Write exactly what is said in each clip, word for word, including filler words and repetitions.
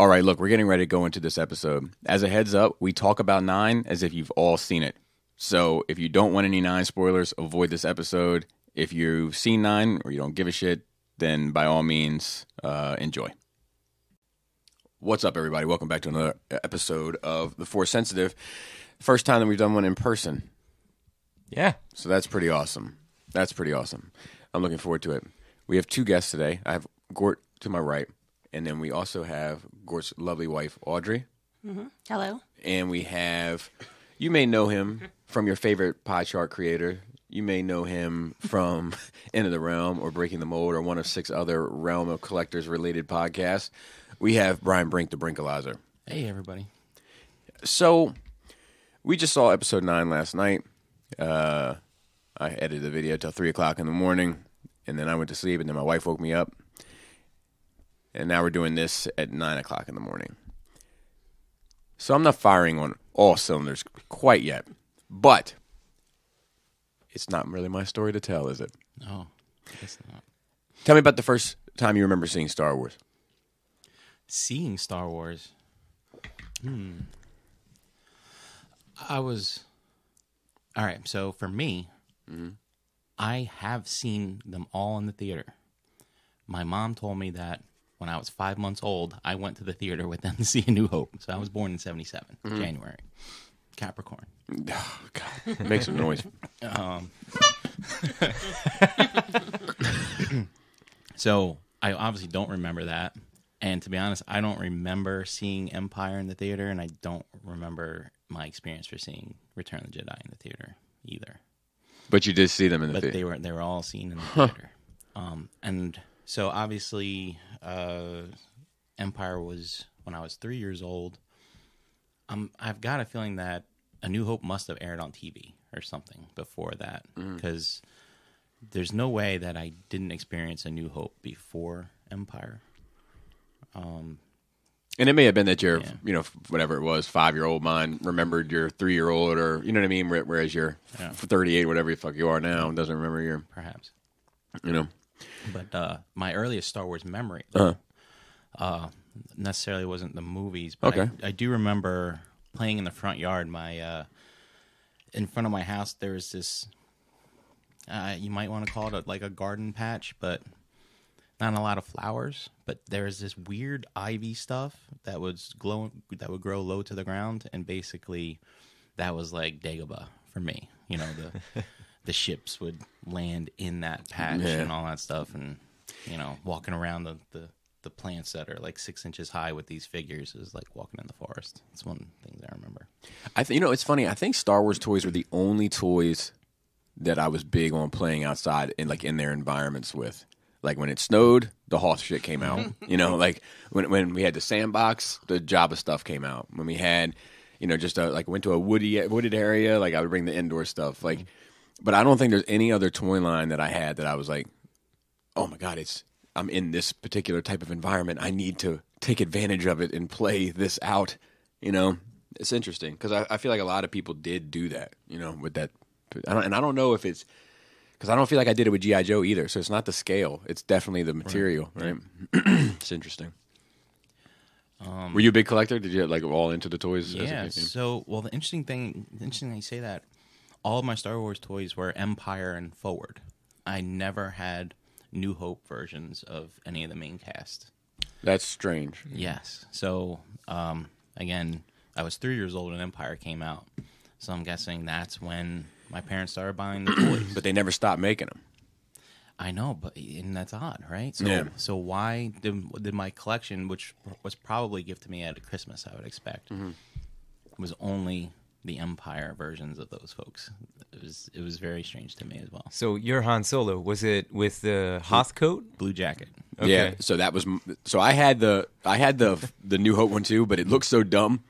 All right, look, we're getting ready to go into this episode. As a heads up, we talk about Nine as if you've all seen it. So if you don't want any Nine spoilers, avoid this episode. If you've seen Nine or you don't give a shit, then by all means, uh, enjoy. What's up, everybody? Welcome back to another episode of The Force Sensitive. First time that we've done one in person. Yeah. So that's pretty awesome. That's pretty awesome. I'm looking forward to it. We have two guests today. I have Gort to my right, and then we also have Gort's lovely wife, Audrey. Mm-hmm. Hello. And we have, you may know him from your favorite pie chart creator. You may know him from End of the Realm or Breaking the Mold or one of six other Realm of Collectors-related podcasts. We have Brian Brink, the Brinkalizer. Hey, everybody. So we just saw episode nine last night. Uh, I edited the video till three o'clock in the morning, and then I went to sleep, and then my wife woke me up. And now we're doing this at nine o'clock in the morning. So I'm not firing on all cylinders quite yet. But it's not really my story to tell, is it? No, it's not. Tell me about the first time you remember seeing Star Wars. Seeing Star Wars? Hmm. I was... All right, so for me, mm-hmm. I have seen them all in the theater. My mom told me that when I was five months old, I went to the theater with them to see A New Hope. So I was born in seventy-seven, mm-hmm. January. Capricorn. Oh, God. It makes a noise. Um, so I obviously don't remember that. And to be honest, I don't remember seeing Empire in the theater, and I don't remember my experience for seeing Return of the Jedi in the theater either. But you did see them in the but theater. But they were, they were all seen in the huh. theater. Um, and... So, obviously, uh, Empire was when I was three years old. Um, I've got a feeling that A New Hope must have aired on T V or something before that. Because mm. there's no way that I didn't experience A New Hope before Empire. Um, and it may have been that your, yeah. you know, whatever it was, five-year-old mind remembered your three-year-old or, you know what I mean? Whereas your yeah. thirty-eight, whatever the fuck you are now, doesn't remember your... Perhaps. You know? But uh, my earliest Star Wars memory though, uh-huh. uh, necessarily wasn't the movies, but okay. I, I do remember playing in the front yard. My uh, in front of my house, there was this, uh, you might want to call it a, like a garden patch, but not a lot of flowers. But there was this weird ivy stuff that would, glow, that would grow low to the ground, and basically that was like Dagobah for me, you know, the... The ships would land in that patch yeah. and all that stuff, and you know, walking around the, the, the plants that are like six inches high with these figures is like walking in the forest. It's one of the things I remember. I th- you know, it's funny. I think Star Wars toys were the only toys that I was big on playing outside and like in their environments with. Like when it snowed, the Hoth shit came out. You know, like when when we had the sandbox, the Jabba stuff came out. When we had, you know, just a, like went to a woody wooded area, like I would bring the indoor stuff, like. But I don't think there's any other toy line that I had that I was like, oh my God, it's I'm in this particular type of environment. I need to take advantage of it and play this out. You know, it's interesting because I, I feel like a lot of people did do that, you know, with that. I don't, and I don't know if it's because I don't feel like I did it with G I. Joe either. So it's not the scale. It's definitely the material. Right. right? It's interesting. Um, Were you a big collector? Did you like all into the toys? Yeah. As a so, well, the interesting thing, interesting that you say that. All of my Star Wars toys were Empire and forward. I never had New Hope versions of any of the main cast. That's strange. Yes. So, um, again, I was three years old when Empire came out. So I'm guessing that's when my parents started buying the toys. But they never stopped making them. I know, but and that's odd, right? So, yeah. So why did, did my collection, which was probably given to me at Christmas, I would expect, mm-hmm. was only... the Empire versions of those folks. It was it was very strange to me as well. So your Han Solo, was it with the Hoth coat, blue jacket? Okay. Yeah. So that was so I had the I had the the New Hope one too, but it looked so dumb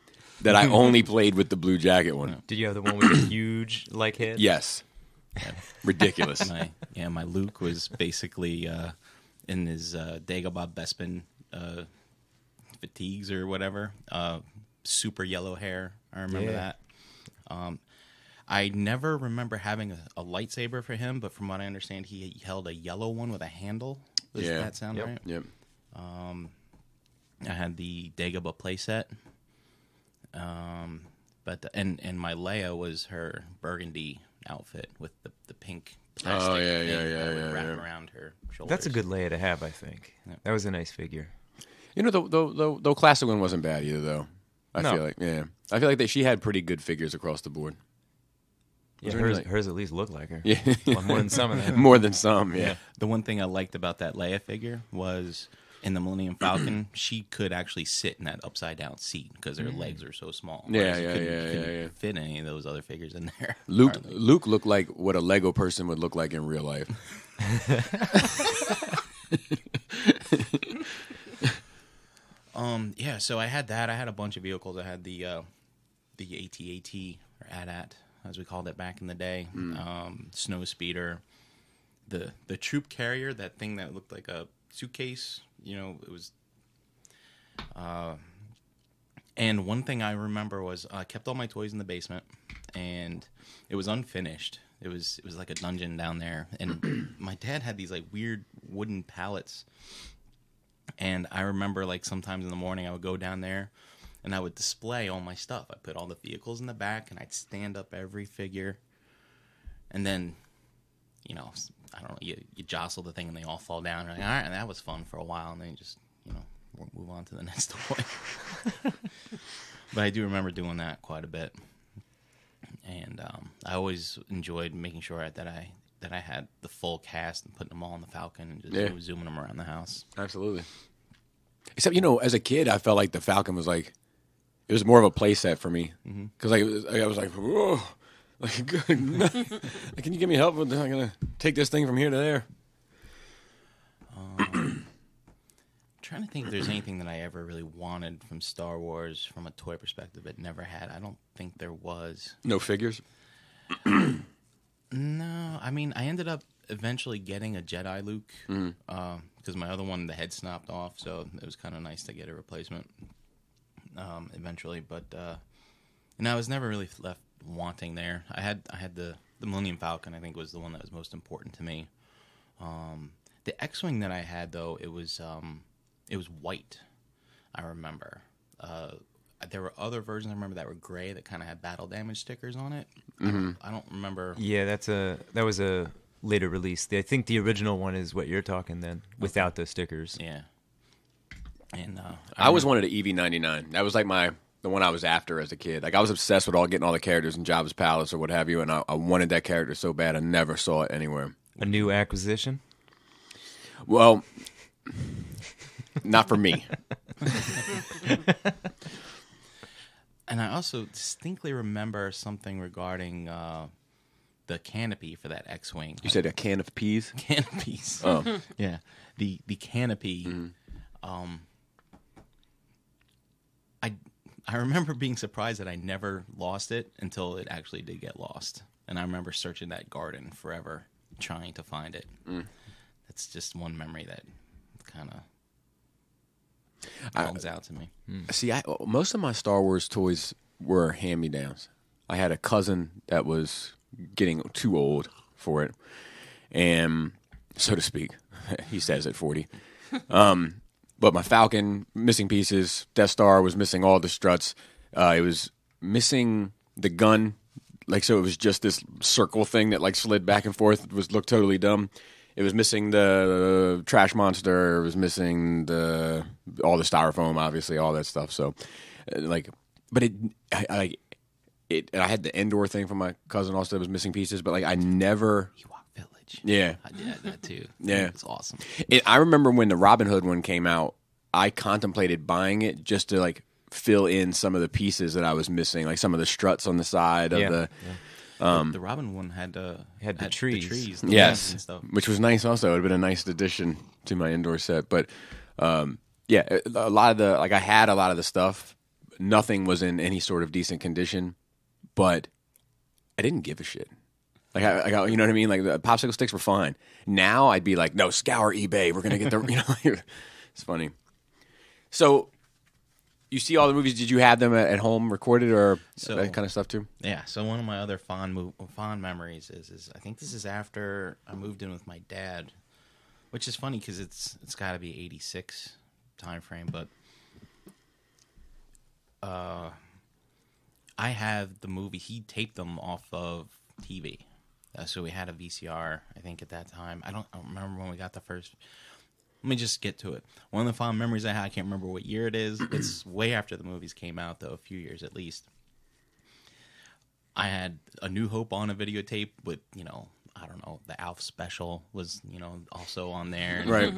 that I only played with the blue jacket one. Did you have the one with the huge like head? Yes. Yeah. Ridiculous. My, yeah, my Luke was basically uh, in his uh, Dagobah Bespin uh, fatigues or whatever. Uh, super yellow hair. I remember yeah. that. Um, I never remember having a, a lightsaber for him, but from what I understand, he held a yellow one with a handle. Does yeah. that sound yep. right? Yep. Um, I had the Dagobah playset. Um, but the, and and my Leia was her burgundy outfit with the the pink plastic oh, yeah, thing yeah, yeah, that yeah, would wrap yeah. around her shoulders. That's a good Leia to have, I think. Yeah. That was a nice figure. You know, the the the, the classic one wasn't bad either, though. I no. feel like yeah, I feel like that she had pretty good figures across the board. Yeah, hers, really... hers at least looked like her. Yeah. Well, more than some of them. More than some, yeah. yeah. The one thing I liked about that Leia figure was in the Millennium Falcon, she could actually sit in that upside-down seat because her legs are so small. Yeah, yeah, yeah, yeah, yeah. Fit any of those other figures in there. Luke, Luke looked like what a Lego person would look like in real life. um, yeah, so I had that. I had a bunch of vehicles. I had the uh, the AT-AT, or AT-AT, as we called it back in the day, mm. um, snow speeder, the the troop carrier, that thing that looked like a suitcase, you know, it was. Uh, and one thing I remember was I kept all my toys in the basement, and it was unfinished. It was it was like a dungeon down there, and my dad had these like weird wooden pallets, and I remember like sometimes in the morning I would go down there. And I would display all my stuff. I put all the vehicles in the back, and I'd stand up every figure. And then, you know, I don't know, you, you jostle the thing, and they all fall down. And like, all right, and that was fun for a while. And then you just, you know, move on to the next toy. But I do remember doing that quite a bit. And um, I always enjoyed making sure that I that I had the full cast and putting them all in the Falcon and just yeah. zooming them around the house. Absolutely. Except, you know, as a kid, I felt like the Falcon was like, it was more of a playset for me, because mm-hmm. like, I was like, whoa, like, good night. Like, can you give me help? I'm gonna take this thing from here to there. Um, trying to think if there's anything that I ever really wanted from Star Wars from a toy perspective, but never had. I don't think there was. No figures? No, I mean, I ended up eventually getting a Jedi Luke, because mm. uh, my other one, the head snapped off, so it was kind of nice to get a replacement. Um, eventually, but uh, and I was never really left wanting there. I had I had the, the Millennium Falcon. I think was the one that was most important to me. Um, the X-wing that I had though, it was um, it was white. I remember uh, there were other versions I remember that were gray that kind of had battle damage stickers on it. Mm-hmm. I, don't, I don't remember. Yeah, that's a that was a later release. I think the original one is what you're talking then, without those stickers. Yeah. And uh, I, I always wanted an E V ninety-nine. That was like my the one I was after as a kid. Like I was obsessed with all getting all the characters in Jabba's Palace or what have you, and I, I wanted that character so bad. I never saw it anywhere. A new acquisition? Well, not for me. And I also distinctly remember something regarding uh, the canopy for that X-wing. You said a can of peas? Can of peas. Oh, yeah. The the canopy. Mm. Um. I I remember being surprised that I never lost it until it actually did get lost. And I remember searching that garden forever, trying to find it. Mm. That's just one memory that kind of comes out to me. See, I, most of my Star Wars toys were hand-me-downs. I had a cousin that was getting too old for it, and so to speak. He says at forty. Um... But my Falcon, missing pieces, Death Star was missing all the struts. Uh, it was missing the gun. Like, so it was just this circle thing that, like, slid back and forth. It was, looked totally dumb. It was missing the uh, trash monster. It was missing the all the styrofoam, obviously, all that stuff. So, uh, like, but it, I, I, it, I had the indoor thing from my cousin also that was missing pieces. But, like, I never... Yeah. I did that too. Yeah. It's awesome. It, I remember when the Robin Hood one came out, I contemplated buying it just to like fill in some of the pieces that I was missing, like some of the struts on the side yeah. of the yeah. um, the, the Robin one had uh, had the had trees. The trees the yes. And stuff. Which was nice also. It would have been a nice addition to my indoor set, but um, yeah, a lot of the like I had a lot of the stuff. Nothing was in any sort of decent condition, but I didn't give a shit. Like, I, I, you know what I mean? Like, the popsicle sticks were fine. Now I'd be like, no, scour eBay. We're going to get the, you know, it's funny. So, you see all the movies. Did you have them at home recorded or so, that kind of stuff too? Yeah. So, one of my other fond mo- fond memories is, is, I think this is after I moved in with my dad, which is funny because it's it's got to be eighty-six time frame. But uh, I have the movie. He taped them off of T V. Uh, so we had a V C R, I think, at that time. I don't, I don't remember when we got the first. Let me just get to it. One of the fond memories I had, I can't remember what year it is. It's way after the movies came out, though, a few years at least. I had A New Hope on a videotape with, you know, I don't know, the Alf special was, you know, also on there. Right.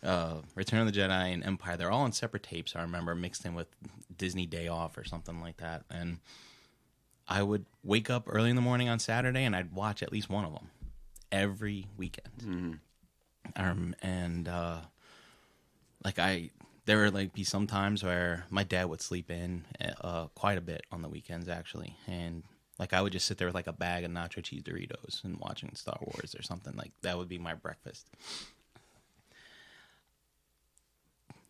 Uh, Return of the Jedi and Empire. They're all on separate tapes, I remember, mixed in with Disney Day Off or something like that. And I would wake up early in the morning on Saturday and I'd watch at least one of them every weekend. Mm-hmm. Um, and, uh, like I, there would like be some times where my dad would sleep in, uh, quite a bit on the weekends actually. And like, I would just sit there with like a bag of nacho cheese Doritos and watching Star Wars or something. Like that would be my breakfast.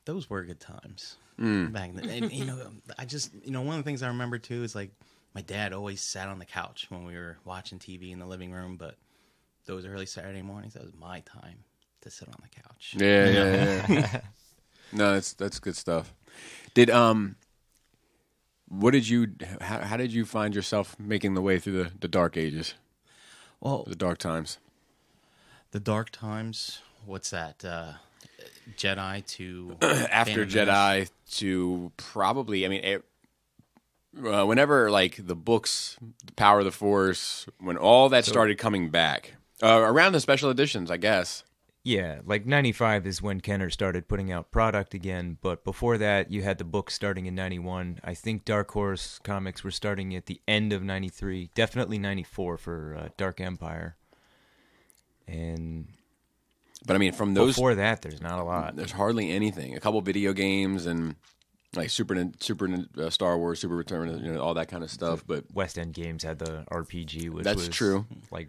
Those were good times mm. back then. And, you know, I just, you know, one of the things I remember too, is like my dad always sat on the couch when we were watching T V in the living room, but those early Saturday mornings, that was my time to sit on the couch. Yeah, yeah, yeah. No, that's that's good stuff. Did um, what did you? How, how did you find yourself making the way through the, the dark ages? Well, the dark times. The dark times. What's that? Uh, Jedi to after Jedi Menace. To probably. I mean, it, uh, whenever like the books, the Power of the Force, when all that so, started coming back uh, around the special editions, I guess. Yeah, like ninety-five is when Kenner started putting out product again, but before that, you had the books starting in ninety-one. I think Dark Horse comics were starting at the end of ninety-three, definitely ninety-four for uh, Dark Empire. And but I mean, from those before that, there's not a lot. There's hardly anything. A couple video games and like Super Super uh, Star Wars, Super Return, you know, all that kind of stuff. But West End Games had the R P G, which that's was true. Like.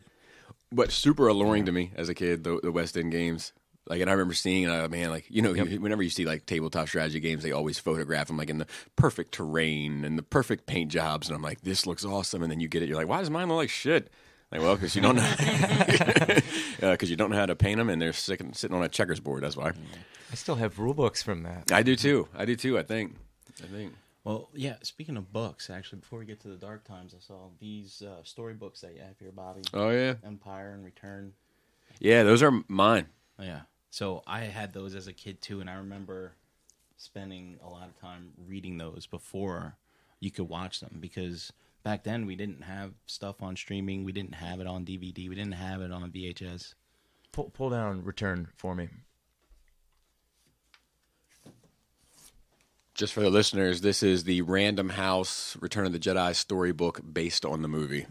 But super alluring yeah. to me as a kid, the, the West End games. Like, and I remember seeing, and I, man, like, you know, yep. you, whenever you see, like, tabletop strategy games, they always photograph them, like, in the perfect terrain and the perfect paint jobs. And I'm like, this looks awesome. And then you get it. You're like, why does mine look like shit? Like, well, because you don't know. Because uh, you don't know how to paint them, and they're sick, sitting on a checkers board. That's why. I still have rule books from that. I do, too. I do, too, I think. I think. Well, yeah, speaking of books, actually, before we get to the dark times, I saw these uh, storybooks that you have here, Bobby. Oh, yeah. Empire and Return. Yeah, those are mine. Yeah. So I had those as a kid, too, and I remember spending a lot of time reading those before you could watch them, because back then we didn't have stuff on streaming. We didn't have it on D V D. We didn't have it on V H S. Pull, pull down Return for me. Just for the listeners, this is the Random House Return of the Jedi storybook based on the movie.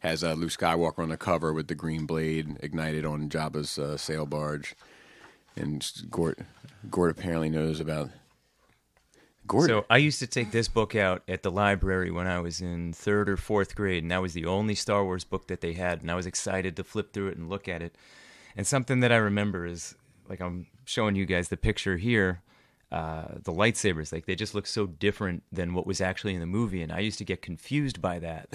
Has uh, Luke Skywalker on the cover with the green blade ignited on Jabba's uh, sail barge. And Gort, Gort apparently knows about... Gort. So I used to take this book out at the library when I was in third or fourth grade, and that was the only Star Wars book that they had, and I was excited to flip through it and look at it. And something that I remember is, like I'm showing you guys the picture here, Uh, the lightsabers, like they just look so different than what was actually in the movie, and I used to get confused by that.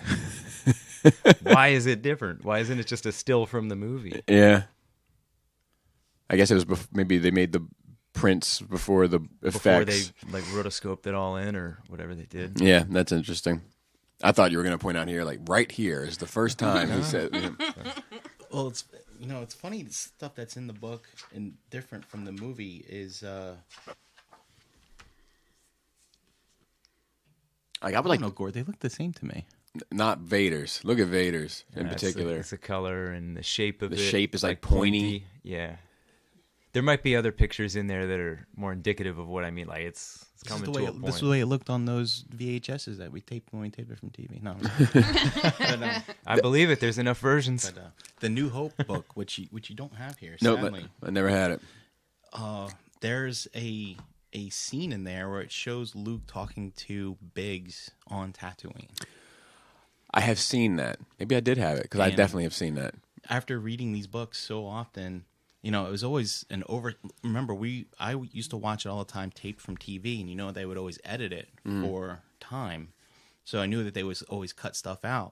Why is it different? Why isn't it just a still from the movie? Yeah, I guess it was bef- maybe they made the prints before the effects. Before they like rotoscoped it all in or whatever they did. Yeah, that's interesting. I thought you were going to point out here, like right here is the first time he said. You know. Well, it's you know it's funny the stuff that's in the book and different from the movie is. Uh... Like, I would I like no Gord. They look the same to me. Not Vader's. Look at Vader's yeah, in particular. It's the, it's the color and the shape of the it. The shape is like, like pointy. pointy. Yeah. There might be other pictures in there that are more indicative of what I mean. Like it's, it's coming to it, a point. This is the way it looked on those V H Ses that we taped when we taped it from T V. No, but, um, I believe it. There's enough versions. But, uh, the New Hope book, which you, which you don't have here. No, sadly. But I never had it. Uh, there's a. a scene in there where it shows Luke talking to Biggs on Tatooine. I have seen that. Maybe I did have it, because I definitely have seen that. After reading these books so often, you know, it was always an over... Remember, we I used to watch it all the time, taped from T V, and you know they would always edit it mm. for time. So I knew that they would always cut stuff out.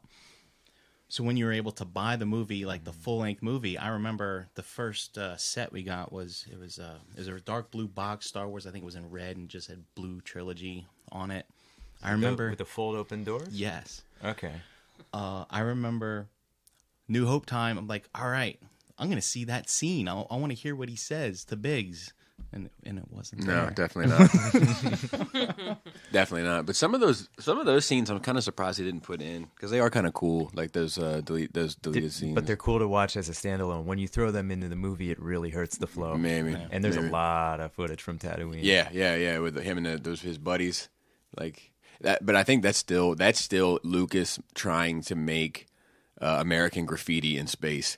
So when you were able to buy the movie, like the full-length movie, I remember the first uh, set we got was it was, uh, it was a dark blue box Star Wars. I think it was in red and just had Blue Trilogy on it. I remember the, with the fold open doors. Yes. Okay. Uh, I remember New Hope time. I'm like, all right, I'm gonna see that scene. I'll, I want to hear what he says to Biggs, and and it wasn't. No, there. Definitely not. Definitely not. But some of those some of those scenes, I'm kind of surprised they didn't put in because they are kind of cool. Like those uh, delete those deleted Did, scenes. But they're cool to watch as a standalone. When you throw them into the movie, it really hurts the flow. Maybe. And there's Maybe. a lot of footage from Tatooine. Yeah, yeah, yeah. With him and the, those his buddies, like. That, but I think that's still that's still Lucas trying to make uh, American Graffiti in space,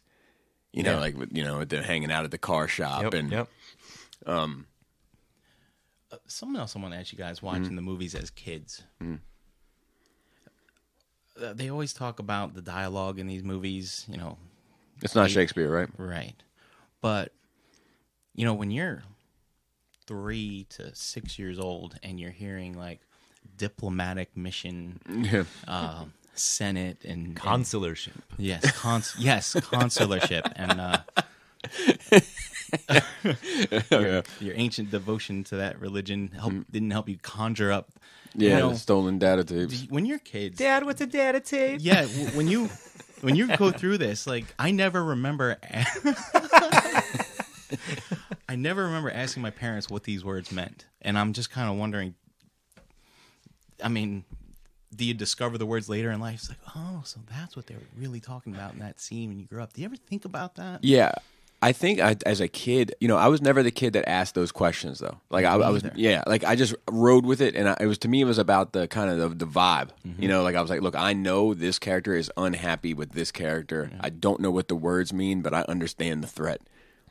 you know, yeah. like you know, they're hanging out at the car shop yep, and. Yep. Um, uh, something else I want to ask you guys: watching mm-hmm. the movies as kids, mm-hmm. uh, they always talk about the dialogue in these movies. You know, it's not they, Shakespeare, right? Right, but you know, when you're three to six years old and you're hearing like. Diplomatic mission, yeah. uh, Senate and consularship. And, yes, cons- yes, consularship and uh, your, your ancient devotion to that religion help, didn't help you conjure up. Yeah, you know, stolen data tapes. When you're kids, Dad, what's a data tape? Yeah, w- when you when you go through this, like I never remember. I never remember asking my parents what these words meant, and I'm just kind of wondering. I mean, do you discover the words later in life? It's like, oh, so that's what they were really talking about in that scene when you grew up. Do you ever think about that? Yeah. I think I, as a kid, you know, I was never the kid that asked those questions, though. Like, I, I was, yeah, like I just rode with it. And I, it was, to me, it was about the kind of the, the vibe, mm-hmm. you know, like I was like, look, I know this character is unhappy with this character. Yeah. I don't know what the words mean, but I understand the threat.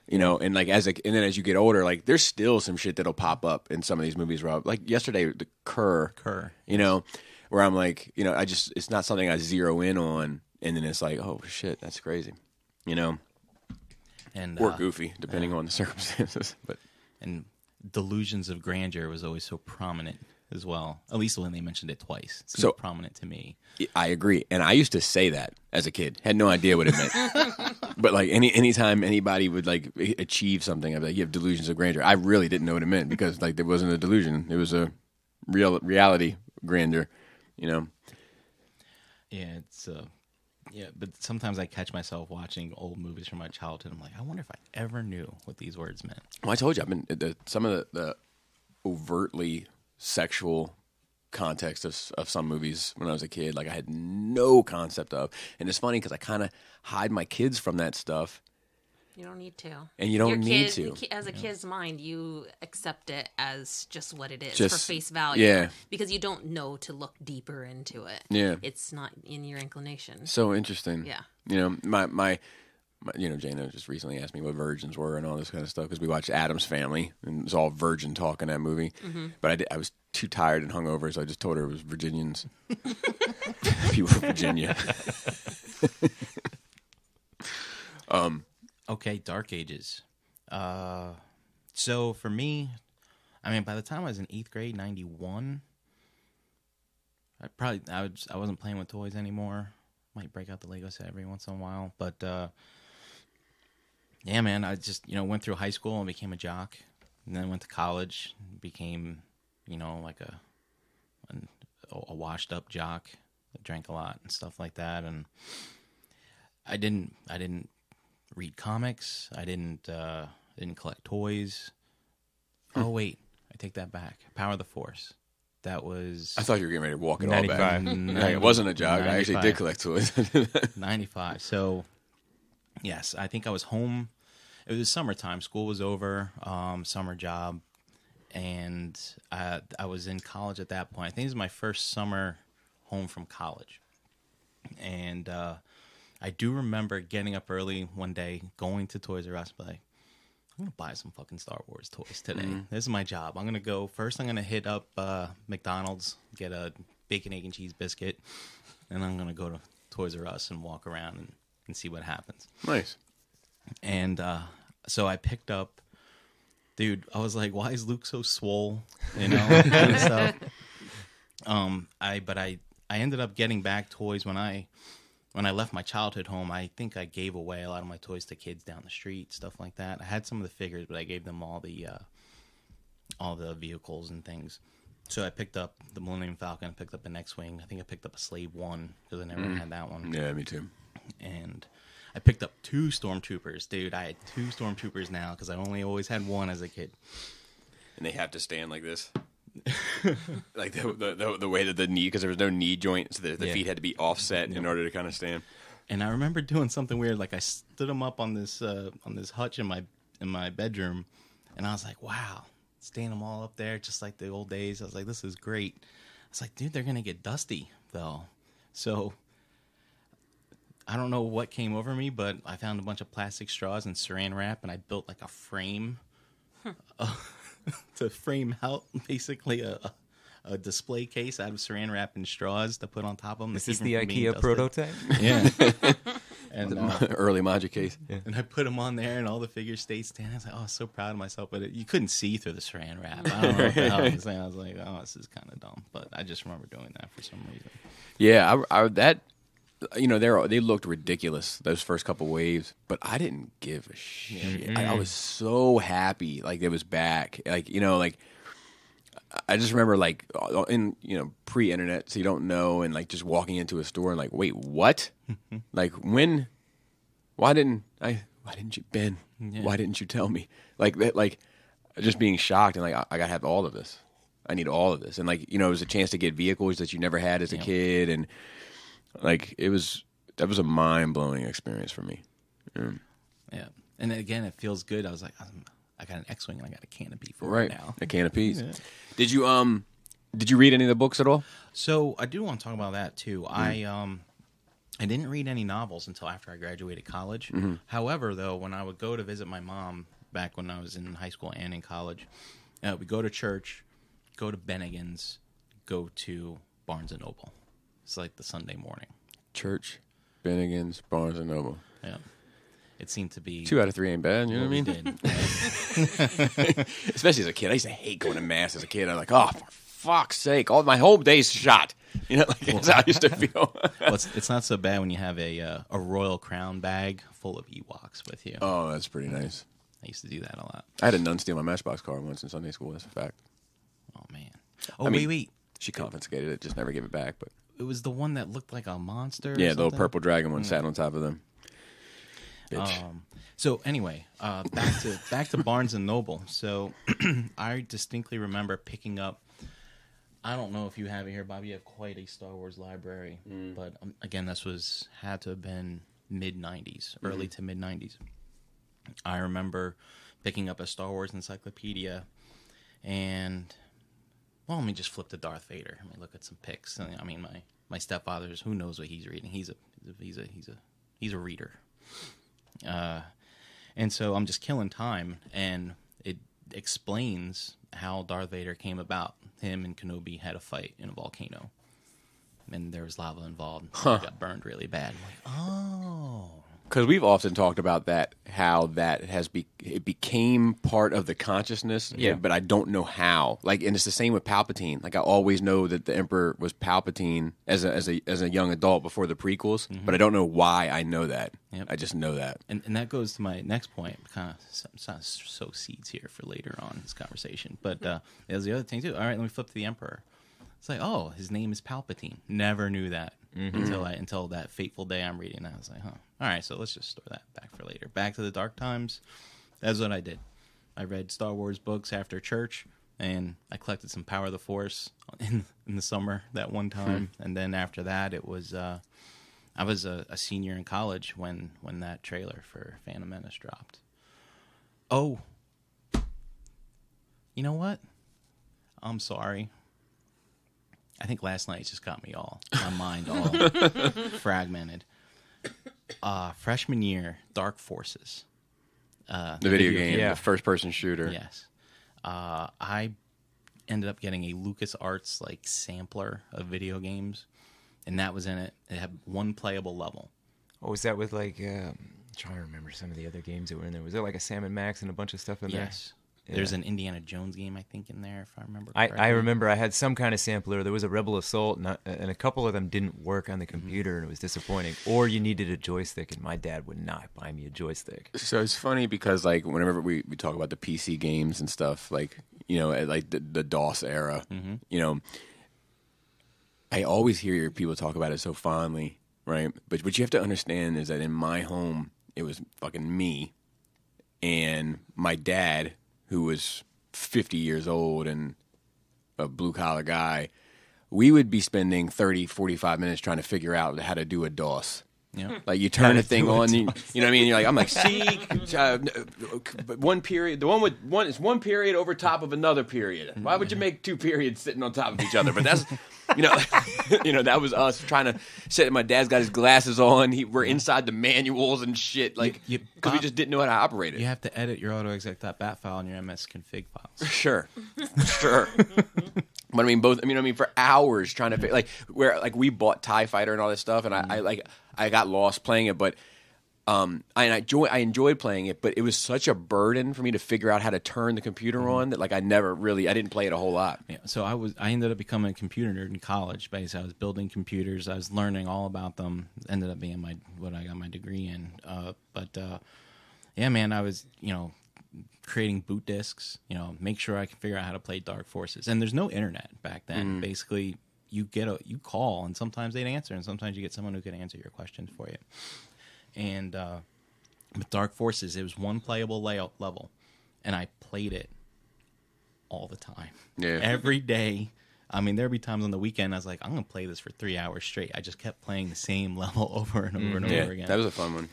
You know, and like as a, and then as you get older, like there's still some shit that'll pop up in some of these movies. Rob, like yesterday, the Kerr, Kerr, you know, where I'm like, you know, I just it's not something I zero in on, and then it's like, oh shit, that's crazy, you know, and or uh, goofy depending uh, on the circumstances. But and delusions of grandeur was always so prominent as well. At least when they mentioned it twice, it's so prominent to me. I agree, and I used to say that as a kid, had no idea what it meant. But like any anytime anybody would like achieve something, I'd be like, you have delusions of grandeur. I really didn't know what it meant because like there wasn't a delusion; it was a real reality grandeur, you know. Yeah, it's uh, yeah. But sometimes I catch myself watching old movies from my childhood. I'm like, I wonder if I ever knew what these words meant. Well, I told you, I've been the, some of the, the overtly sexual context of of some movies when I was a kid, like I had no concept of, and it's funny because I kind of hide my kids from that stuff. You don't need to, and you don't Your need kid, to. As a yeah. kid's mind, you accept it as just what it is just, for face value, yeah. Because you don't know to look deeper into it. Yeah, it's not in your inclination. So interesting. Yeah, you know my my. You know, Jana just recently asked me what virgins were and all this kind of stuff because we watched Addams Family and it was all virgin talk in that movie. Mm-hmm. But I, did, I was too tired and hungover, so I just told her it was Virginians. People from Virginia. um, okay, Dark Ages. Uh, so for me, I mean, by the time I was in eighth grade, ninety-one, I probably I, would, I wasn't playing with toys anymore. Might break out the Lego set every once in a while, but. Uh, Yeah, man, I just, you know, went through high school and became a jock, and then went to college, became, you know, like a a washed-up jock, I drank a lot and stuff like that, and I didn't I didn't read comics, I didn't uh, didn't collect toys. Oh, wait, I take that back. Power of the Force. That was... I thought you were getting ready to walk it all back. ninety, like, it wasn't a jock, I actually did collect toys. ninety-five, so... Yes, I think I was home. It was summertime. School was over, um, summer job, and I, I was in college at that point. I think it was my first summer home from college. And uh, I do remember getting up early one day, going to Toys R Us, and be like, I'm going to buy some fucking Star Wars toys today. Mm-hmm. This is my job. I'm going to go. First, I'm going to hit up uh, McDonald's, get a bacon, egg, and cheese biscuit, and I'm going to go to Toys R Us and walk around and and see what happens. Nice. And uh, so I picked up, dude, I was like, why is Luke so swole? You know, that kind of stuff. Um, I, but I, I ended up getting back toys when I, when I left my childhood home. I think I gave away a lot of my toys to kids down the street, stuff like that. I had some of the figures, but I gave them all the, uh, all the vehicles and things. So I picked up the Millennium Falcon, I picked up an X-Wing. I think I picked up a Slave One because I never mm. had that one. Yeah, me too. And I picked up two Stormtroopers. Dude, I had two Stormtroopers now because I only always had one as a kid. And they have to stand like this? Like the, the, the, the way that the knee, because there was no knee joint, so the, the yeah. feet had to be offset yeah. in order to kind of stand. And I remember doing something weird. Like I stood them up on this uh, on this hutch in my in my bedroom, and I was like, wow. Staying them all up there just like the old days. I was like, this is great. I was like, dude, they're going to get dusty, though. So I don't know what came over me, but I found a bunch of plastic straws and saran wrap, and I built like a frame huh. uh, to frame out basically a, a display case out of saran wrap and straws to put on top of them. This is the IKEA prototype? Yeah. And uh, early magic case. Yeah. And I put them on there, and all the figure states stand. I was like, oh, I was so proud of myself. But it, you couldn't see through the saran wrap. I don't know what the hell I was saying. I was like, oh, this is kind of dumb. But I just remember doing that for some reason. Yeah, I, I, that, you know, they they looked ridiculous, those first couple waves. But I didn't give a shit. Mm-hmm. I, I was so happy, like, it was back. Like, you know, like, I just remember, like, in, you know, pre-internet, so you don't know, and, like, just walking into a store and, like, wait, what? Like, when? Why didn't I? Why didn't you, Ben? Yeah. Why didn't you tell me? Like, that, like, just being shocked and, like, I, I got to have all of this. I need all of this. And, like, you know, it was a chance to get vehicles that you never had as a yeah. kid. And, like, it was, that was a mind-blowing experience for me. Yeah. yeah. And, again, it feels good. I was like, I'm, I got an X-Wing and I got a canopy for right. it now. A canopies. Yeah. Did you um did you read any of the books at all? So I do want to talk about that too. Mm. I um I didn't read any novels until after I graduated college. Mm-hmm. However, though, when I would go to visit my mom back when I was in high school and in college, uh, we go to church, go to Bennigan's, go to Barnes and Noble. It's like the Sunday morning. Church, Bennigan's, Barnes and Noble. Yeah. It seemed to be... Two out of three ain't bad, you know what I mean? Did. Especially as a kid. I used to hate going to Mass as a kid. I was like, oh, for fuck's sake, all my whole day's shot. You know, like, well, that's how I used to feel. Well, it's, it's not so bad when you have a uh, a royal crown bag full of Ewoks with you. Oh, that's pretty nice. I used to do that a lot. I had a nun steal my Matchbox car once in Sunday school, that's a fact. Oh, man. Oh, I wait, mean, wait. She confiscated it, just never gave it back. But it was the one that looked like a monster or Yeah, something? The little purple dragon one mm. sat on top of them. Um, so anyway, uh, back to back to Barnes and Noble. So I distinctly remember picking up. I don't know if you have it here, Bob. You have quite a Star Wars library, mm. but um, again, this was had to have been mid nineties, mm-hmm. early to mid nineties. I remember picking up a Star Wars encyclopedia, and well, let me just flip to Darth Vader. Let me look at some pics. I mean, my my stepfather's who knows what he's reading. He's a he's a he's a he's a reader. Uh, and so I'm just killing time, and it explains how Darth Vader came about. Him and Kenobi had a fight in a volcano, and there was lava involved. And huh. got burned really bad. Like, oh, because we've often talked about that, how that has be it became part of the consciousness. Yeah, but I don't know how. Like, and it's the same with Palpatine. Like, I always know that the Emperor was Palpatine as a as a as a young adult before the prequels, mm-hmm. but I don't know why I know that. Yep. I just know that. And and that goes to my next point. Kind of so, so seeds here for later on in this conversation. But uh, there's the other thing too. All right, let me flip to the Emperor. It's like, oh, his name is Palpatine. Never knew that. Mm-hmm. Until I, until that fateful day I'm reading that. I was like, huh. All right, so let's just store that back for later. Back to the dark times. That's what I did. I read Star Wars books after church, and I collected some Power of the Force in, in the summer that one time. Hmm. And then after that, it was uh, I was a, a senior in college when, when that trailer for Phantom Menace dropped. Oh, you know what? I'm sorry. I think last night just got me all, my mind all fragmented. Uh, freshman year, Dark Forces. Uh, the video, video game, yeah. the first-person shooter. Yes. Uh, I ended up getting a LucasArts like sampler of video games, and that was in it. It had one playable level. Oh, was that with like, uh, I'm trying to remember some of the other games that were in there. Was there like a Sam and Max and a bunch of stuff in yes. there? Yes. Yeah. There's an Indiana Jones game, I think, in there, if I remember correctly. I, I remember I had some kind of sampler. There was a Rebel Assault, and, I, and a couple of them didn't work on the computer, mm-hmm. and it was disappointing. Or you needed a joystick, and my dad would not buy me a joystick. So it's funny because, like, whenever we, we talk about the P C games and stuff, like, you know, like the, the DOS era, mm-hmm. you know, I always hear people talk about it so fondly, right? But what you have to understand is that in my home, it was fucking me and my dad, who was fifty years old and a blue-collar guy. We would be spending thirty, forty-five minutes trying to figure out how to do a DOS. Yeah. Like, you turn a thing on, you, you know what I mean? You're like, I'm like, see, uh, one period, the one with one is one period over top of another period. Why would you make two periods sitting on top of each other? But that's, you know, you know, that was us trying to sit. My dad's got his glasses on. He, we're inside the manuals and shit. Like, because we just didn't know how to operate it. You have to edit your autoexec.bat file and your msconfig files. Sure. Sure. But I mean, both. I mean, I mean, for hours trying to like where like we bought TIE Fighter and all this stuff, and I, mm-hmm. I like I got lost playing it, but um, I, and I enjoy I enjoyed playing it, but it was such a burden for me to figure out how to turn the computer mm-hmm. on that like I never really I didn't play it a whole lot. Yeah, so I was I ended up becoming a computer nerd in college. Basically, I was building computers, I was learning all about them. Ended up being my what I got my degree in. Uh, but uh, yeah, man, I was you know. creating boot disks, you know, make sure I can figure out how to play Dark Forces. And there's no internet back then. Mm. Basically, you get a you call, and sometimes they'd answer, and sometimes you get someone who could answer your questions for you. And uh, with Dark Forces, it was one playable layout level, and I played it all the time. Yeah, every day. I mean, there'd be times on the weekend I was like, I'm gonna play this for three hours straight. I just kept playing the same level over and over mm, and yeah, over again. That was a fun one.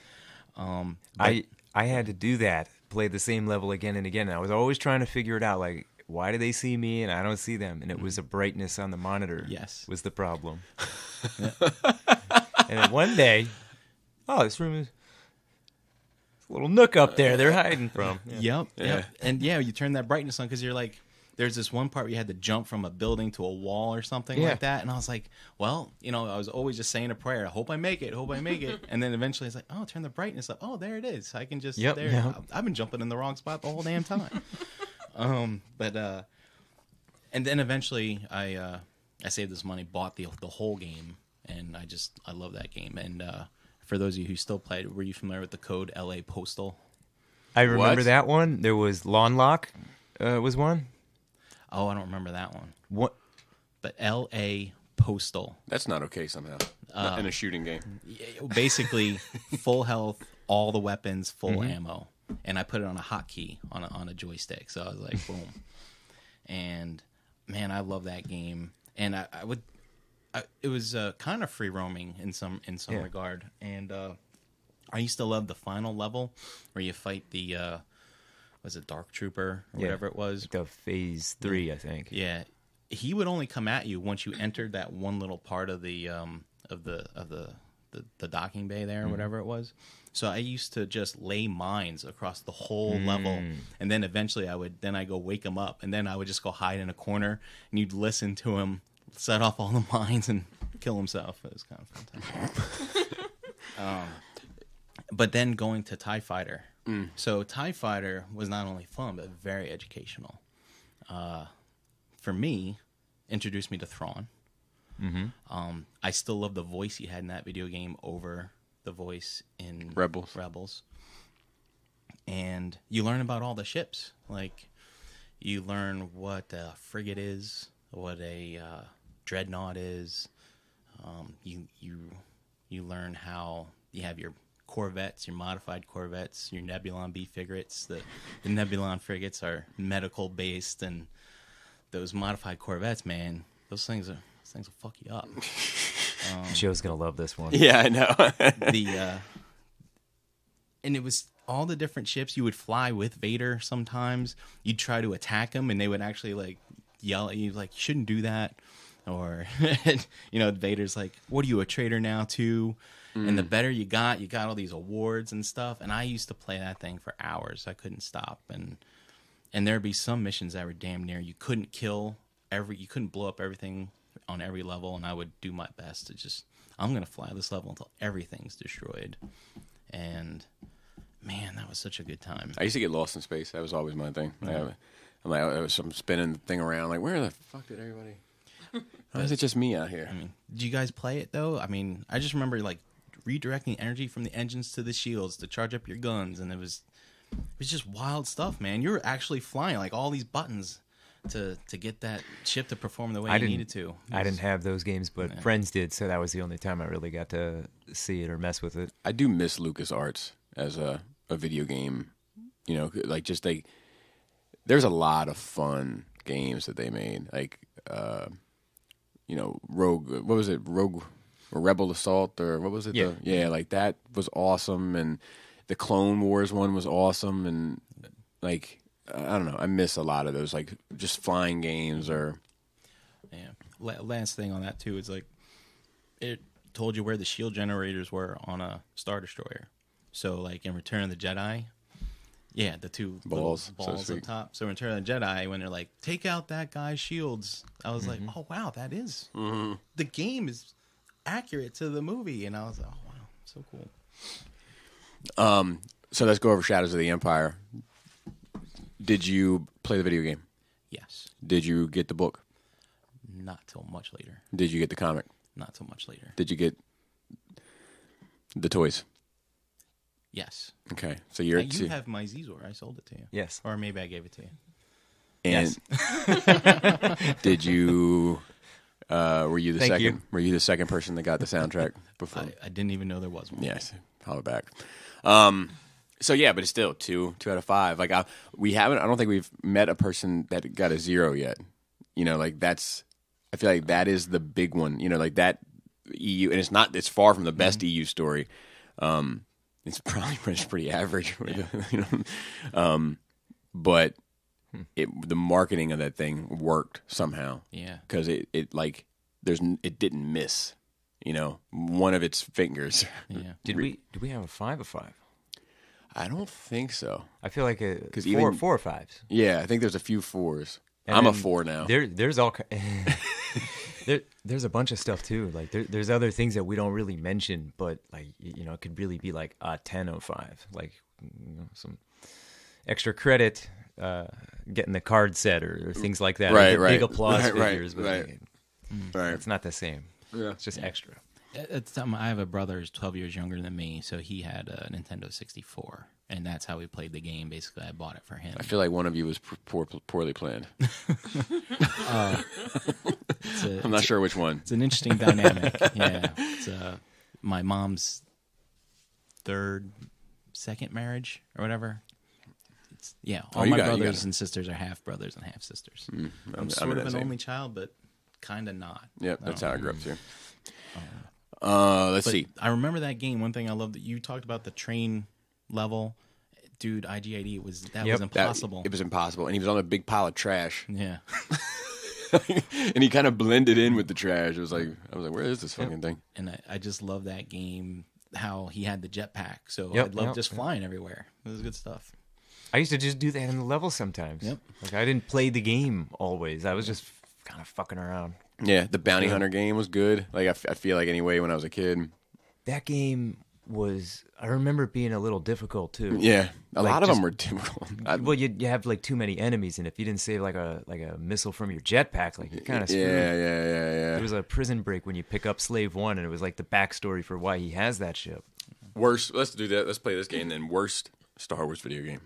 Um, but, I I had to do that. Play the same level again and again, and I was always trying to figure it out, like, why do they see me and I don't see them? And it was the brightness on the monitor yes was the problem. Yeah. And then one day, oh, this room is a little nook up there they're hiding from. Yeah. Yep, yeah. Yep. And yeah, you turn that brightness on because you're like, there's this one part where you had to jump from a building to a wall or something yeah. like that. And I was like, well, you know, I was always just saying a prayer. I hope I make it. Hope I make it. And then eventually it's like, oh, turn the brightness up. Oh, there it is. I can just, yep, there. Yep. I've been jumping in the wrong spot the whole damn time. um, but, uh, and then eventually I, uh, I saved this money, bought the the whole game. And I just, I love that game. And, uh, for those of you who still play it, were you familiar with the code L A Postal? I remember what? that one. There was Lawn Lock, uh, was one. Oh, I don't remember that one. What? But L A Postal. That's not okay somehow. Uh, in a shooting game. Basically, full health, all the weapons, full mm-hmm. ammo. And I put it on a hotkey on a, on a joystick. So I was like, boom. And, man, I love that game. And I, I would... I, it was uh, kind of free roaming in some in some yeah. regard. And uh, I used to love the final level where you fight the... Uh, was it Dark Trooper or yeah. whatever it was? Like phase three, I think. Yeah, he would only come at you once you entered that one little part of the um, of the of the, the, the docking bay there, or mm. whatever it was. So I used to just lay mines across the whole mm. level, and then eventually I would then I go wake him up, and then I would just go hide in a corner, and you'd listen to him set off all the mines and kill himself. It was kind of fantastic. um, but then going to TIE Fighter. Mm. So TIE Fighter was not only fun, but very educational. Uh, for me, introduced me to Thrawn. Mm-hmm. Um, I still love the voice he had in that video game over the voice in Rebels. Rebels. And you learn about all the ships. Like, you learn what a frigate is, what a uh, dreadnought is. Um, you you you learn how you have your... Corvettes, your modified Corvettes, your Nebulon B frigates. The, the Nebulon frigates are medical based, and those modified Corvettes, man, those things are those things will fuck you up. Um, Joe's gonna love this one. Yeah, I know. the uh, and it was all the different ships. You would fly with Vader sometimes. You'd try to attack him, and they would actually like yell at you, like, you shouldn't do that, or you know, Vader's like, "What are you, a traitor now?" too. Mm. And the better you got, you got all these awards and stuff. And I used to play that thing for hours. I couldn't stop. And and there'd be some missions that were damn near. You couldn't kill every, you couldn't blow up everything on every level. And I would do my best to just, I'm going to fly this level until everything's destroyed. And man, that was such a good time. I used to get lost in space. That was always my thing. Yeah. I, I'm like, I was I'm spinning the thing around. Like, where the fuck did everybody, why is it just me out here? I mean, do you guys play it though? I mean, I just remember like, redirecting energy from the engines to the shields to charge up your guns, and it was it was just wild stuff, man. You were actually flying, like all these buttons. to to get that ship to perform the way it needed to. Was, I didn't have those games, but yeah. friends did, so that was the only time I really got to see it or mess with it. I do miss LucasArts as a, a video game. You know, like just they, there's a lot of fun games that they made. Like, uh, you know, Rogue, what was it? Rogue or Rebel Assault or what was it? Yeah. The, yeah, like that was awesome. And the Clone Wars one was awesome. And like, I don't know. I miss a lot of those, like just flying games or. Yeah. Last thing on that too is like, it told you where the shield generators were on a Star Destroyer. So like in Return of the Jedi, yeah, the two balls, balls so on top. So in Return of the Jedi, when they're like, take out that guy's shields, I was mm-hmm. like, oh wow, that is mm-hmm. the game is accurate to the movie, and I was like, oh wow, so cool. Um, so let's go over Shadows of the Empire. Did you play the video game? Yes. Did you get the book? Not till much later. Did you get the comic? Not till much later. Did you get the toys? Yes. Okay. So you're. Now you t- have my Zizor. I sold it to you. Yes. Or maybe I gave it to you. And yes. Did you? Uh, were you the Thank second? You. Were you the second person that got the soundtrack before? I, I didn't even know there was one. Yes. Holler back. Um, so yeah, but it's still two, two out of five. Like I, we haven't. I don't think we've met a person that got a zero yet. You know, like that's. I feel like that is the big one. You know, like that E U, and it's not. It's far from the best mm-hmm. E U story. Um, It's probably pretty, pretty average, yeah. you know? um, but it, the marketing of that thing worked somehow. Yeah, because it, it like there's it didn't miss, you know, one of its fingers. Yeah, did we did we have a five of five? I don't think so. I feel like a four, even, four or fives. Yeah, I think there's a few fours. And I'm a four now. There, there's all. There, there's a bunch of stuff too. Like there, there's other things that we don't really mention, but like you know, it could really be like a ten oh five, like you know, some extra credit, uh, getting the card set or, or things like that. Right, like right. Big applause right, figures, right, but right. Like, right. It's not the same. Yeah. It's just yeah. extra. It's something. I have a brother who's twelve years younger than me, so he had a Nintendo sixty-four, and that's how we played the game. Basically, I bought it for him. I feel like one of you was poor, poorly planned. uh, a, I'm not sure which one. It's an interesting dynamic. Yeah, it's uh, my mom's third, second marriage or whatever. It's yeah. All oh, my got, brothers and sisters are half brothers and half sisters. Mm, I'm, I'm sort I'm of an same. only child, but kind of not. Yep, that's how I grew up too. Um, Uh, let's but see. I remember that game. One thing I love that you talked about the train level, dude. I G eighty was that yep, was impossible. That, it was impossible, and he was on a big pile of trash. Yeah, and he kind of blended in with the trash. It was like I was like, where is this fucking yep. thing? And I, I just love that game. How he had the jetpack, so yep, I loved yep, just yep. flying everywhere. It was good stuff. I used to just do that in the level sometimes. Yep. Like I didn't play the game always. I was just kind of fucking around. Yeah, the Bounty Hunter game was good. Like, I, f- I feel like anyway when I was a kid. That game was, I remember it being a little difficult, too. Yeah, a like lot of just, them were difficult. I, well, you you have, like, too many enemies, and if you didn't save, like, a like a missile from your jetpack, like, you're kind of screwed. Yeah, yeah, yeah, yeah. There was a prison break when you pick up Slave One, and it was, like, the backstory for why he has that ship. Worst, let's do that. Let's play this game, then. Worst Star Wars video game.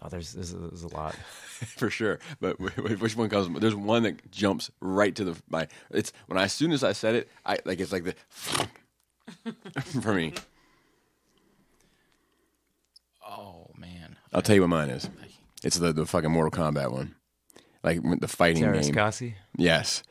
Oh, there's, there's, there's a lot. For sure. But which one comes? There's one that jumps right to the... My, it's when I, as soon as I said it, I like it's like the... for me. Oh, man. I'll tell you what mine is. It's the, the fucking Mortal Kombat one. Like the fighting Sarah game. Scassi? Yes.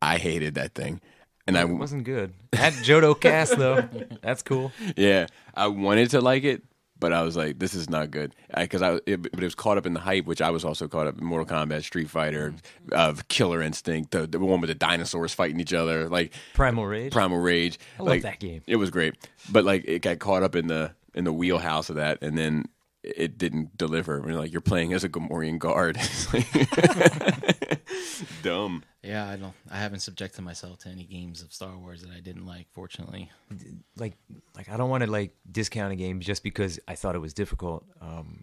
I hated that thing. And it I, wasn't good. It had Jodo Cass, though. That's cool. Yeah. I wanted to like it. But I was like, this is not good. Because I, I it, but it was caught up in the hype, which I was also caught up in Mortal Kombat, Street Fighter, of uh, Killer Instinct, the, the one with the dinosaurs fighting each other, like Primal Rage. Primal Rage. I like, love that game. It was great, but like it got caught up in the in the wheelhouse of that, and then it didn't deliver. We're like, you're playing as a Gamorrean guard. Dumb. Yeah, I don't. I haven't subjected myself to any games of Star Wars that I didn't like. Fortunately, like, like I don't want to like discount a game just because I thought it was difficult. Um,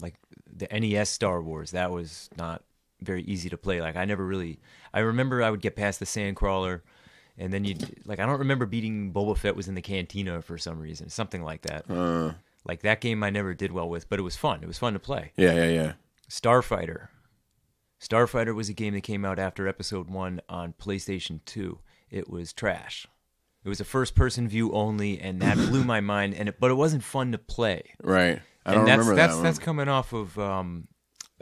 like the N E S Star Wars, that was not very easy to play. Like I never really. I remember I would get past the Sandcrawler, and then you like I don't remember beating Boba Fett was in the cantina for some reason, something like that. Uh, like that game I never did well with, but it was fun. It was fun to play. Yeah, yeah, yeah. Starfighter. Starfighter was a game that came out after Episode one on PlayStation two. It was trash. It was a first-person view only, and that blew my mind. And it, but it wasn't fun to play. Right. I don't and that's, remember that's, that one. That's coming off of um,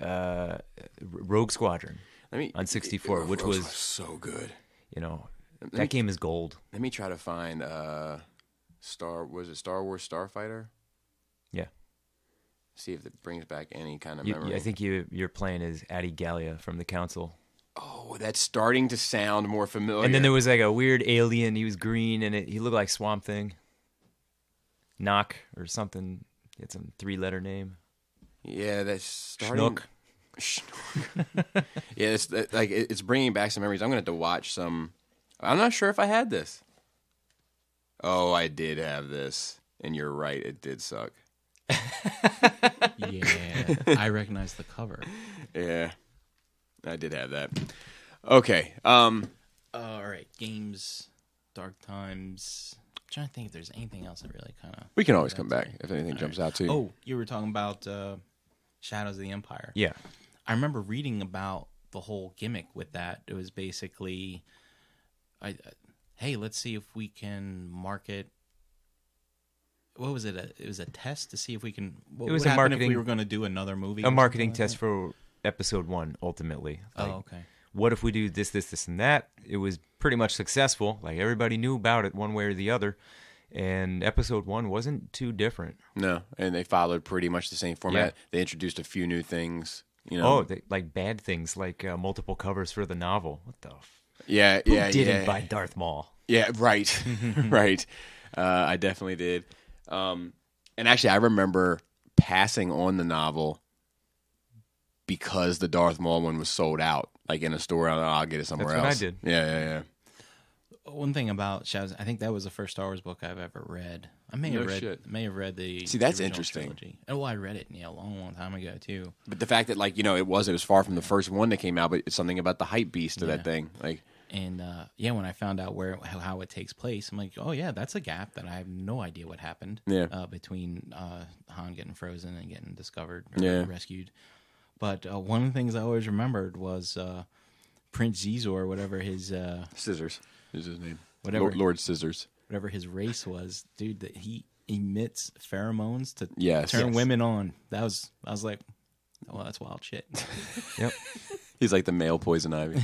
uh, Rogue Squadron let me, on sixty-four, it, it, which Rogue was, was so good. You know, let that me, game is gold. Let me try to find uh, Star. Was it Star Wars Starfighter? Yeah. See if it brings back any kind of you, memory. I think you you're playing as Adi Gallia from the Council. Oh, that's starting to sound more familiar. And then there was like a weird alien. He was green, and it, he looked like Swamp Thing. Nock or something. It's a three-letter name. Yeah, that's starting... Schnook. Schnook. Yeah, it's like it's bringing back some memories. I'm going to have to watch some... I'm not sure if I had this. Oh, I did have this. And you're right, it did suck. Yeah, I recognize the cover. Yeah. I did have that. Okay. Um, All right. Games, Dark Times. I'm trying to think if there's anything else that really kind of... We can always come back if anything All jumps right. out to you. Oh, you were talking about uh, Shadows of the Empire. Yeah. I remember reading about the whole gimmick with that. It was basically, I, uh, hey, let's see if we can market... What was it? A, it was a test to see if we can... What it was would a happen marketing, if we were going to do another movie? A marketing like test that? for... Episode one, ultimately. Like, oh, okay. What if we do this, this, this, and that? It was pretty much successful. Like, everybody knew about it one way or the other. And episode one wasn't too different. No, and they followed pretty much the same format. Yeah. They introduced a few new things. You know, oh, they, like bad things, like uh, multiple covers for the novel. What the? F- yeah, Who yeah, didn't yeah. buy Darth Maul? Yeah, right, right. Uh, I definitely did. Um, and actually, I remember passing on the novel. Because the Darth Maul one was sold out, like in a store, I'll, I'll get it somewhere That's what else. I did. Yeah, yeah, yeah. One thing about Shadows, I think that was the first Star Wars book I've ever read. I may no have read, shit. may have read the. See, that's interesting. Trilogy. Oh, I read it, yeah, a long, long time ago too. But the fact that, like, you know, it was it was far from the first one that came out, but it's something about the hype beast of yeah. that thing, like. And uh, yeah, when I found out where how, how it takes place, I'm like, oh yeah, that's a gap that I have no idea what happened. Yeah. Uh, between uh, Han getting frozen and getting discovered, or yeah. rescued. But uh, one of the things I always remembered was uh, Prince Xizor, whatever his... Uh, Scissors is his name. Whatever Lord, Lord Scissors. Whatever his race was, dude, that he emits pheromones to yes, turn yes. women on. That was, I was like, well, that's wild shit. Yep. He's like the male Poison Ivy.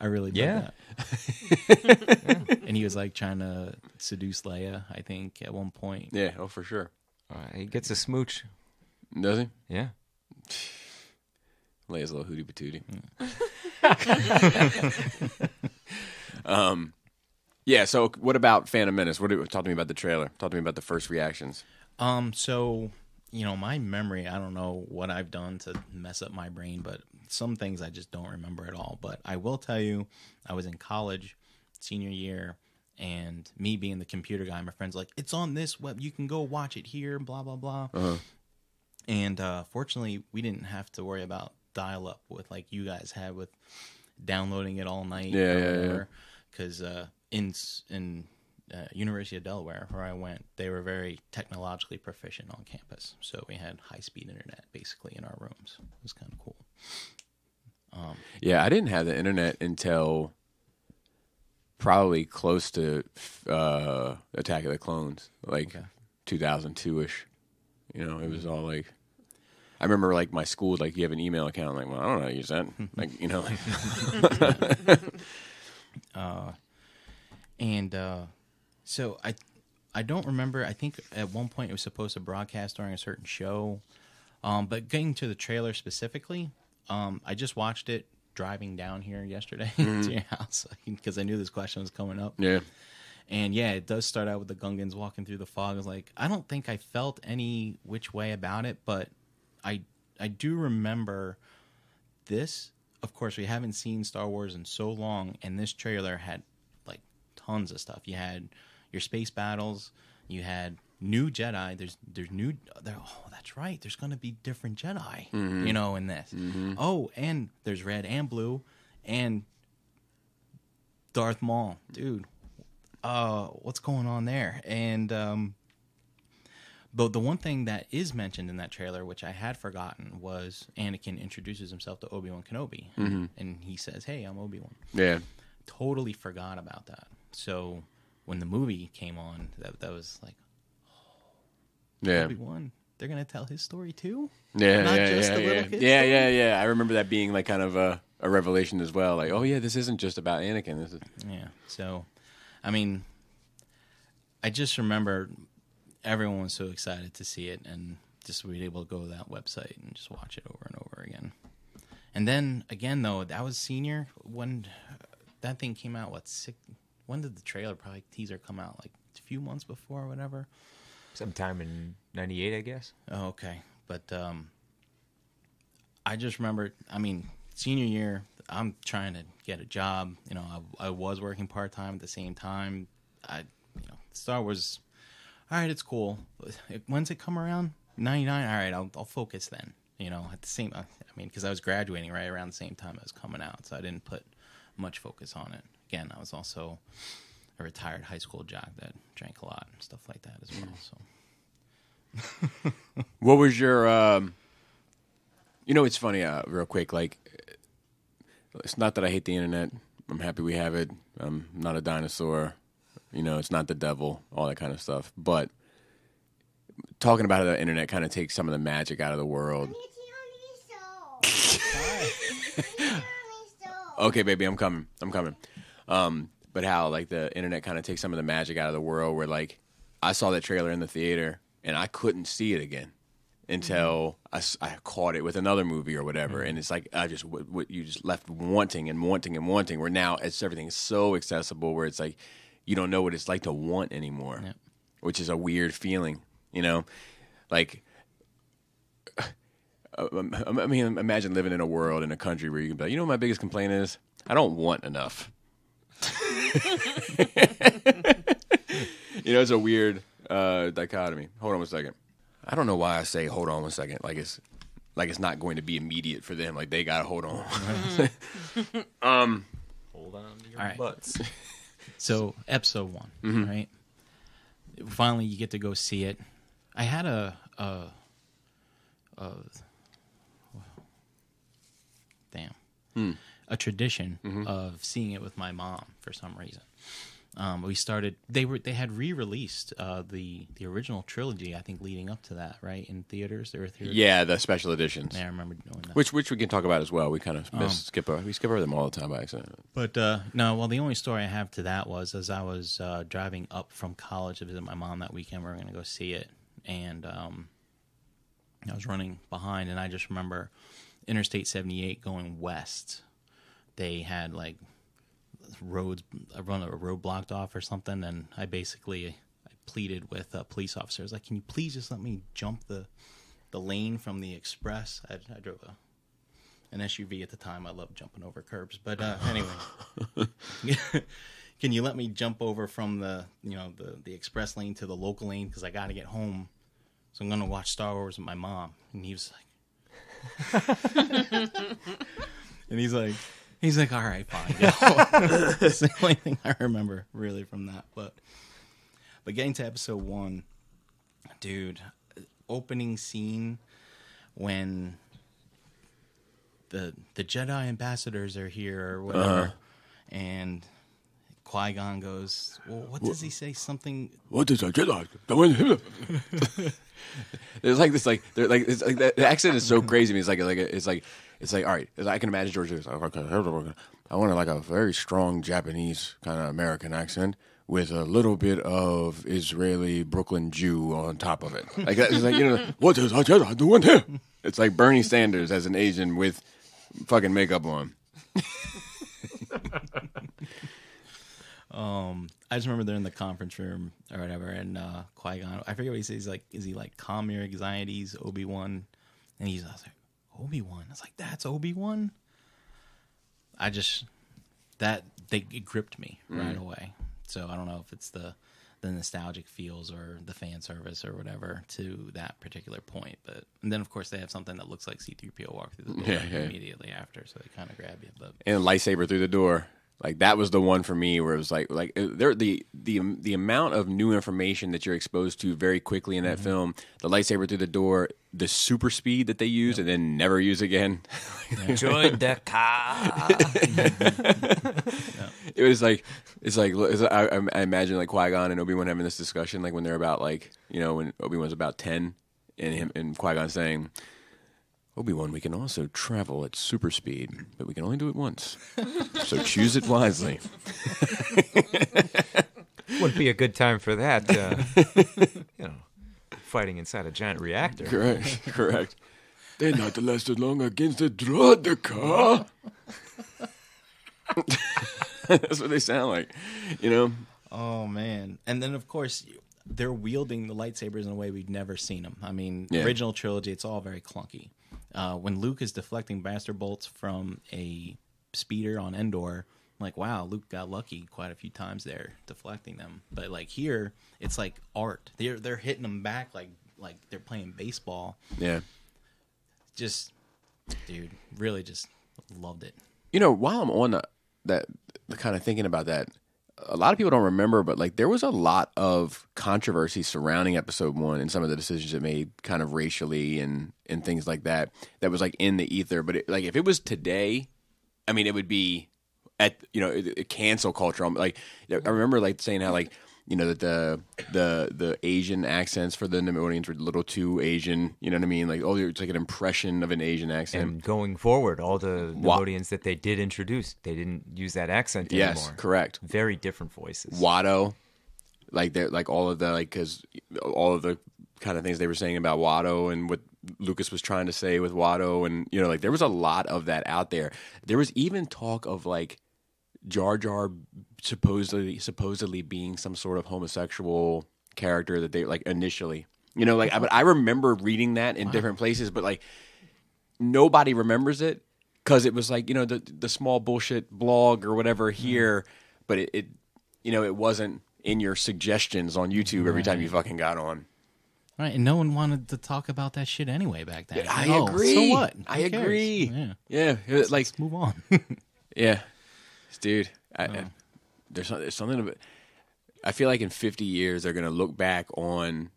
I really did yeah. that. Yeah. And he was like trying to seduce Leia, I think, at one point. Yeah, oh, for sure. Uh, he gets a smooch. Does he? Yeah. Leia's a little hootie patootie. Mm. um, yeah. So, what about Phantom Menace? What do, talk to me about the trailer? Talk to me about the first reactions. Um. So, you know, my memory. I don't know what I've done to mess up my brain, but some things I just don't remember at all. But I will tell you, I was in college, senior year, and me being the computer guy, my friend's like, "It's on this web. You can go watch it here." Blah blah blah. Uh-huh. And uh, fortunately, we didn't have to worry about dial-up with like you guys had with downloading it all night. Yeah, or whatever. Because yeah, yeah. uh, in in uh, University of Delaware, where I went, they were very technologically proficient on campus. So we had high-speed internet basically in our rooms. It was kind of cool. Um, yeah, I didn't have the internet until probably close to uh, Attack of the Clones, like okay. two thousand two-ish. You know, it was all like... I remember, like, my school, like, you have an email account. I'm like, well, I don't know how to use that. Like, you know. Like uh, and uh, so I I don't remember. I think at one point it was supposed to broadcast during a certain show. Um, but getting to the trailer specifically, um, I just watched it driving down here yesterday mm. to your house because I knew this question was coming up. Yeah. And yeah, it does start out with the Gungans walking through the fog. I was like, I don't think I felt any which way about it, but I I do remember this. Of course, we haven't seen Star Wars in so long, and this trailer had like tons of stuff. You had your space battles, you had new Jedi. There's there's new. There, oh, that's right. There's going to be different Jedi, mm-hmm. you know, in this. Mm-hmm. Oh, and there's red and blue, and Darth Maul, dude. Uh, what's going on there? And um, But the one thing that is mentioned in that trailer, which I had forgotten, was Anakin introduces himself to Obi-Wan Kenobi. Mm-hmm. And he says, hey, I'm Obi-Wan. Yeah. Totally forgot about that. So when the movie came on, that, that was like, oh, yeah. Obi-Wan, they're going to tell his story too? Yeah, Not yeah, just yeah, the yeah. little kid yeah, story? yeah, yeah. I remember that being like kind of a, a revelation as well. Like, oh, yeah, this isn't just about Anakin. This is... Yeah. So, I mean, I just remember... Everyone was so excited to see it and just be able to go to that website and just watch it over and over again. And then, again, though, that was Senior. When that thing came out, what, six, when did the trailer, probably teaser come out? Like a few months before or whatever? Sometime in ninety-eight, I guess. Oh, okay. But um, I just remember, I mean, senior year, I'm trying to get a job. You know, I, I was working part-time at the same time. I, you know, Star Wars... All right, it's cool. When's it come around? ninety-nine? All right, I'll, I'll focus then. You know, at the same, I mean, because I was graduating right around the same time I was coming out, so I didn't put much focus on it. Again, I was also a retired high school jock that drank a lot and stuff like that as well. So, what was your, um, you know, it's funny, uh, real quick, like, it's not that I hate the internet. I'm happy we have it. I'm not a dinosaur. You know, it's not the devil, all that kind of stuff. But talking about the internet kind of takes some of the magic out of the world. Okay, baby, I'm coming. I'm coming. Um, but how, like, the internet kind of takes some of the magic out of the world where, like, I saw that trailer in the theater and I couldn't see it again until mm-hmm. I, I caught it with another movie or whatever. Mm-hmm. And it's like, I just, what, what you just left wanting and wanting and wanting, where now it's everything is so accessible where it's like, you don't know what it's like to want anymore, yep. which is a weird feeling, you know? Like, I mean, imagine living in a world, in a country where you can be like, you know what my biggest complaint is? I don't want enough. You know, it's a weird uh, dichotomy. Hold on one second. I don't know why I say hold on one second. Like it's, like it's not going to be immediate for them. Like they got to hold on. um, hold on to your all right. butts. So, episode one, mm-hmm. right? Finally, you get to go see it. I had a... a, a well, damn. Mm. A tradition mm-hmm. of seeing it with my mom for some reason. Um, we started... They were they had re-released uh, the, the original trilogy, I think, leading up to that, right? In theaters? There were theaters. Yeah, the special editions. Yeah, I remember doing that. Which which we can talk about as well. We kind of miss, um, skip, over, we skip over them all the time by accident. But, uh, no, well, the only story I have to that was as I was uh, driving up from college to visit my mom that weekend. We were going to go see it. And um, I was running behind, and I just remember Interstate seventy-eight going west. They had, like... roads I run a road blocked off or something, and I basically I pleaded with a police officer. I was like, can you please just let me jump the the lane from the express? I, I drove a, an S U V at the time. I loved jumping over curbs, but uh, anyway, can you let me jump over from the you know the, the express lane to the local lane because I got to get home, so I'm gonna watch Star Wars with my mom. And he was like and he's like He's like, all right, fine. That's the only thing I remember, really, from that. But but getting to episode one, dude, opening scene when the the Jedi ambassadors are here or whatever, uh, and Qui-Gon goes, well, what does he say? Something. What is a Jedi? There's like this, like, they're like, it's like that, the accent is so crazy. I mean, it's like, like, it's like. It's like, all right, I can imagine George Lucas. I wanted like a very strong Japanese kind of American accent with a little bit of Israeli Brooklyn Jew on top of it. Like, it's like, you know, what is Hajjah doing here? It's like Bernie Sanders as an Asian with fucking makeup on. um, I just remember they're in the conference room or whatever, and uh, Qui-Gon, I forget what he says. He's like, is he like, calm your anxieties, Obi-Wan? And he's like, Obi-Wan. I was like, that's Obi-Wan? I just, that, they it gripped me right mm. away. So I don't know if it's the, the nostalgic feels or the fan service or whatever to that particular point. But and then, of course, they have something that looks like C three P O walk through the door yeah, yeah. immediately after, so they kind of grab you. But. And a lightsaber through the door. Like that was the one for me where it was like, like there the the the amount of new information that you're exposed to very quickly in that mm-hmm. film. The lightsaber through the door, the super speed that they use, yep. and then never use again. Join the car. It was like it's like I, I imagine like Qui-Gon and Obi-Wan having this discussion like when they're about like you know when Obi-Wan's about ten and him and Qui-Gon saying, Obi-Wan, we can also travel at super speed, but we can only do it once. So choose it wisely. Wouldn't be a good time for that, uh, you know, fighting inside a giant reactor. Correct, correct. They're not to last as long against the Droidaka. That's what they sound like, you know? Oh, man. And then, of course, they're wielding the lightsabers in a way we've never seen them. I mean, yeah. original trilogy, it's all very clunky. Uh, when Luke is deflecting blaster bolts from a speeder on Endor, I'm like, wow, Luke got lucky quite a few times there deflecting them. But like here, it's like art. They're they're hitting them back like like they're playing baseball. Yeah, just dude, really just loved it. You know, while I'm on the, that, the kind of thinking about that, a lot of people don't remember, but like there was a lot of controversy surrounding episode one and some of the decisions it made kind of racially and, and things like that, that was like in the ether. But it, like if it was today, I mean, it would be at, you know, it, it cancel culture. Like I remember like saying how like, you know, that the, the, the Asian accents for the Nemoidians were a little too Asian, you know what I mean? Like, oh, it's like an impression of an Asian accent. And going forward, all the Nemoidians that they did introduce, they didn't use that accent anymore. Yes, correct. Very different voices. Watto, like they're like all of the, like, because all of the kind of things they were saying about Watto and what Lucas was trying to say with Watto. And, you know, like there was a lot of that out there. There was even talk of like, Jar Jar supposedly supposedly being some sort of homosexual character that they like initially, you know, like. But I, I remember reading that in wow. different places, but like nobody remembers it because it was like you know the the small bullshit blog or whatever here, mm-hmm. but it, it you know it wasn't in your suggestions on YouTube right. every time you fucking got on. Right, and no one wanted to talk about that shit anyway back then. Yeah, I oh, agree. So what? Who I cares? agree. Yeah, yeah. Let's, like, let's move on. yeah. Dude, I, oh. I, there's, there's something about. I feel like in fifty years they're gonna look back on,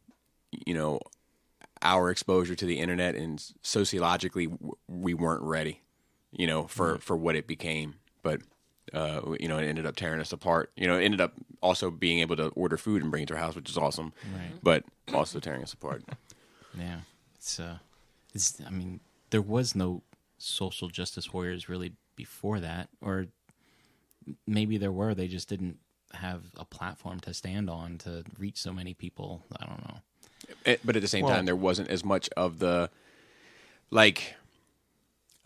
you know, our exposure to the internet and sociologically w- we weren't ready, you know, for, right. for what it became. But uh, you know, it ended up tearing us apart. You know, it ended up also being able to order food and bring it to our house, which is awesome. Right. But also tearing us apart. Yeah, it's uh, it's. I mean, there was no social justice warriors really before that, or. Maybe there were, they just didn't have a platform to stand on to reach so many people. I don't know. It, but at the same well, time, there wasn't as much of the, like,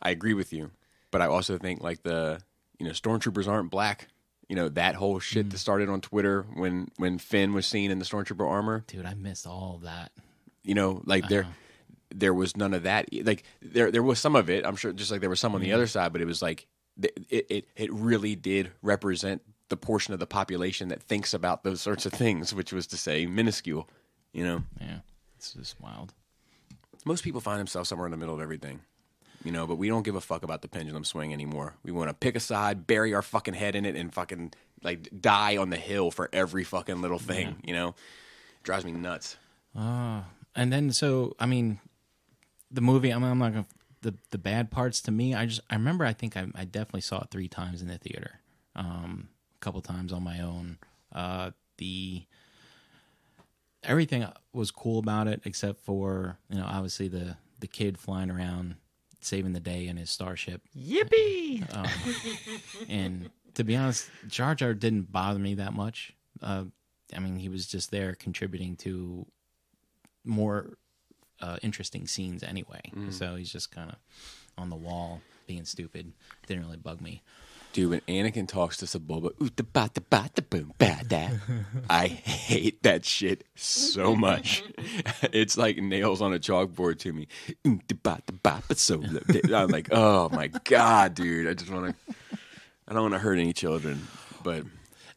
I agree with you, but I also think, like, the, you know, stormtroopers aren't black. You know, that whole shit mm-hmm. that started on Twitter when, when Finn was seen in the stormtrooper armor. Dude, I miss all that. You know, like, there there was none of that. Like, there there was some of it, I'm sure, just like there was some on mm-hmm. the other side, but it was like, It, it it really did represent the portion of the population that thinks about those sorts of things, which was to say minuscule, you know? Yeah, it's just wild. Most people find themselves somewhere in the middle of everything, you know, but we don't give a fuck about the pendulum swing anymore. We want to pick a side, bury our fucking head in it, and fucking, like, die on the hill for every fucking little thing, yeah. you know? Drives me nuts. Uh, and then, so, I mean, the movie, I'm, I'm not going to... The, the bad parts to me, I just I remember I think I, I definitely saw it three times in the theater, um, a couple times on my own. Uh, the everything was cool about it except for you know obviously the the kid flying around saving the day in his starship. Yippee! Um, and to be honest, Jar Jar didn't bother me that much. Uh, I mean, he was just there contributing to more. Uh, interesting scenes anyway. Mm. So he's just kind of on the wall being stupid. Didn't really bug me. Dude, when Anakin talks to Sebulba, I hate that shit so much. It's like nails on a chalkboard to me. I'm like, oh my God, dude. I just want to, I don't want to hurt any children, but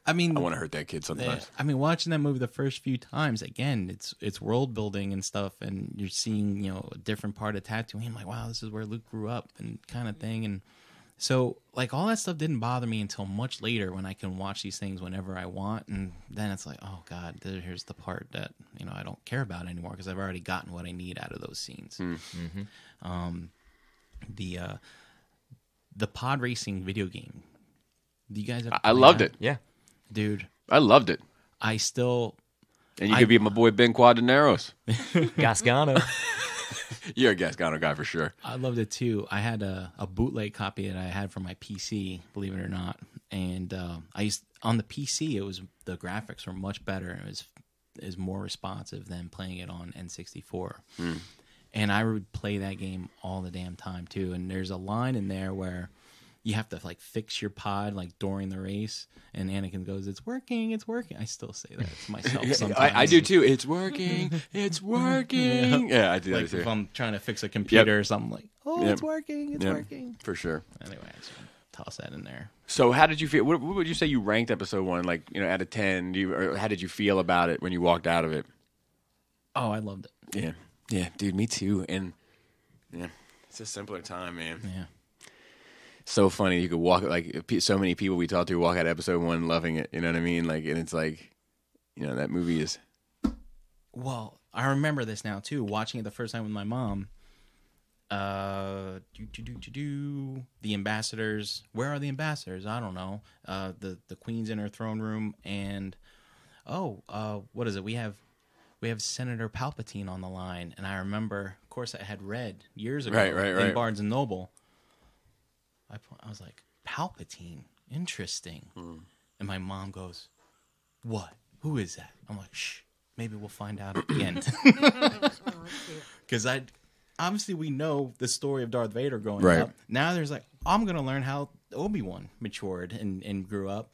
I mean, I want to hurt that kid sometimes. I mean, watching that movie the first few times, again, it's it's world building and stuff, and you're seeing you know a different part of Tatooine. Like, wow, this is where Luke grew up and kind of thing, and So, like, all that stuff didn't bother me until much later when I can watch these things whenever I want. And then it's like, oh, God, here's the part that, you know, I don't care about anymore because I've already gotten what I need out of those scenes. Mm-hmm. Um, the uh, the pod racing video game. Do you guys ever I loved that? It. Yeah. Dude. I loved it. I still... And you I, could be my boy Ben Quadinaros. Gascano. You're a Gascano guy for sure. I loved it too. I had a, a bootleg copy that I had from my P C, believe it or not. And uh, I used on the P C, it was the graphics were much better. It was is more responsive than playing it on N sixty-four. Mm. And I would play that game all the damn time too. And there's a line in there where you have to like fix your pod like during the race, and Anakin goes, "It's working, it's working." I still say that to myself sometimes. I, I do too. It's working, it's working. Yeah, yeah I do like that too. If I'm trying to fix a computer yep. or something, like, oh, yep. it's working, it's yep. working for sure. Anyway, I just toss that in there. So, how did you feel? What, what would you say you ranked episode one? Like, you know, out of ten, do you, or how did you feel about it when you walked out of it? Oh, I loved it. Yeah, yeah, dude, me too. And yeah, it's a simpler time, man. Yeah. So funny you could walk like so many people we talked to walk out of episode one loving it, you know what I mean? Like, and it's like, you know, that movie is. Well, I remember this now too. Watching it the first time with my mom, uh, do do do do do the ambassadors. Where are the ambassadors? I don't know. Uh, the the queen's in her throne room, and oh, uh, what is it? We have we have Senator Palpatine on the line, and I remember, of course, I had read years ago right, right, right. in Barnes and Noble. I I was like, Palpatine, interesting. Mm. And my mom goes, what? Who is that? I'm like, shh, maybe we'll find out at the end. Because I, obviously we know the story of Darth Vader growing right. up. Now there's like, I'm going to learn how Obi-Wan matured and, and grew up.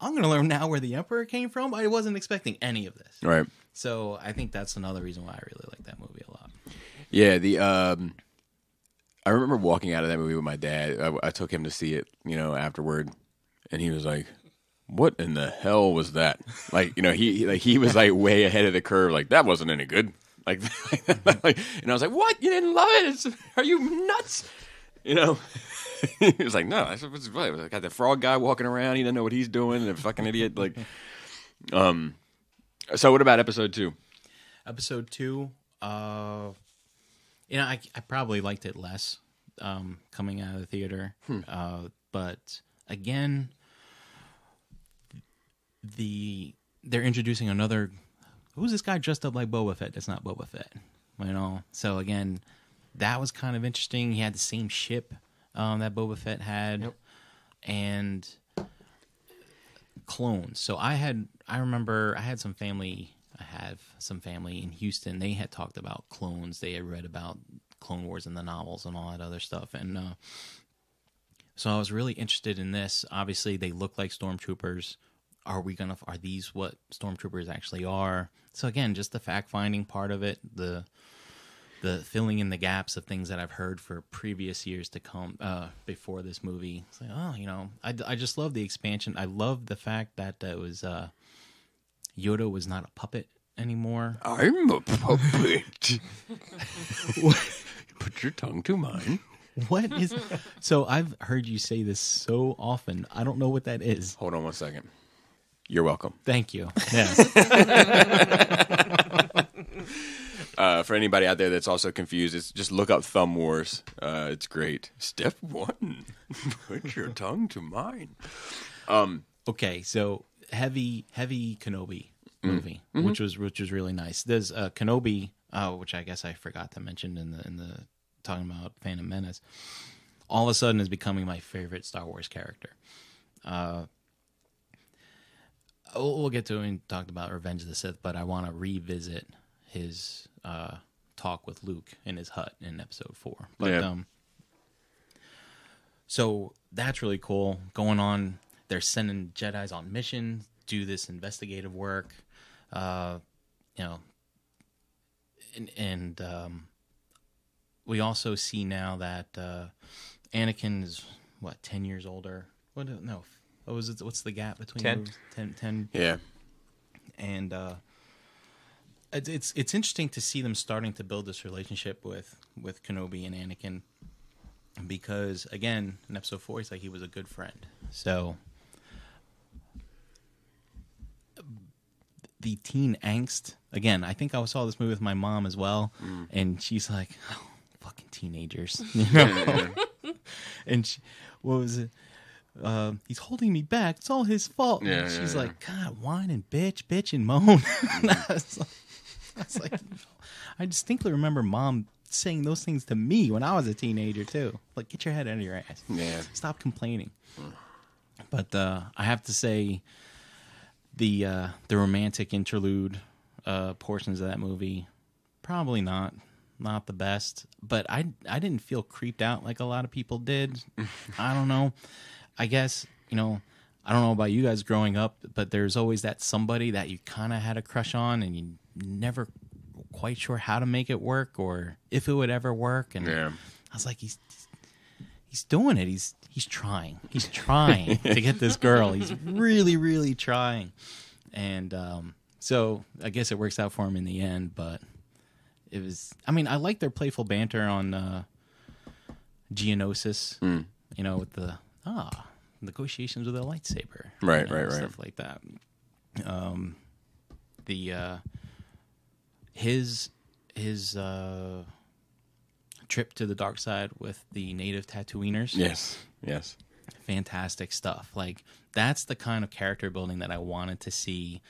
I'm going to learn now where the Emperor came from. I wasn't expecting any of this. Right. So I think that's another reason why I really like that movie a lot. Yeah, the... Um... I remember walking out of that movie with my dad. I, I took him to see it, you know, afterward, and he was like, "What in the hell was that?" Like, you know, he, he like he was like way ahead of the curve. Like, that wasn't any good. Like, like, and I was like, "What? You didn't love it? It's, are you nuts?" You know, he was like, "No, that's what's right." I got the frog guy walking around. He doesn't know what he's doing. And a fucking idiot. Like, um, so what about episode two? Episode two, uh. You know, I, I probably liked it less um, coming out of the theater. Hmm. Uh, but again, the they're introducing another... Who's this guy dressed up like Boba Fett? That's not Boba Fett, you know? So again, that was kind of interesting. He had the same ship um, that Boba Fett had. Yep. And clones. So I had... I remember I had some family... I have some family in Houston. They had talked about clones. They had read about Clone Wars and the novels and all that other stuff. And uh, so I was really interested in this. Obviously, they look like stormtroopers. Are we gonna? Are these what stormtroopers actually are? So again, just the fact finding part of it, the the filling in the gaps of things that I've heard for previous years to come uh, before this movie. It's like, oh, you know, I, I just love the expansion. I love the fact that that was. Uh, Yoda was not a puppet anymore. I'm a puppet. Put your tongue to mine. What is... So I've heard you say this so often. I don't know what that is. Hold on one second. You're welcome. Thank you. Yes. uh, for anybody out there that's also confused, it's just look up Thumb Wars. Uh, it's great. Step one. Put your tongue to mine. Um. Okay, so... Heavy, heavy Kenobi movie, mm. mm-hmm. which was which was really nice. There's uh, Kenobi, uh, which I guess I forgot to mention in the in the talking about Phantom Menace. All of a sudden, is becoming my favorite Star Wars character. Uh, we'll, we'll get to it when we talked about Revenge of the Sith, but I want to revisit his uh, talk with Luke in his hut in Episode Four. But yeah. um, so that's really cool going on. They're sending Jedis on missions, do this investigative work, uh, you know, and, and um, we also see now that uh, Anakin is what ten years older. What no? What was it? What's the gap between ten? Ten, ten yeah. And uh, it, it's it's interesting to see them starting to build this relationship with with Kenobi and Anakin. because, again, in episode four, he's like, he was a good friend. So the teen angst, again, I think I saw this movie with my mom as well, mm. and she's like, oh, fucking teenagers. You know? And she, what was it? Uh, he's holding me back. It's all his fault. Yeah, and she's yeah, like, yeah. God, whine and bitch, bitch and moan. And I was like, I, was like I distinctly remember Mom saying those things to me when I was a teenager too. Like, get your head out of your ass. Yeah. Stop complaining. But uh, I have to say, the uh, the romantic interlude uh, portions of that movie, probably not. Not the best, but I I didn't feel creeped out like a lot of people did. I don't know. I guess, you know, I don't know about you guys growing up, but there's always that somebody that you kind of had a crush on and you never quite sure how to make it work or if it would ever work. And yeah. I was like, he's he's doing it. He's he's trying. He's trying to get this girl. He's really, really trying. And um, so I guess it works out for him in the end, but... It was. I mean, I like their playful banter on uh, Geonosis. Mm. You know, with the ah negotiations with a lightsaber, right, you know, right, right, stuff like that. Um, the uh, his his uh, trip to the dark side with the native Tatooiners. Yes, yes, fantastic stuff. Like that's the kind of character building that I wanted to see.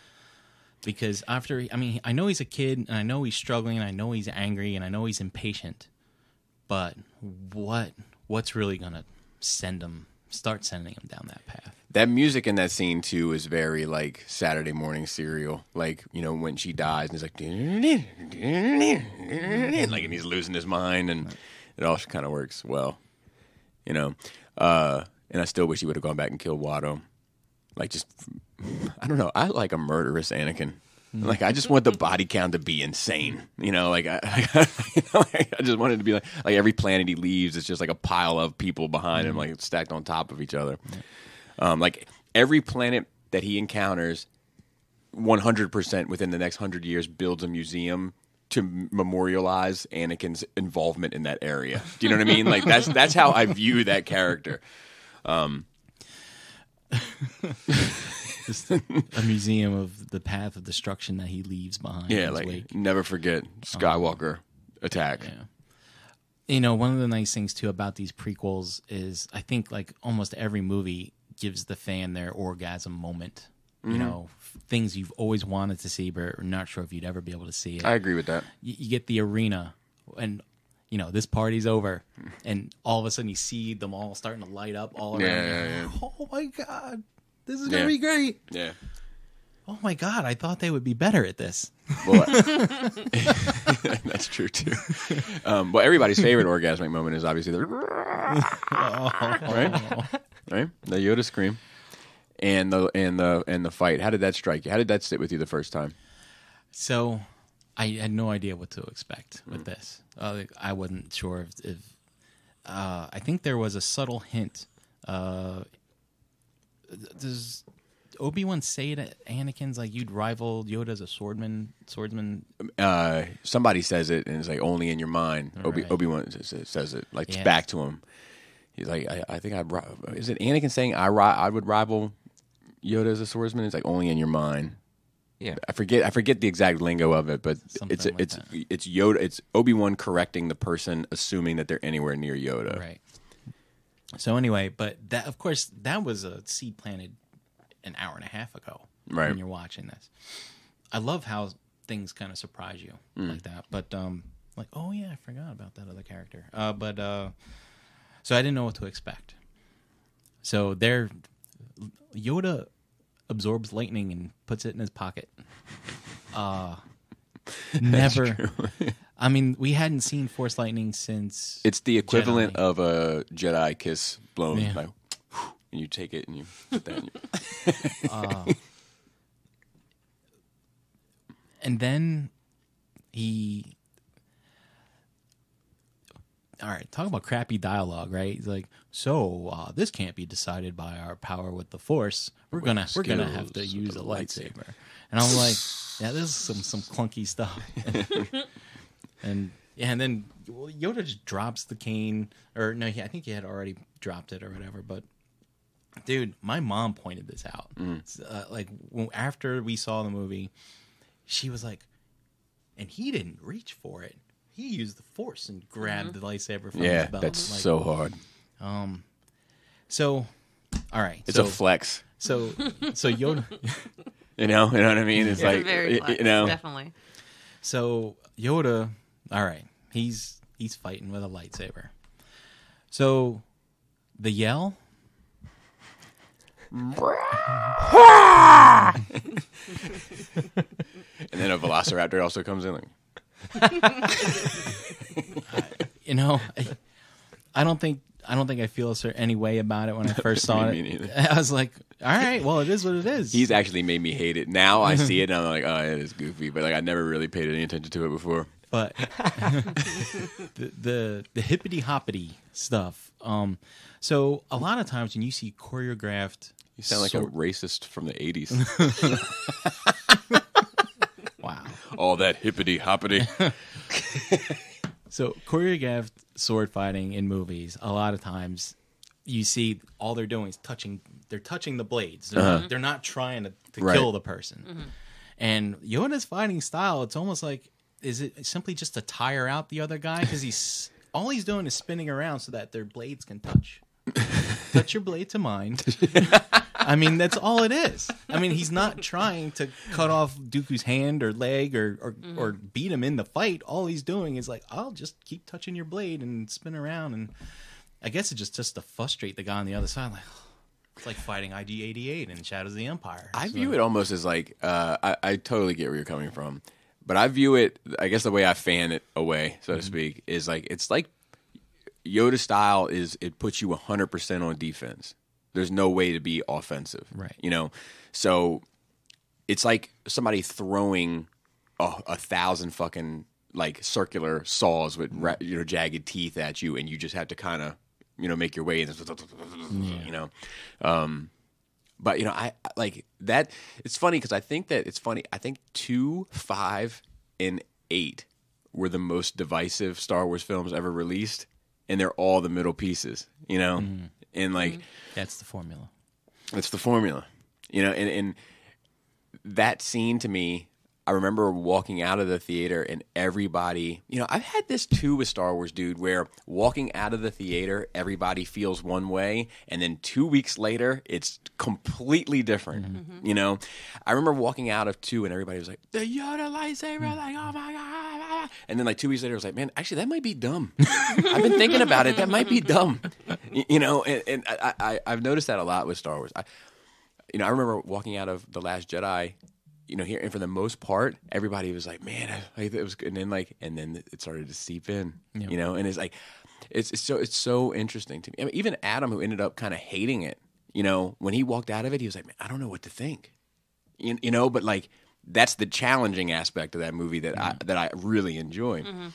Because after, I mean, I know he's a kid, and I know he's struggling, and I know he's angry, and I know he's impatient. But what what's really going to send him, start sending him down that path? That music in that scene, too, is very, like, Saturday morning serial. Like, you know, when she dies, and he's like, like, and he's losing his mind, and it all kind of works well, you know. Uh, and I still wish he would have gone back and killed Watto. Like, just... I don't know. I like a murderous Anakin. Like, I just want the body count to be insane. You know, like, I, I, you know, like, I just wanted to be like, like, every planet he leaves, it's just like a pile of people behind him, like, stacked on top of each other. Um, like, every planet that he encounters, one hundred percent within the next one hundred years, builds a museum to memorialize Anakin's involvement in that area. Do you know what I mean? Like, that's, that's how I view that character. Um, Just a museum of the path of destruction that he leaves behind. Yeah, like, wake. Never forget Skywalker um, attack. Yeah. You know, one of the nice things, too, about these prequels is I think, like, almost every movie gives the fan their orgasm moment. Mm-hmm. You know, things you've always wanted to see, but are not sure if you'd ever be able to see it. I agree with that. You, you get the arena, and, you know, this party's over, and all of a sudden you see them all starting to light up all around. Yeah, yeah, yeah. Oh, my God. This is going to yeah. be great. Yeah. Oh, my God. I thought they would be better at this. Well, that's true, too. Um, well, everybody's favorite orgasmic moment is obviously the... right? Right? The Yoda scream. And the, and, the, and the fight. How did that strike you? How did that sit with you the first time? So I had no idea what to expect with mm. this. Uh, I wasn't sure if... if uh, I think there was a subtle hint... Uh, Does Obi-Wan say to Anakin's like you'd rival Yoda as a swordman? Swordsman? Uh, somebody says it, and it's like only in your mind. Right. Obi- Obi-Wan says it, like yeah. it's back to him. He's like, I, I think I'd. Is it Anakin saying I ri- I would rival Yoda as a swordsman? It's like only in your mind. Yeah, I forget. I forget the exact lingo of it, but Something it's like it's that. It's Yoda. It's Obi-Wan correcting the person, assuming that they're anywhere near Yoda. Right. So anyway, but that, of course, that was a seed planted an hour and a half ago right. when you're watching this. I love how things kind of surprise you mm. like that. But um, like, oh, yeah, I forgot about that other character. Uh, but uh, so I didn't know what to expect. So there, Yoda absorbs lightning and puts it in his pocket. Uh, never. I mean, we hadn't seen Force Lightning since... It's the equivalent Jedi. Of a Jedi kiss blown. Yeah. Like, and you take it and you put that in your... uh, and then he... All right, talk about crappy dialogue, right? He's like, so uh, this can't be decided by our power with the Force. We're gonna we're gonna have to use a lightsaber. lightsaber. And I'm like, yeah, this is some, some clunky stuff. And and then well, Yoda just drops the cane, or no, he, I think he had already dropped it or whatever. But dude, my mom pointed this out. Mm. Uh, like after we saw the movie, she was like, "And he didn't reach for it. He used the Force and grabbed mm-hmm. the lightsaber from yeah, his belt." Yeah, that's like, so hard. Um, so all right, it's so, a flex. So, so Yoda. You know, you know what I mean? It's yeah, like, very flex, you know, definitely. So Yoda, all right, he's he's fighting with a lightsaber. So the yell, and then a Velociraptor also comes in. Like, you know, I, I don't think. I don't think I feel any way about it when I first saw me, it. Me I was like, all right, well, it is what it is. He's actually made me hate it. Now I see it and I'm like, oh, it is goofy. But like, I never really paid any attention to it before. But the, the the hippity-hoppity stuff. Um, so a lot of times when you see choreographed... You sound like sort- a racist from the eighties. Wow. All that hippity-hoppity. So choreographed sword fighting in movies, a lot of times you see all they're doing is touching. They're touching the blades. They're, uh-huh. not, they're not trying to, to right. kill the person. Mm-hmm. And Yoda's fighting style, it's almost like, is it simply just to tire out the other guy? Because he's all he's doing is spinning around so that their blades can touch. Touch your blade to mine. I mean, that's all it is. I mean, he's not trying to cut off Dooku's hand or leg or or, mm-hmm. or beat him in the fight. All he's doing is like, I'll just keep touching your blade and spin around. And I guess it's just, just to frustrate the guy on the other side. Like, it's like fighting I D eighty-eight in Shadows of the Empire. I so. view it almost as like, uh, I, I totally get where you're coming from. But I view it, I guess the way I fan it away, so mm-hmm. to speak, is like, it's like Yoda style is it puts you one hundred percent on defense. There's no way to be offensive, right? You know, so it's like somebody throwing a, a thousand fucking like circular saws with ra- you know jagged teeth at you, and you just have to kind of you know make your way. And yeah. you know, um, but you know, I, I like that. It's funny because I think that it's funny. I think two, five, and eight were the most divisive Star Wars films ever released, and they're all the middle pieces. You know. Mm-hmm. And like mm-hmm. that's the formula. That's the formula, you know. And, and that scene to me, I remember walking out of the theater and everybody, you know, I've had this too with Star Wars, dude, where walking out of the theater, everybody feels one way, and then two weeks later, it's completely different. Mm-hmm. You know, I remember walking out of two, and everybody was like, "The Yoda lightsaber!" Mm-hmm. Like, oh my god! And then like two weeks later, I was like, "Man, actually, that might be dumb." I've been thinking about it. That might be dumb. You know, and, and I, I, I've noticed that a lot with Star Wars. I, you know, I remember walking out of The Last Jedi. You know, here and for the most part, everybody was like, "Man, I, it was," good. and then like, and then it started to seep in. Yep. You know, and it's like, it's, it's so it's so interesting to me. I mean, even Adam, who ended up kind of hating it, you know, when he walked out of it, he was like, "Man, I don't know what to think," you, you know. But like, that's the challenging aspect of that movie that mm-hmm. I that I really enjoy. Mm-hmm.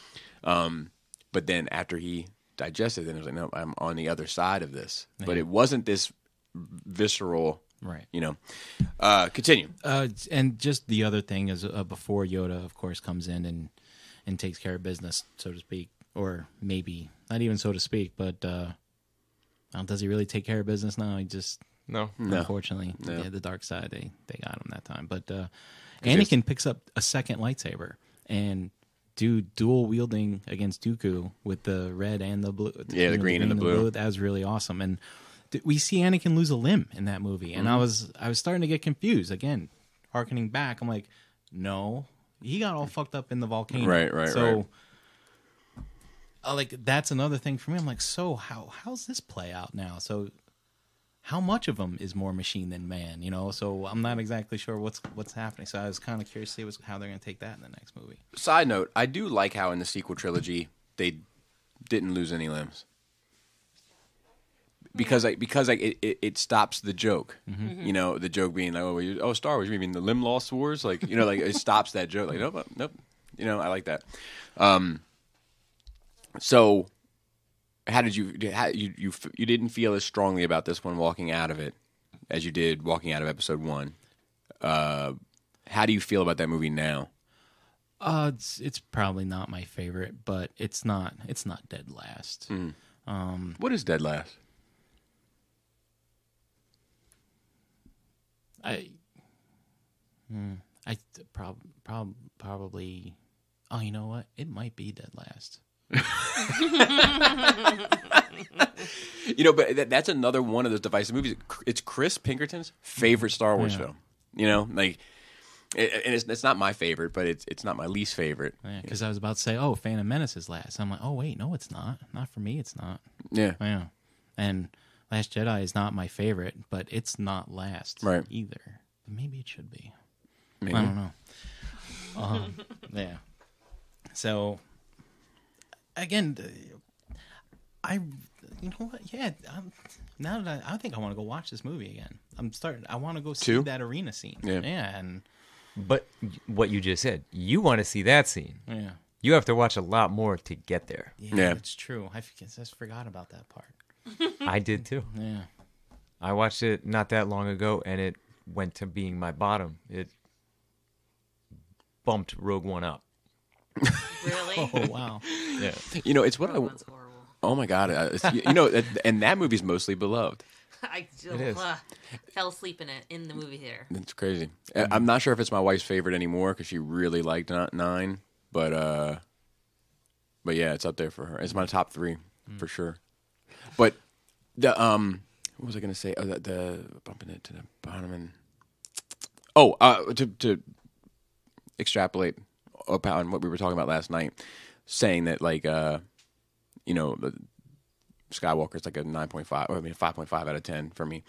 Um, but then after he digested, then it was like, "No, I'm on the other side of this." Mm-hmm. But it wasn't this visceral. Right, you know. Uh, continue. Uh, and just the other thing is, uh, before Yoda, of course, comes in and, and takes care of business, so to speak, or maybe not even so to speak, but uh, does he really take care of business now? He just no, unfortunately, no. Yeah, the dark side they they got him that time. But uh, Anakin picks up a second lightsaber and do dual wielding against Dooku with the red and the blue. Yeah, the green, know, the green and the blue. blue. That was really awesome. And we see Anakin lose a limb in that movie, and mm-hmm. I was I was starting to get confused again, harkening back. I'm like, no, he got all fucked up in the volcano, right? Right. So, right. Uh, like, that's another thing for me. I'm like, so how how's this play out now? So, how much of him is more machine than man? You know, so I'm not exactly sure what's what's happening. So I was kind of curious to see what's, how they're going to take that in the next movie. Side note: I do like how in the sequel trilogy they didn't lose any limbs. Because like, because like it, it, it stops the joke, mm-hmm. you know, the joke being like, oh, oh Star Wars, you mean the limb loss wars? Like, you know, like it stops that joke. Like, nope, nope. You know, I like that. Um, so how did you, how, you, you, you didn't feel as strongly about this one walking out of it as you did walking out of episode one. Uh, how do you feel about that movie now? Uh, it's it's probably not my favorite, but it's not it's not dead last. Mm. Um, what is dead last? I, mm, I prob, prob, probably. Oh, you know what? It might be dead last. You know, but that, that's another one of those divisive movies. It's Chris Pinkerton's favorite Star Wars yeah. film. You know, like, it, and it's, it's not my favorite, but it's it's not my least favorite. Yeah, because I was about to say, oh, Phantom Menace is last. I'm like, oh wait, no, it's not. Not for me, it's not. Yeah, yeah, and. Last Jedi is not my favorite, but it's not last right. either. But maybe it should be. Maybe. I don't know. Um, yeah. So, again, I, you know what? Yeah. I'm, now that I, I think I want to go watch this movie again. I'm starting. I want to go see Two? that arena scene. Yeah. yeah and, but what you just said, you want to see that scene. Yeah. You have to watch a lot more to get there. Yeah, yeah. That's true. I, I forgot about that part. I did too. Yeah, I watched it not that long ago, and it went to being my bottom. It bumped Rogue One up. Really? Oh wow! Yeah. You know, it's what Rogue I. One's horrible. Oh my god! It's, you know, and that movie's mostly beloved. I still uh, fell asleep in it in the movie theater. It's crazy. Mm-hmm. I'm not sure if it's my wife's favorite anymore because she really liked Nine, but uh, but yeah, it's up there for her. It's my top three mm. for sure. But the um, what was I going to say? Oh, the, the bumping it to the bottom and oh, uh, to to extrapolate upon what we were talking about last night, saying that like uh, you know, the Skywalker's like a nine point five, or I mean five point five out of ten for me,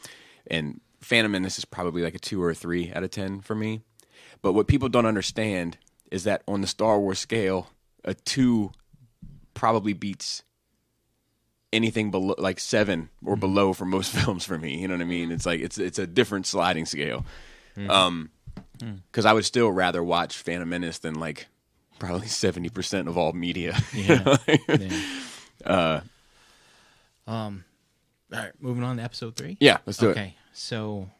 and Phantom Menace is probably like a two or a three out of ten for me. But what people don't understand is that on the Star Wars scale, a two probably beats anything below like seven or below for most films for me, you know what I mean? It's like it's it's a different sliding scale. Mm. Um, because I would still rather watch Phantom Menace than like probably seventy percent of all media. Yeah. yeah. Uh, um, all right, moving on to episode three. Yeah, let's do okay, it. Okay, so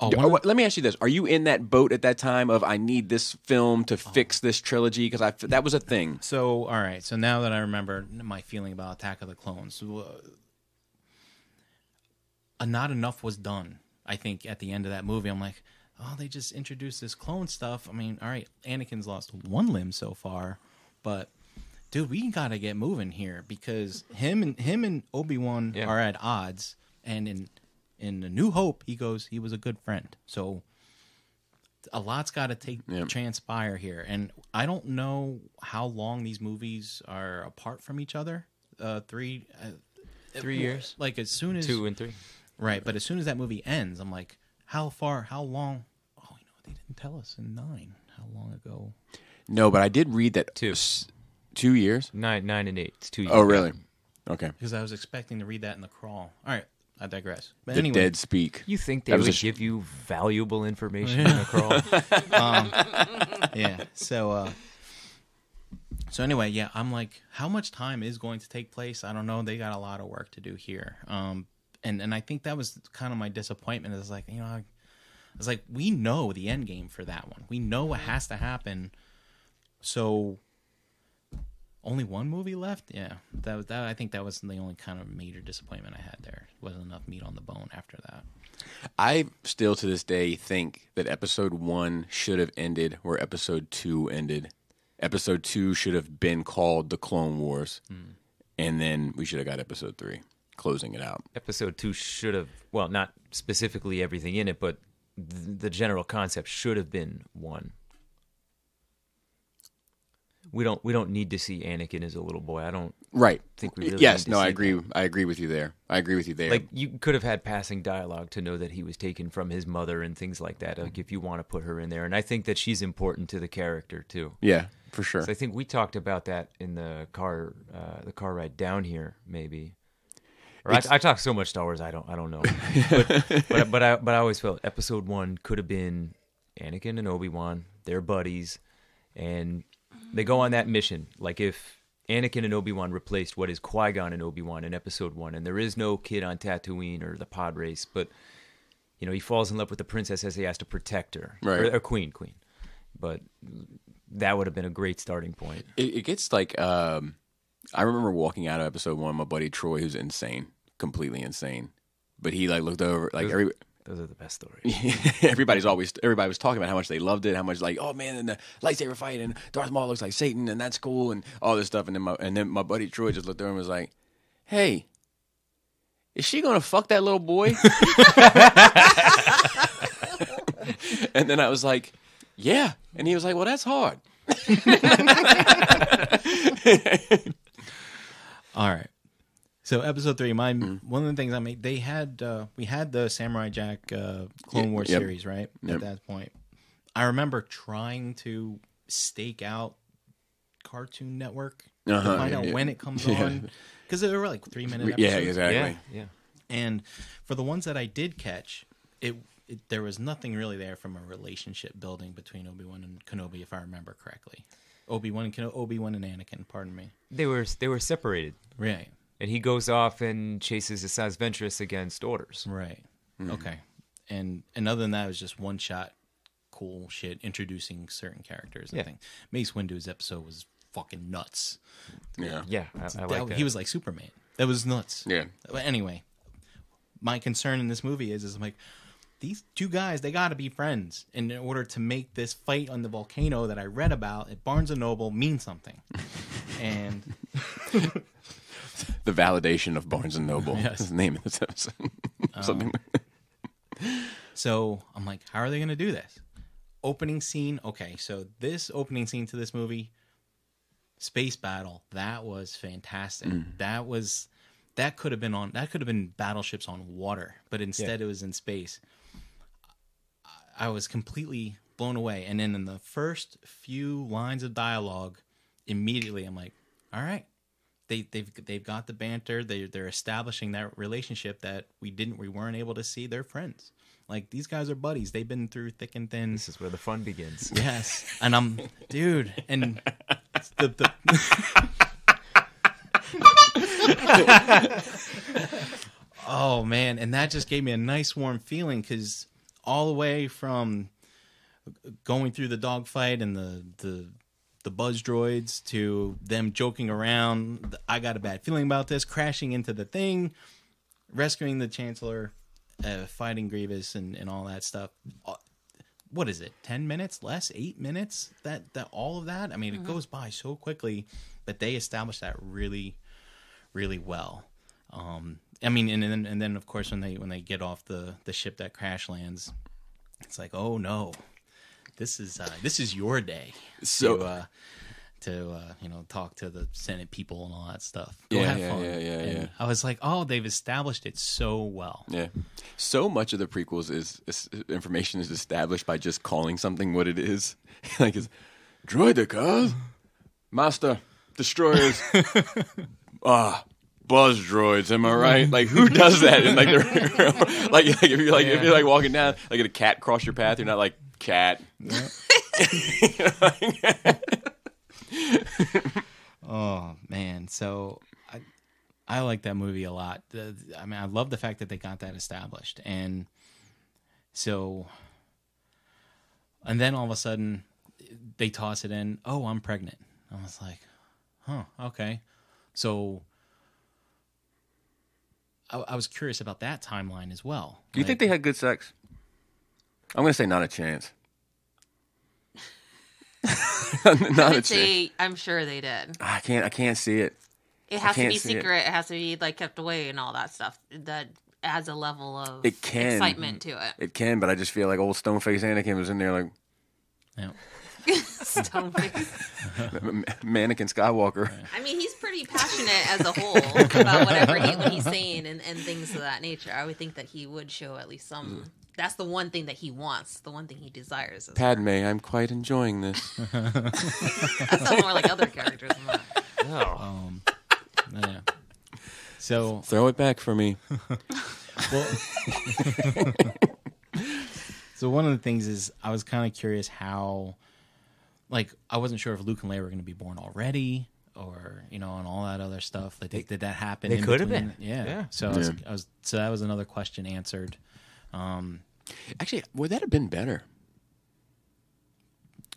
oh, oh, wait, let me ask you this: are you in that boat at that time of I need this film to oh. fix this trilogy? Because I that was a thing. So all right. So now that I remember my feeling about Attack of the Clones, uh, not enough was done. I think at the end of that movie, I'm like, oh, they just introduced this clone stuff. I mean, all right, Anakin's lost one limb so far, but dude, we gotta get moving here because him and him and Obi-Wan yeah. are at odds, and in. In A New Hope, he goes, he was a good friend. So a lot's got to take yeah. transpire here. And I don't know how long these movies are apart from each other. Uh, three, uh, three years. Like as soon as two and three, right? But as soon as that movie ends, I'm like, how far? How long? Oh, you know, they didn't tell us in nine. How long ago? No, but I did read that two, two years. Nine, nine and eight. It's two years. Oh, really? Okay. Because I was expecting to read that in the crawl. All right. I digress. But the anyway, dead speak. You think they would sh- give you valuable information in a crawl? um, yeah. So, uh, so anyway, yeah, I'm like, how much time is going to take place? I don't know. They got a lot of work to do here. Um, and, and I think that was kind of my disappointment. It's like, you know, I, I was like, we know the end game for that one. We know what has to happen. So... only one movie left? Yeah. That was that I think that was the only kind of major disappointment I had there. Wasn't enough meat on the bone after that. I still to this day think that episode one should have ended where episode two ended. Episode two should have been called The Clone Wars. Mm. And then we should have got episode three, closing it out. Episode two should have, well, not specifically everything in it, but th- the general concept should have been one. We don't. We don't need to see Anakin as a little boy. I don't. Right. Think we really. Yes. Need to no. See I agree. Him. I agree with you there. I agree with you there. Like you could have had passing dialogue to know that he was taken from his mother and things like that. Like if you want to put her in there, and I think that she's important to the character too. Yeah, for sure. So I think we talked about that in the car, uh, the car ride down here, maybe. Or I, I talk so much Star Wars. I don't. I don't know. but, but but I but I always felt Episode One could have been Anakin and Obi-Wan. They're buddies, and. They go on that mission. Like if Anakin and Obi-Wan replaced what is Qui-Gon and Obi-Wan in Episode One, and there is no kid on Tatooine or the pod race, but you know he falls in love with the princess as he has to protect her, right? Or, or Queen, Queen. but that would have been a great starting point. It, it gets like, um, I remember walking out of episode one, my buddy Troy, who's insane, completely insane, but he like looked over, like every. Those are the best stories. Everybody's always everybody was talking about how much they loved it, how much like, oh man, and the lightsaber fight, and Darth Maul looks like Satan, and that's cool, and all this stuff. And then my and then my buddy Troy just looked over and was like, "Hey, is she gonna fuck that little boy?" And then I was like, "Yeah," and he was like, "Well, that's hard." All right. So episode three, my mm-hmm. one of the things I made, they had uh, we had the Samurai Jack uh, Clone War yep. series, right? Yep. At that point, I remember trying to stake out Cartoon Network uh-huh, to find yeah, out yeah. when it comes yeah. on, because they were like three minute episodes. Yeah, exactly. Yeah, yeah. And for the ones that I did catch, it, it there was nothing really there from a relationship building between Obi-Wan and Kenobi, if I remember correctly. Obi-Wan and Kenobi, Obi-Wan and Anakin. Pardon me. They were they were separated, right? And he goes off and chases Asajj Ventress against orders. Right. Mm-hmm. Okay. And and other than that, it was just one shot, cool shit, introducing certain characters. Yeah. I think Mace Windu's episode was fucking nuts. Yeah. Yeah. I, I that, like that. He was like Superman. That was nuts. Yeah. But anyway, my concern in this movie is, is I'm like, these two guys, they got to be friends in order to make this fight on the volcano that I read about at Barnes and Noble mean something. And... The validation of Barnes and Noble. Yes. That's the name of this episode. Something. Um, so I'm like, how are they going to do this? Opening scene. Okay, so this opening scene to this movie, space battle. That was fantastic. Mm. That was that could have been on. That could have been battleships on water, but instead yeah. it was in space. I was completely blown away. And then in the first few lines of dialogue, immediately I'm like, all right. They, they've they've got the banter. They they're establishing that relationship that we didn't we weren't able to see. They're friends. Like, these guys are buddies. They've been through thick and thin. This is where the fun begins. Yes, and I'm dude, and the, the... oh man, and that just gave me a nice warm feeling, because all the way from going through the dogfight and the the. the buzz droids to them joking around, I got a bad feeling about this, crashing into the thing, rescuing the Chancellor, uh, fighting Grievous and, and all that stuff. What is it? ten minutes less? eight minutes? That, that all of that? I mean, mm-hmm. it goes by so quickly, but they established that really, really well. Um, I mean, and then, and then of course, when they, when they get off the, the ship that crash lands, it's like, oh no. This is uh, this is your day so, to uh, to uh, you know, talk to the Senate people and all that stuff. Go yeah, have yeah, fun. Yeah, yeah, yeah. I was like, oh, they've established it so well. Yeah, so much of the prequels is, is information is established by just calling something what it is. Like, it's droidicas, master destroyers, ah. uh, buzz droids, am I right? Like, who does that? And like, like, like if you're like, yeah. if you're like walking down, like, if a cat cross your path, you're not like, cat. Nope. You know, like, oh man, so I, I like that movie a lot. The, I mean, I love the fact that they got that established, and so, and then all of a sudden, they toss it in. Oh, I'm pregnant. I was like, huh, okay, so. I was curious about that timeline as well. Do you like, think they had good sex? I'm going to say not a chance. not a chance. I'm sure they did. I can't. I can't see it. It has to be secret. It. it has to be like kept away and all that stuff. That adds a level of it can. excitement to it. It can, but I just feel like old Stoneface Anakin was in there, like, yeah. Stoneface, Mannequin Skywalker. I mean, he's pretty passionate as a whole about whatever he, what he's saying and, and things of that nature. I would think that he would show at least some. That's the one thing that he wants, the one thing he desires. Padme, well. I'm quite enjoying this. I sound more like other characters than that. Oh. Um, yeah. So throw it back for me. Well. So one of the things is, I was kind of curious how. Like, I wasn't sure if Luke and Leia were going to be born already, or, you know, and all that other stuff. Like, did, did that happen? It could have been. Yeah. yeah. So yeah. I was, I was, so that was another question answered. Um, Actually, would that have been better?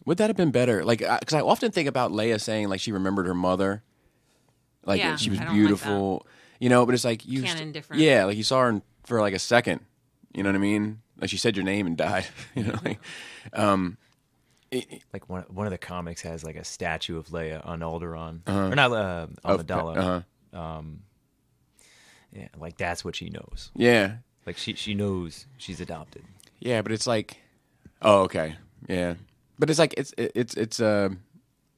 Would that have been better? Like, because I, I often think about Leia saying like she remembered her mother, like yeah, she was beautiful, like you know. But it's like you, st- yeah, like you saw her in, for like a second. You know what I mean? Like she said your name and died. You know, like, um, it, it, like one one of the comics has like a statue of Leia on Alderaan, uh-huh. or not uh, on Amidala. Uh-huh. Um, yeah, like that's what she knows. Yeah, like she she knows she's adopted. Yeah, but it's like, oh, okay, yeah, but it's like it's it's it's. Uh,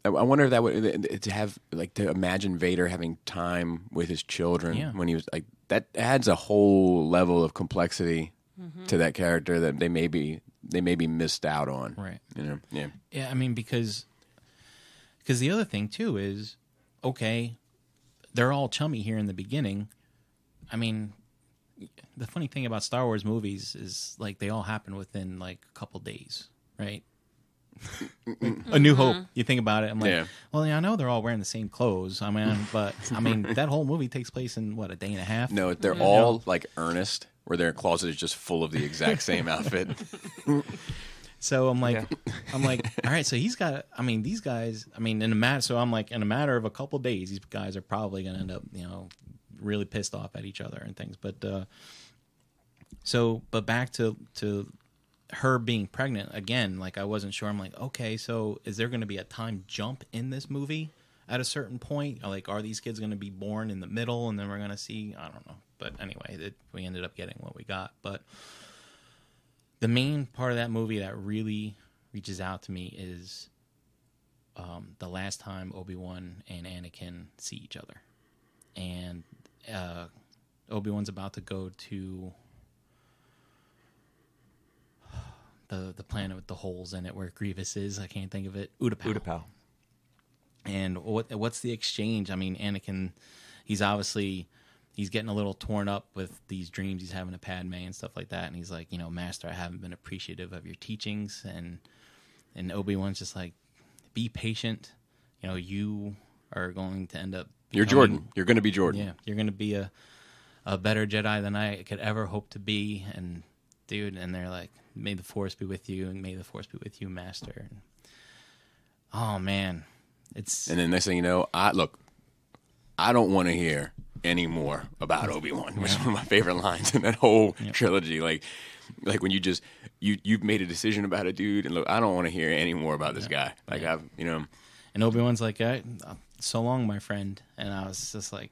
I wonder if that would to have like to imagine Vader having time with his children yeah. when he was like that adds a whole level of complexity mm-hmm. to that character that they maybe they maybe missed out on, right? You know, yeah, yeah. I mean, because because the other thing too is okay, they're all chummy here in the beginning. I mean. The funny thing about Star Wars movies is like they all happen within like a couple days, right? Mm-hmm. A New Hope. You think about it. I'm like, yeah. well, yeah, I know they're all wearing the same clothes. I mean, but I mean, that whole movie takes place in what, a day and a half? No, they're yeah. all like Ernest, where their closet is just full of the exact same outfit. So I'm like, yeah. I'm like, all right. So he's got. I mean, these guys. I mean, in a matter. So I'm like, in a matter of a couple days, these guys are probably going to end up, you know, really pissed off at each other and things. But uh, so, but back to, to her being pregnant again, like I wasn't sure. I'm like, okay, so is there going to be a time jump in this movie at a certain point? Like, are these kids going to be born in the middle and then we're going to see, I don't know. But anyway, it, we ended up getting what we got. But the main part of that movie that really reaches out to me is um, the last time Obi-Wan and Anakin see each other. And Uh, Obi-Wan's about to go to the the planet with the holes in it where Grievous is. I can't think of it. Utapau. Utapau. And what what's the exchange? I mean, Anakin, he's obviously, he's getting a little torn up with these dreams he's having of Padme and stuff like that. And he's like, you know, Master, I haven't been appreciative of your teachings. And and Obi-Wan's just like, be patient. You know, you are going to end up Becoming, you're Jordan. You're going to be Jordan. Yeah, you're going to be a, a better Jedi than I could ever hope to be. And dude, and they're like, "May the Force be with you," and "May the Force be with you, Master." And, oh man, it's. And then next thing you know, I look. I don't want to hear any more about Obi-Wan. Yeah. Which is one of my favorite lines in that whole yep. trilogy. Like, like when you just you you've made a decision about a dude, and look, I don't want to hear any more about this yeah. guy. Like yeah. I've, you know. And Obi-Wan's like, I, I, so long, my friend. And I was just like,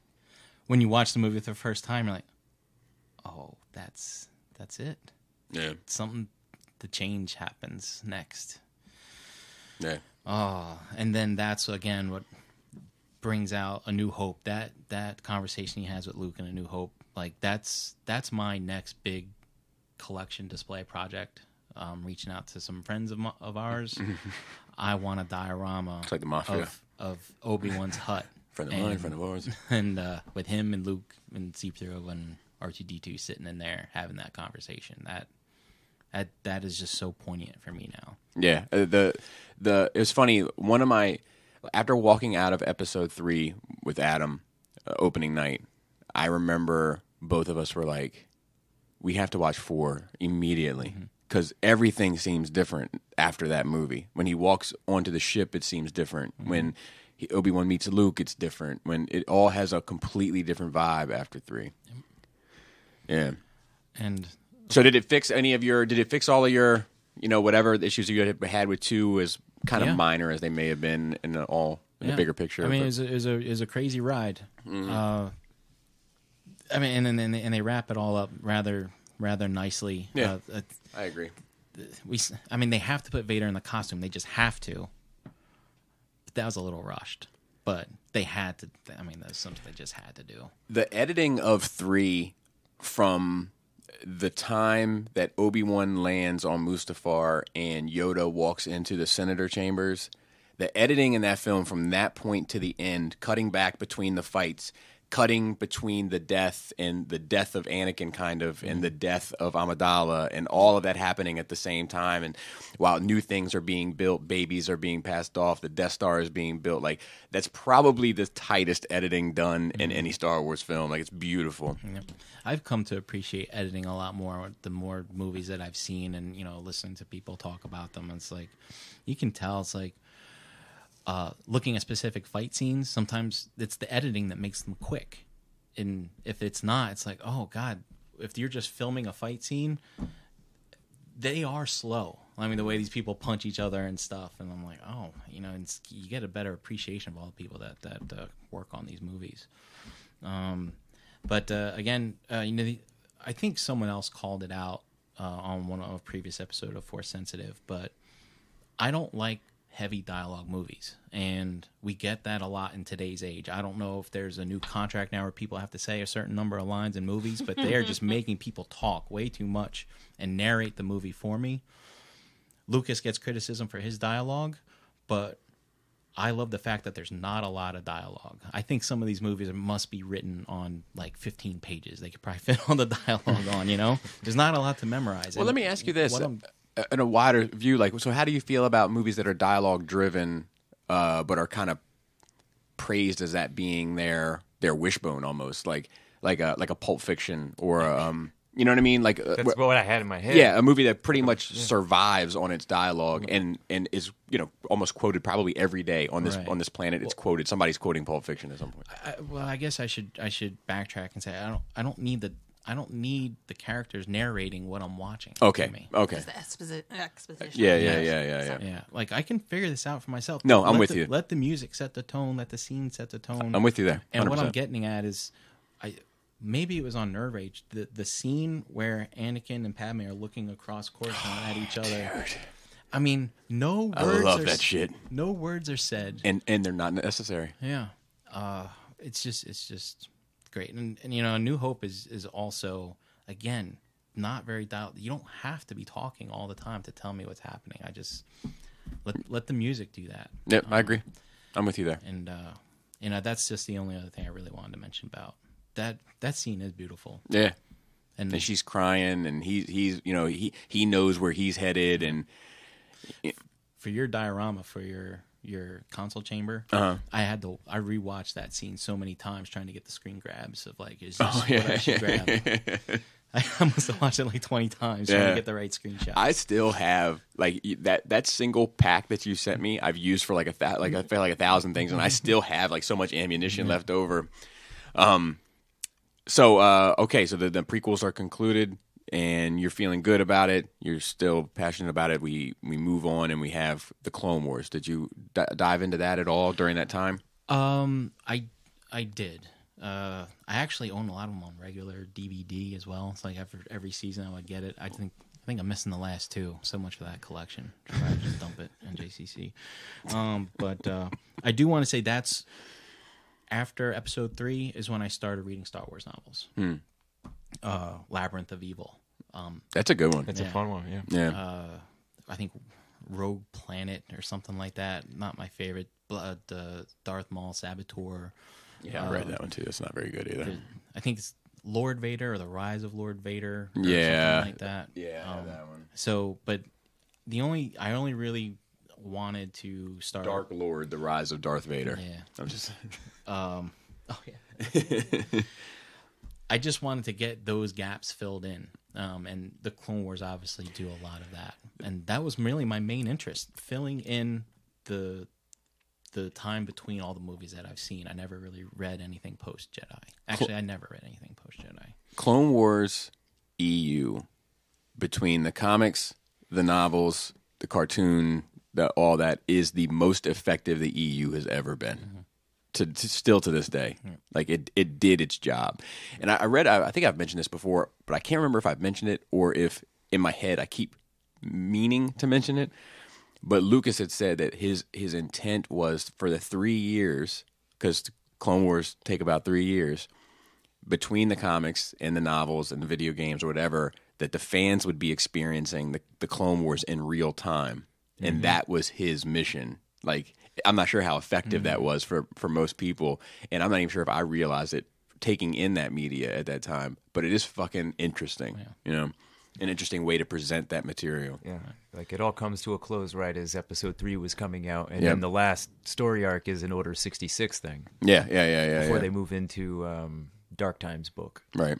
when you watch the movie for the first time, you're like, oh, that's that's it. Yeah. Something, the change happens next. Yeah. Oh, and then that's, again, what brings out A New Hope. That that conversation he has with Luke in A New Hope, like, that's that's my next big collection display project. Um, reaching out to some friends of, of ours. I want a diorama it's like the mafia. Of, of Obi-Wan's hut. Friend of mine, friend of ours. And uh, with him and Luke and C three and R two D two sitting in there having that conversation. That that that is just so poignant for me now. Yeah. Uh, the the it was funny. One of my... After walking out of episode three with Adam, uh, opening night, I remember both of us were like, we have to watch four immediately. Mm-hmm. Because everything seems different after that movie. When he walks onto the ship, it seems different. Mm-hmm. When he, Obi-Wan meets Luke, it's different. When it all has a completely different vibe after three. Yeah. And so, did it fix any of your? Did it fix all of your? You know, whatever issues you had with two is kind of yeah. minor as they may have been in the, all in yeah. the bigger picture. I mean, but... it, was a, it was a it was a crazy ride. Mm-hmm. Uh, I mean, and and and they wrap it all up rather. Rather nicely. Yeah, uh, uh, I agree. We, I mean, they have to put Vader in the costume. They just have to. But that was a little rushed. But they had to. I mean, that's something they just had to do. The editing of three from the time that Obi-Wan lands on Mustafar and Yoda walks into the Senator Chambers, the editing in that film from that point to the end, cutting back between the fights, cutting between the death and the death of Anakin, kind of, and the death of Amidala, and all of that happening at the same time. And while new things are being built, babies are being passed off, the Death Star is being built. Like, that's probably the tightest editing done in any Star Wars film. Like, it's beautiful. Yep. I've come to appreciate editing a lot more the more movies that I've seen, and, you know, listening to people talk about them. It's like, you can tell it's like, Uh, looking at specific fight scenes, sometimes it's the editing that makes them quick. And if it's not, it's like, oh, God, if you're just filming a fight scene, they are slow. I mean, the way these people punch each other and stuff. And I'm like, oh, you know, and you get a better appreciation of all the people that, that uh, work on these movies. Um, but, uh, again, uh, you know, the, I think someone else called it out uh, on one of a previous episode of Force Sensitive, but I don't like heavy dialogue movies, and we get that a lot in today's age. I don't know if there's a new contract now where people have to say a certain number of lines in movies, but they're just making people talk way too much and narrate the movie for me. Lucas gets criticism for his dialogue, but I love the fact that there's not a lot of dialogue. I think some of these movies must be written on like fifteen pages. They could probably fit all the dialogue on, you know? There's not a lot to memorize. Well, and let me ask you this. In a wider view, like, so how do you feel about movies that are dialogue-driven uh, but are kind of praised as that being their their wishbone almost, like like a like a Pulp Fiction or a, um, you know what I mean? Like that's uh, what I had in my head. Yeah, a movie that pretty much yeah. survives on its dialogue mm-hmm. and and is, you know, almost quoted probably every day on this right. on this planet. It's well, quoted. Somebody's quoting Pulp Fiction at some point. I, well, I guess I should I should backtrack and say I don't I don't need the. I don't need the characters narrating what I'm watching. Okay, to me. Okay. It's the exposi- exposition. Yeah, yeah, yeah, yeah, yeah, yeah. Like, I can figure this out for myself. No, I'm let with the, you. Let the music set the tone. Let the scene set the tone. I'm with you there. one hundred percent. And what I'm getting at is, I maybe it was on Nerve Rage, the, the scene where Anakin and Padme are looking across Coruscant at each other. Dude. I mean, no words I love are, that shit. No words are said. And and they're not necessary. Yeah. Uh, it's just it's just... great. And, and you know, A New Hope is is also, again, not very dial. You don't have to be talking all the time to tell me what's happening. I just let let the music do that. Yep, um, I agree. I'm with you there. And uh, you know, that's just the only other thing I really wanted to mention about that. That scene is beautiful. Yeah, and, and she's crying, and he he's you know he he knows where he's headed, and you know. For your diorama, for your. your console chamber. Uh-huh. I had to, I rewatched that scene so many times trying to get the screen grabs of like, is this oh, yeah. what I should grab? I almost watched it like twenty times yeah. trying to get the right screenshot. I still have like that, that single pack that you sent me, I've used for like a, th- like I feel like a thousand things. And I still have like so much ammunition yeah. left over. Um, so, uh, okay. So the, the prequels are concluded and you're feeling good about it. You're still passionate about it. We we move on and we have the Clone Wars. Did you d- dive into that at all during that time? Um, I I did. Uh, I actually own a lot of them on regular D V D as well. It's like after every season I would get it. I think I think I'm missing the last two. So much for that collection. Try to just dump it in J C C. Um, but uh, I do want to say that's after Episode Three is when I started reading Star Wars novels. Hmm. Uh, Labyrinth of Evil. Um, That's a good one. That's yeah. a fun one, yeah. yeah. Uh, I think Rogue Planet or something like that. Not my favorite. Blood, uh, Darth Maul, Saboteur. Yeah, uh, I read that one too. That's not very good either. I think it's Lord Vader or The Rise of Lord Vader. Or yeah. Something like that. Yeah, um, that one. So, but the only, I only really wanted to start. Dark Lord, The Rise of Darth Vader. Yeah. I'm just. um, oh, yeah. I just wanted to get those gaps filled in, um, and the Clone Wars obviously do a lot of that, and that was really my main interest, filling in the the time between all the movies that I've seen. I never really read anything post-Jedi. Actually, I never read anything post-Jedi. Clone Wars E U, between the comics, the novels, the cartoon, the, all that, is the most effective the E U has ever been. Mm-hmm. To, to still to this day, like it it did its job. And I, I read, I, I think I've mentioned this before, but I can't remember if I've mentioned it or if in my head I keep meaning to mention it. But Lucas had said that his his intent was for the three years, because Clone Wars take about three years between the comics and the novels and the video games or whatever, that the fans would be experiencing the, the Clone Wars in real time, and mm-hmm. that was his mission. Like, I'm not sure how effective mm-hmm. that was for, for most people, and I'm not even sure if I realized it taking in that media at that time, but it is fucking interesting, yeah. you know, an interesting way to present that material. Yeah, like it all comes to a close right as episode three was coming out, and yep. then the last story arc is an Order sixty-six thing. Yeah, yeah, yeah, yeah. Before yeah. they move into um, Dark Time's book. Right.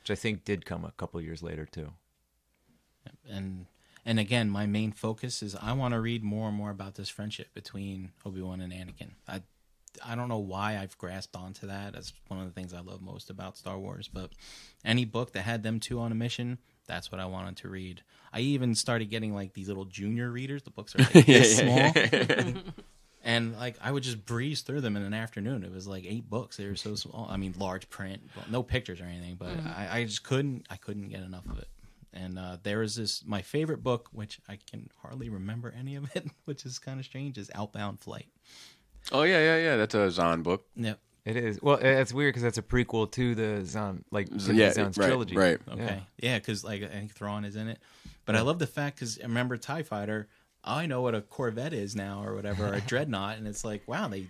Which I think did come a couple years later, too. And and again, my main focus is I want to read more and more about this friendship between Obi-Wan and Anakin. I I don't know why I've grasped onto that. That's one of the things I love most about Star Wars. But any book that had them two on a mission, that's what I wanted to read. I even started getting like these little junior readers. The books are like this yeah, yeah, small. Yeah. And like I would just breeze through them in an afternoon. It was like eight books. They were so small. I mean, large print, no pictures or anything. But mm-hmm. I, I just couldn't. I couldn't get enough of it. And uh, there is this, my favorite book, which I can hardly remember any of it, which is kind of strange, is Outbound Flight. Oh, yeah, yeah, yeah. That's a Zahn book. Yep. It is. Well, that's weird because that's a prequel to the Zahn, like, yeah, Zahn's right, trilogy. Right, okay. Yeah, because, yeah, like, I think Thrawn is in it. But yeah. I love the fact because, remember, TIE Fighter, I know what a Corvette is now or whatever, or a Dreadnought, and it's like, wow, they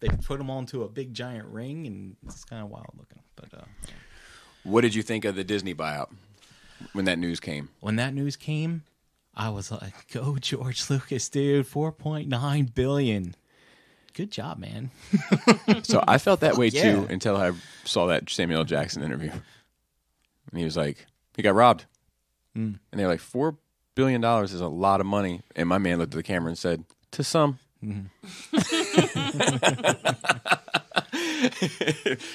they put them all into a big giant ring, and it's kind of wild looking. But uh, yeah. What did you think of the Disney buyout when that news came? When that news came, I was like, go George Lucas, dude, four point nine billion dollars. Good job, man. So I felt that way yeah. too until I saw that Samuel L. Jackson interview. And he was like, he got robbed. Mm. And they were like, four billion dollars is a lot of money. And my man looked at the camera and said, to some. Mm.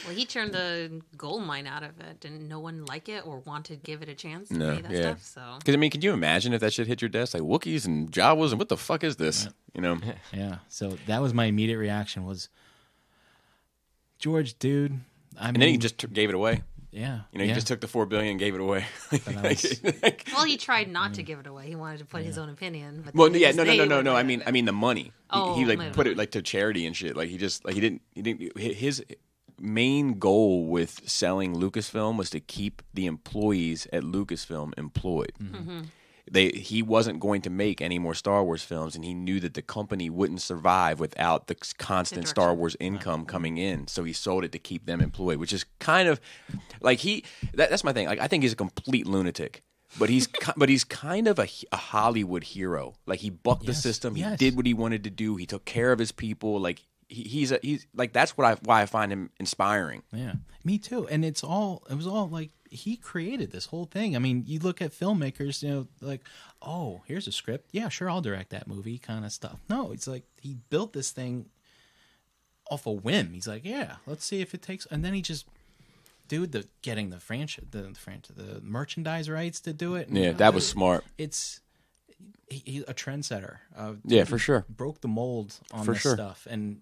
Well, he turned the gold mine out of it. Didn't no one like it or wanted to give it a chance to no, pay that yeah. stuff? So, because I mean, can you imagine if that shit hit your desk? Like Wookiees and Jawas and what the fuck is this? Yeah. You know? Yeah. So that was my immediate reaction was, George, dude. I and mean, then he just t- gave it away. Yeah. You know, he yeah. just took the four billion and gave it away. was, well, he tried not yeah. to give it away. He wanted to put yeah. his own opinion. But well, yeah, no, no, no, no, no. I mean, I mean the money. Oh, he, he like literally. put it like to charity and shit. Like he just like he didn't. He didn't. His main goal with selling Lucasfilm was to keep the employees at Lucasfilm employed. Mm-hmm. Mm-hmm. They he wasn't going to make any more Star Wars films, and he knew that the company wouldn't survive without the constant Star Wars income wow. coming in. So he sold it to keep them employed, which is kind of like he. That, that's my thing. Like I think he's a complete lunatic, but he's but he's kind of a, a Hollywood hero. Like he bucked yes. the system. He yes. did what he wanted to do. He took care of his people. Like he, he's a, he's like that's what I why I find him inspiring. Yeah, me too. And it's all it was all like. He created this whole thing. I mean, you look at filmmakers, you know, like, oh, here's a script. Yeah, sure, I'll direct that movie kind of stuff. No, it's like he built this thing off a whim. He's like, yeah, let's see if it takes. And then he just, dude, the getting the franchise, the franchise, the merchandise rights to do it. And, yeah, you know, that was smart. It's he, he's a trendsetter. Uh, yeah, for sure. Broke the mold on for this sure. stuff. And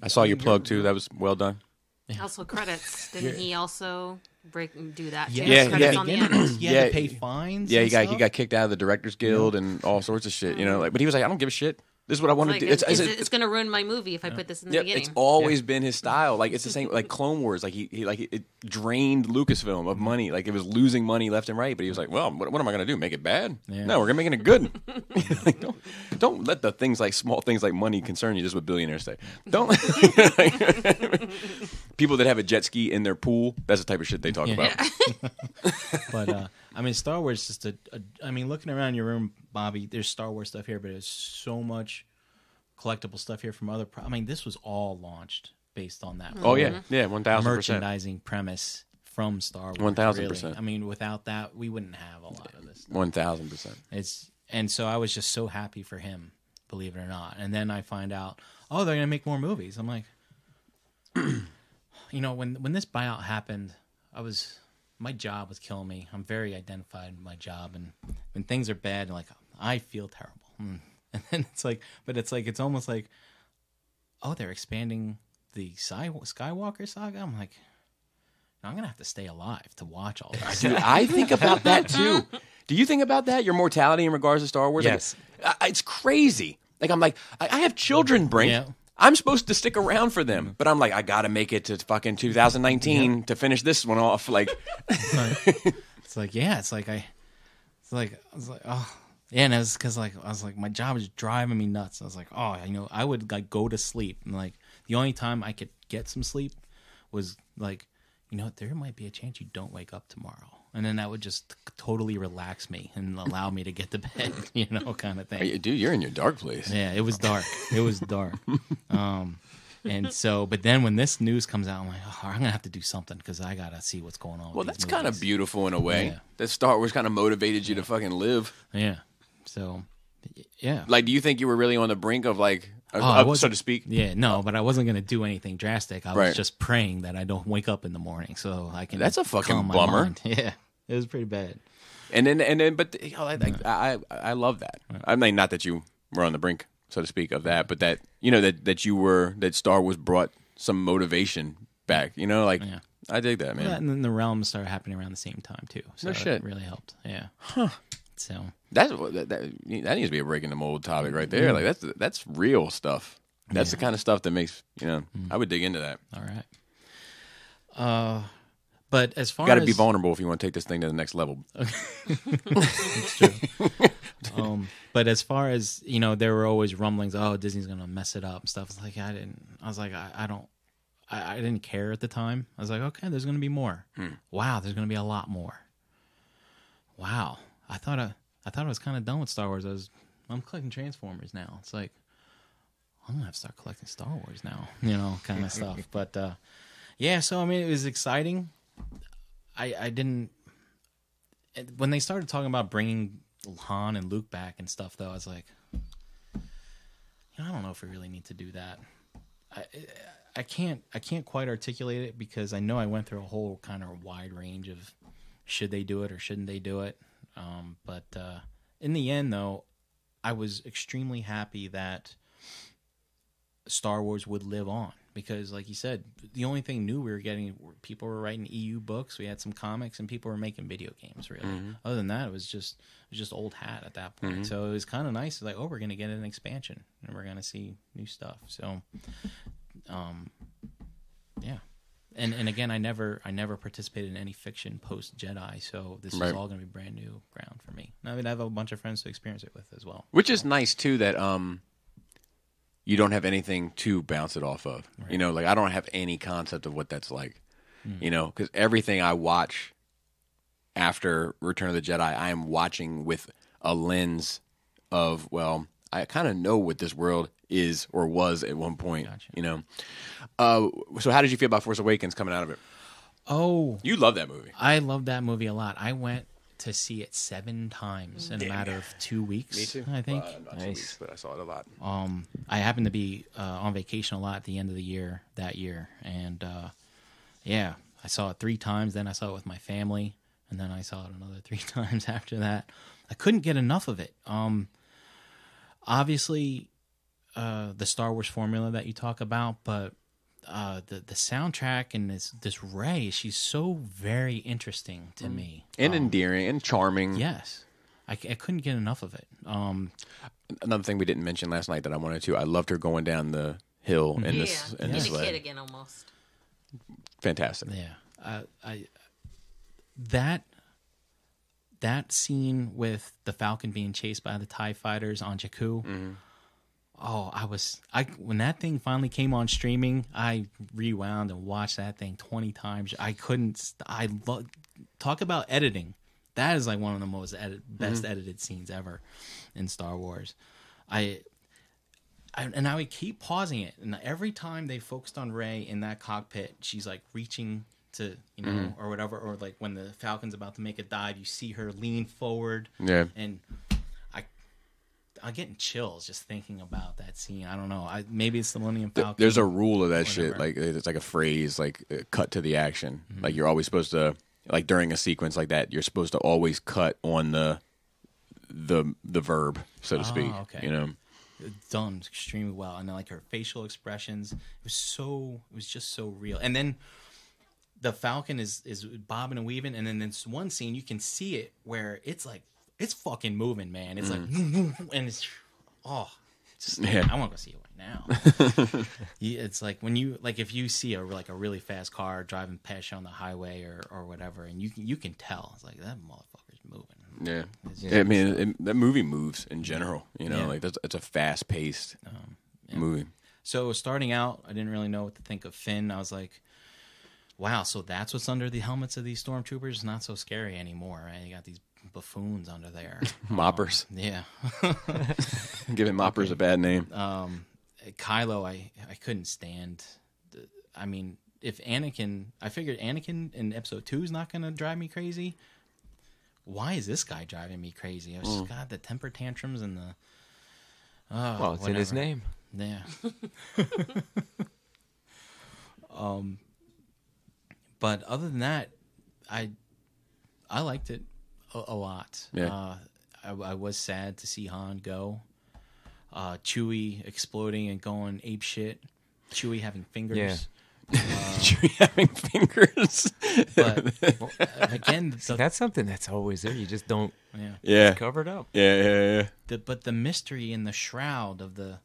I saw your plug too. That was well done. Yeah. Also credits. Didn't yeah. he also break and do that? Yeah, yeah, yeah. On the end. He had yeah. to pay fines. Yeah, he got stuff. he got kicked out of the Directors Guild yeah. and all sorts of shit. You know, like, but he was like, I don't give a shit. This is what I want to like, do. It's, it's, it's, it's, it's going to ruin my movie if I put this in the yeah, beginning. It's always yeah. been his style. Like it's the same. Like Clone Wars. Like he, he like it drained Lucasfilm of money. Like it was losing money left and right. But he was like, well, what, what am I going to do? Make it bad? Yeah. No, we're going to make it good. Like, don't don't let the things like small things like money concern you. Just what billionaires say. Don't like, people that have a jet ski in their pool. That's the type of shit they talk yeah. about. Yeah. But uh, I mean, Star Wars just a, a. I mean, looking around your room, Bobby, there's Star Wars stuff here, but there's so much collectible stuff here from other. Pro- I mean, this was all launched based on that. Mm-hmm. Oh yeah, yeah, one thousand percent merchandising premise from Star Wars. One thousand percent. I mean, without that, we wouldn't have a lot of this stuff. One thousand percent. It's and so I was just so happy for him, believe it or not. And then I find out, oh, they're gonna make more movies. I'm like, you know, when when this buyout happened, I was my job was killing me. I'm very identified with my job, and when things are bad, like I feel terrible. Mm. And then it's like, but it's like, it's almost like, oh, they're expanding the Skywalker saga. I'm like, no, I'm going to have to stay alive to watch all this. Dude, I think about that too. Do you think about that? Your mortality in regards to Star Wars? Yes. Like, I, it's crazy. Like, I'm like, I, I have children, Brink. Yeah. I'm supposed to stick around for them, but I'm like, I got to make it to fucking two thousand nineteen yeah. to finish this one off. Like, it's like, it's like, yeah, it's like, I, it's like, I was like, oh. Yeah, and it was because like I was like my job was driving me nuts. I was like, oh, you know, I would like go to sleep, and like the only time I could get some sleep was like, you know, there might be a chance you don't wake up tomorrow. And then that would just totally relax me and allow me to get to bed, you know, kind of thing. Dude, you're in your dark place. Yeah, it was dark. It was dark. Um, and so, but then when this news comes out, I'm like, oh, I'm going to have to do something because I got to see what's going on. Well, with that's kind of beautiful in a way. Yeah. That Star Wars kind of motivated you yeah. to fucking live. Yeah. So, yeah. Like, do you think you were really on the brink of like... Oh, up, so to speak. Yeah, no, but I wasn't going to do anything drastic. I right. was just praying that I don't wake up in the morning so I can. That's a fucking bummer. Mind. Yeah, it was pretty bad. And then, and then, but you know, I, yeah. I, I, I love that. Right. I mean, not that you were on the brink, so to speak, of that, but that you know that that you were that Star Wars brought some motivation back. You know, like yeah. I dig that, man. Well, and then the realms started happening around the same time too. So no shit, it really helped. Yeah. Huh. So that's that, that that needs to be a breaking the mold topic right there. Yeah. Like that's that's real stuff. That's yeah. the kind of stuff that makes you know. Mm-hmm. I would dig into that. All right. Uh, but as far you gotta as... be vulnerable if you want to take this thing to the next level. It's true. um, but as far as you know, there were always rumblings. Oh, Disney's gonna mess it up and stuff. Like I didn't. I was like, I, I don't. I, I didn't care at the time. I was like, okay, there's gonna be more. Hmm. Wow, there's gonna be a lot more. Wow. I thought I, I thought I was kind of done with Star Wars. I was, I'm collecting Transformers now. It's like, I'm gonna have to start collecting Star Wars now, you know, kind of stuff. But uh, yeah, so I mean, it was exciting. I, I didn't when they started talking about bringing Han and Luke back and stuff, though. I was like, you know, I don't know if we really need to do that. I I can't I can't quite articulate it because I know I went through a whole kind of wide range of should they do it or shouldn't they do it. Um, but uh, in the end, though, I was extremely happy that Star Wars would live on because, like you said, the only thing new we were getting, people were writing E U books, we had some comics, and people were making video games, really. Mm-hmm. Other than that, it was just it was just old hat at that point. Mm-hmm. So it was kind of nice. Like, oh, we're going to get an expansion, and we're going to see new stuff. So, um, yeah. And and again, I never I never participated in any fiction post Jedi, so this right. is all going to be brand new ground for me. And I mean, I have a bunch of friends to experience it with as well, which so. is nice too. That um, you don't have anything to bounce it off of. Right. You know, like I don't have any concept of what that's like. Mm. You know, because everything I watch after Return of the Jedi, I am watching with a lens of well, I kind of know what this world is or was at one point, gotcha. You know. Uh, so how did you feel about Force Awakens coming out of it? Oh. You love that movie. I love that movie a lot. I went to see it seven times in Damn. a matter of two weeks, Me too. I think. Well, not nice. two weeks, but I saw it a lot. Um, I happened to be uh, on vacation a lot at the end of the year that year. And, uh, yeah, I saw it three times. Then I saw it with my family. And then I saw it another three times after that. I couldn't get enough of it. Um, obviously... Uh, the Star Wars formula that you talk about, but uh, the the soundtrack and this this Rey, she's so very interesting to mm. me, and um, endearing and charming. Yes, I, I couldn't get enough of it. Um, Another thing we didn't mention last night that I wanted to, I loved her going down the hill in yeah. this in yeah. this sled. Kid again, almost fantastic. Yeah, uh, I that. That scene with the Falcon being chased by the TIE fighters on Jakku. Mm-hmm. Oh, I was I when that thing finally came on streaming, I rewound and watched that thing twenty times. I couldn't. I lo- talk about editing. That is like one of the most edit, best mm-hmm. edited scenes ever in Star Wars. I, I and I would keep pausing it, and every time they focused on Rey in that cockpit, she's like reaching to you know mm-hmm. or whatever, or like when the Falcon's about to make a dive, you see her lean forward, yeah, and. I'm getting chills just thinking about that scene. I don't know. I, maybe it's the Millennium Falcon. There's a rule of that shit. Like it's like a phrase, like uh, cut to the action. Mm-hmm. Like you're always supposed to, like during a sequence like that, you're supposed to always cut on the the the verb, so to oh, speak. Okay. You know, done extremely well, and then, like her facial expressions. It was so. It was just so real. And then the Falcon is is bobbing and weaving, and then this one scene you can see it where it's like. It's fucking moving, man. It's mm. like, and it's, oh, it's, yeah. I want to go see it right now. It's like when you, like if you see a like a really fast car driving past you on the highway or, or whatever, and you can, you can tell. It's like, that motherfucker's moving. Yeah. Just, yeah I mean, it, it, that movie moves in general. You know, yeah. like that's it's a fast-paced um, yeah. movie. So starting out, I didn't really know what to think of Finn. I was like, wow, so that's what's under the helmets of these stormtroopers? Not so scary anymore, right? You got these buffoons under there. Moppers. Um, yeah. Giving Moppers a bad name. Um, Kylo, I, I couldn't stand. I mean, if Anakin, I figured Anakin in episode two is not going to drive me crazy. Why is this guy driving me crazy? I was mm. just, God, the temper tantrums and the... Uh, well, it's whatever. In his name. Yeah. um, but other than that, I I liked it a, a lot. Yeah. Uh, I, I was sad to see Han go. Uh, Chewie exploding and going ape shit. Chewie having fingers. Yeah. Uh, Chewie having fingers. But well, again, see, the, that's something that's always there. You just don't. Yeah. Yeah. It's covered up. Yeah, yeah, yeah. The, but the mystery in the shroud of the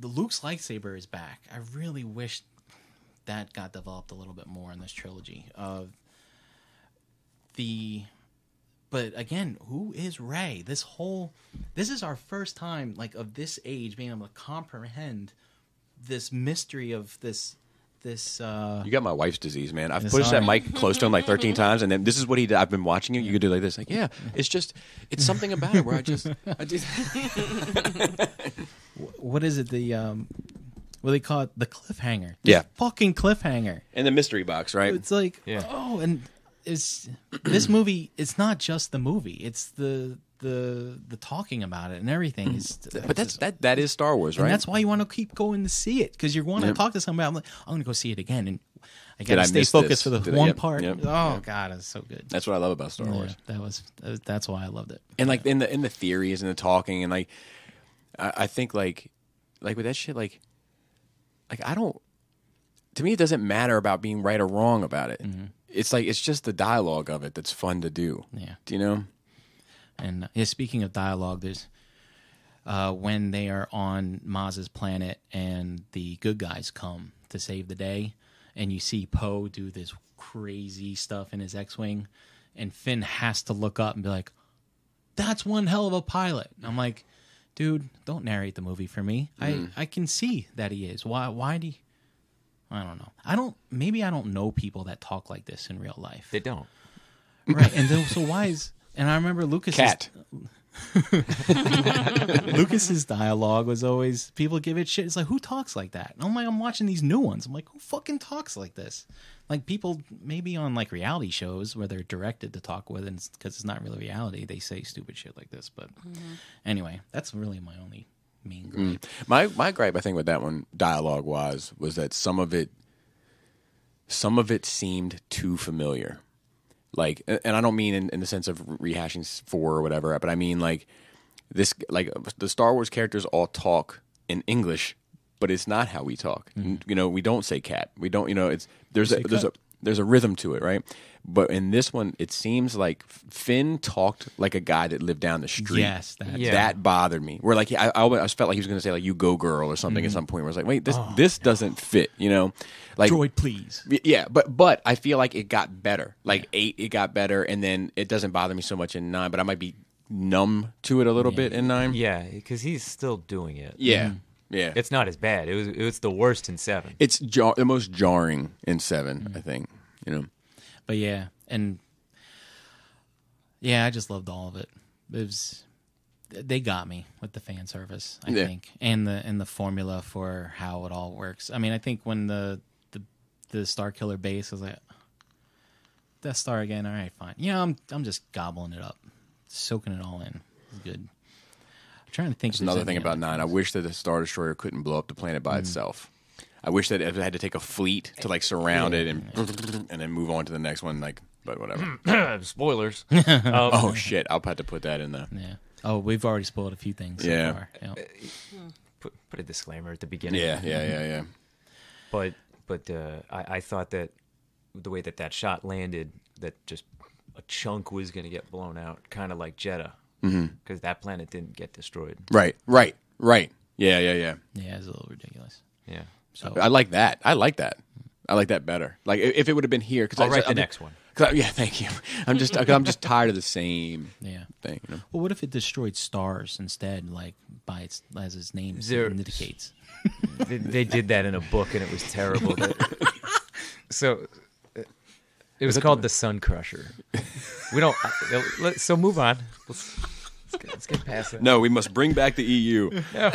the Luke's lightsaber is back. I really wish that got developed a little bit more in this trilogy. Uh, the but again, who is Rey? This whole this is our first time like of this age being able to comprehend this mystery of this this uh you got my wife's disease, man. I've pushed that mic close to him like thirteen times, and then this is what he did. I've been watching you. You could do like this, like, yeah, it's just it's something about it where I just, I just... What is it, the um what do they call it, the cliffhanger? Yeah, the fucking cliffhanger and the mystery box, right? It's like, yeah. Oh, and it's this movie, it's not just the movie, it's the the the talking about it and everything is, but that's just, that that is Star Wars, right? And that's why you want to keep going to see it, because you want to yep. talk to somebody. I'm like, I'm gonna go see it again, and I gotta stay focused for the Did one I, yep, part. Yep, oh yep. God, it's so good. That's what I love about Star yeah, Wars. That was that's why I loved it. And like yeah. in the in the theories and the talking and like, I, I think like like with that shit like like I don't. To me, it doesn't matter about being right or wrong about it. Mm-hmm. It's like it's just the dialogue of it that's fun to do. Yeah, do you know? And yeah, speaking of dialogue, there's uh, when they are on Maz's planet and the good guys come to save the day, and you see Poe do this crazy stuff in his X-Wing, and Finn has to look up and be like, that's one hell of a pilot. And I'm like, dude, don't narrate the movie for me. Mm. I, I can see that he is. Why Why do you... I don't know. I don't. Maybe I don't know people that talk like this in real life. They don't. Right, and then, so why is... And I remember Lucas's Cat. Lucas's dialogue was always, people give it shit. It's like, who talks like that? And I'm like, I'm watching these new ones. I'm like, who fucking talks like this? Like people maybe on like reality shows where they're directed to talk with, and because it's, it's not really reality, they say stupid shit like this. But mm-hmm. anyway, that's really my only mean gripe. Mm. My my gripe, I think, with that one dialogue wise was that some of it, some of it seemed too familiar. Like, and I don't mean in, in the sense of rehashing four or whatever, but I mean like this, like the Star Wars characters all talk in English, but it's not how we talk. Mm-hmm. You know, we don't say cat. We don't, you know, it's, there's a, there's a, there's a rhythm to it. Right. But in this one, it seems like Finn talked like a guy that lived down the street. Yes. That, yeah. that bothered me. Where like, I, I always felt like he was going to say like, you go girl or something mm-hmm. at some point where I was like, wait, this, oh, this no. doesn't fit, you know? Like, droid, please. Yeah, but but I feel like it got better. Like yeah. eight, it got better, and then it doesn't bother me so much in nine. But I might be numb to it a little yeah. bit in nine. Yeah, because he's still doing it. Yeah, yeah. It's not as bad. It was it was the worst in seven. It's jar- the most jarring in seven, mm-hmm. I think. You know, but yeah, and yeah, I just loved all of it. It was, they got me with the fan service, I yeah. think, and the and the formula for how it all works. I mean, I think when the the Starkiller base, I was like, Death Star again, all right, fine. Yeah, I'm I'm just gobbling it up, soaking it all in. It's good. I'm trying to think. That's another thing about nine. I wish that the Star Destroyer couldn't blow up the planet by mm. itself. I wish that it had to take a fleet to like surround yeah. it and yeah. and then move on to the next one. Like, but whatever. Spoilers. um, oh shit! I'll have to put that in there. Yeah. Oh, we've already spoiled a few things. Yeah. So far. Yep. Put put a disclaimer at the beginning. Yeah, yeah, yeah, yeah. But. But uh, I, I thought that the way that that shot landed, that just a chunk was going to get blown out, kind of like Jedha, because mm-hmm. that planet didn't get destroyed. Right, right, right. Yeah, yeah, yeah. Yeah, it's a little ridiculous. Yeah. So I like that. I like that. I like that better. Like if it would have been here, because I'll I, write I, the I'm, next one. I, yeah, thank you. I'm just I'm just tired of the same yeah. thing. You know? Well, what if it destroyed stars instead, like by its as its name Zero. indicates. They did that in a book, and it was terrible. So it was called the Sun Crusher. We don't. So move on. Let's, let's, get, let's get past it. No, we must bring back the E U. No.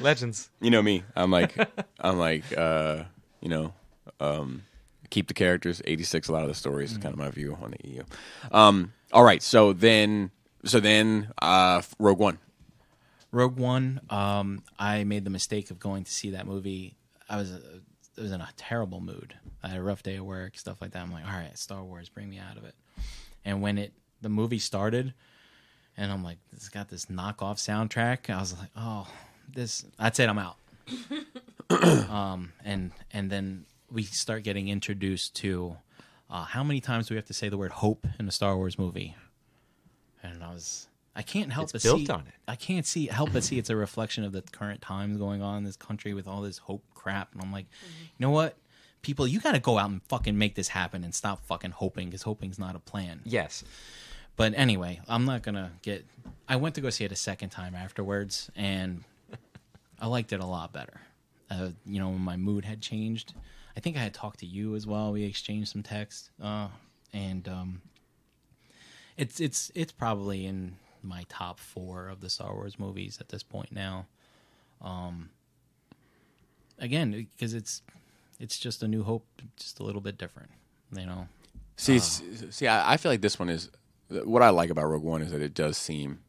Legends. You know me. I'm like, I'm like, uh, you know, um, keep the characters. eighty-six. A lot of the stories. Mm. Is kind of my view on the E U. Um, all right. So then, so then, uh, Rogue One. Rogue One. Um, I made the mistake of going to see that movie. I was. Uh, I was in a terrible mood. I had a rough day at work, stuff like that. I'm like, all right, Star Wars, bring me out of it. And when it the movie started, and I'm like, it's got this knockoff soundtrack. I was like, oh, this. That's it. I'm out. um, and and then we start getting introduced to uh, how many times do we have to say the word hope in a Star Wars movie? And I was, I can't help it's but built see. On it. I can't see help but see it's a reflection of the current times going on in this country with all this hope crap. And I'm like, mm-hmm. You know what? People, you got to go out and fucking make this happen and stop fucking hoping, because hoping's not a plan. Yes. But anyway, I'm not going to get... I went to go see it a second time afterwards, and I liked it a lot better. Uh, you know, my mood had changed. I think I had talked to you as well. We exchanged some text. Uh, and um, it's it's it's probably in my top four of the Star Wars movies at this point now. Um, again, because it's... It's just A New Hope, just a little bit different, you know. See, uh, see, I feel like this one is what I like about Rogue One is that it does seem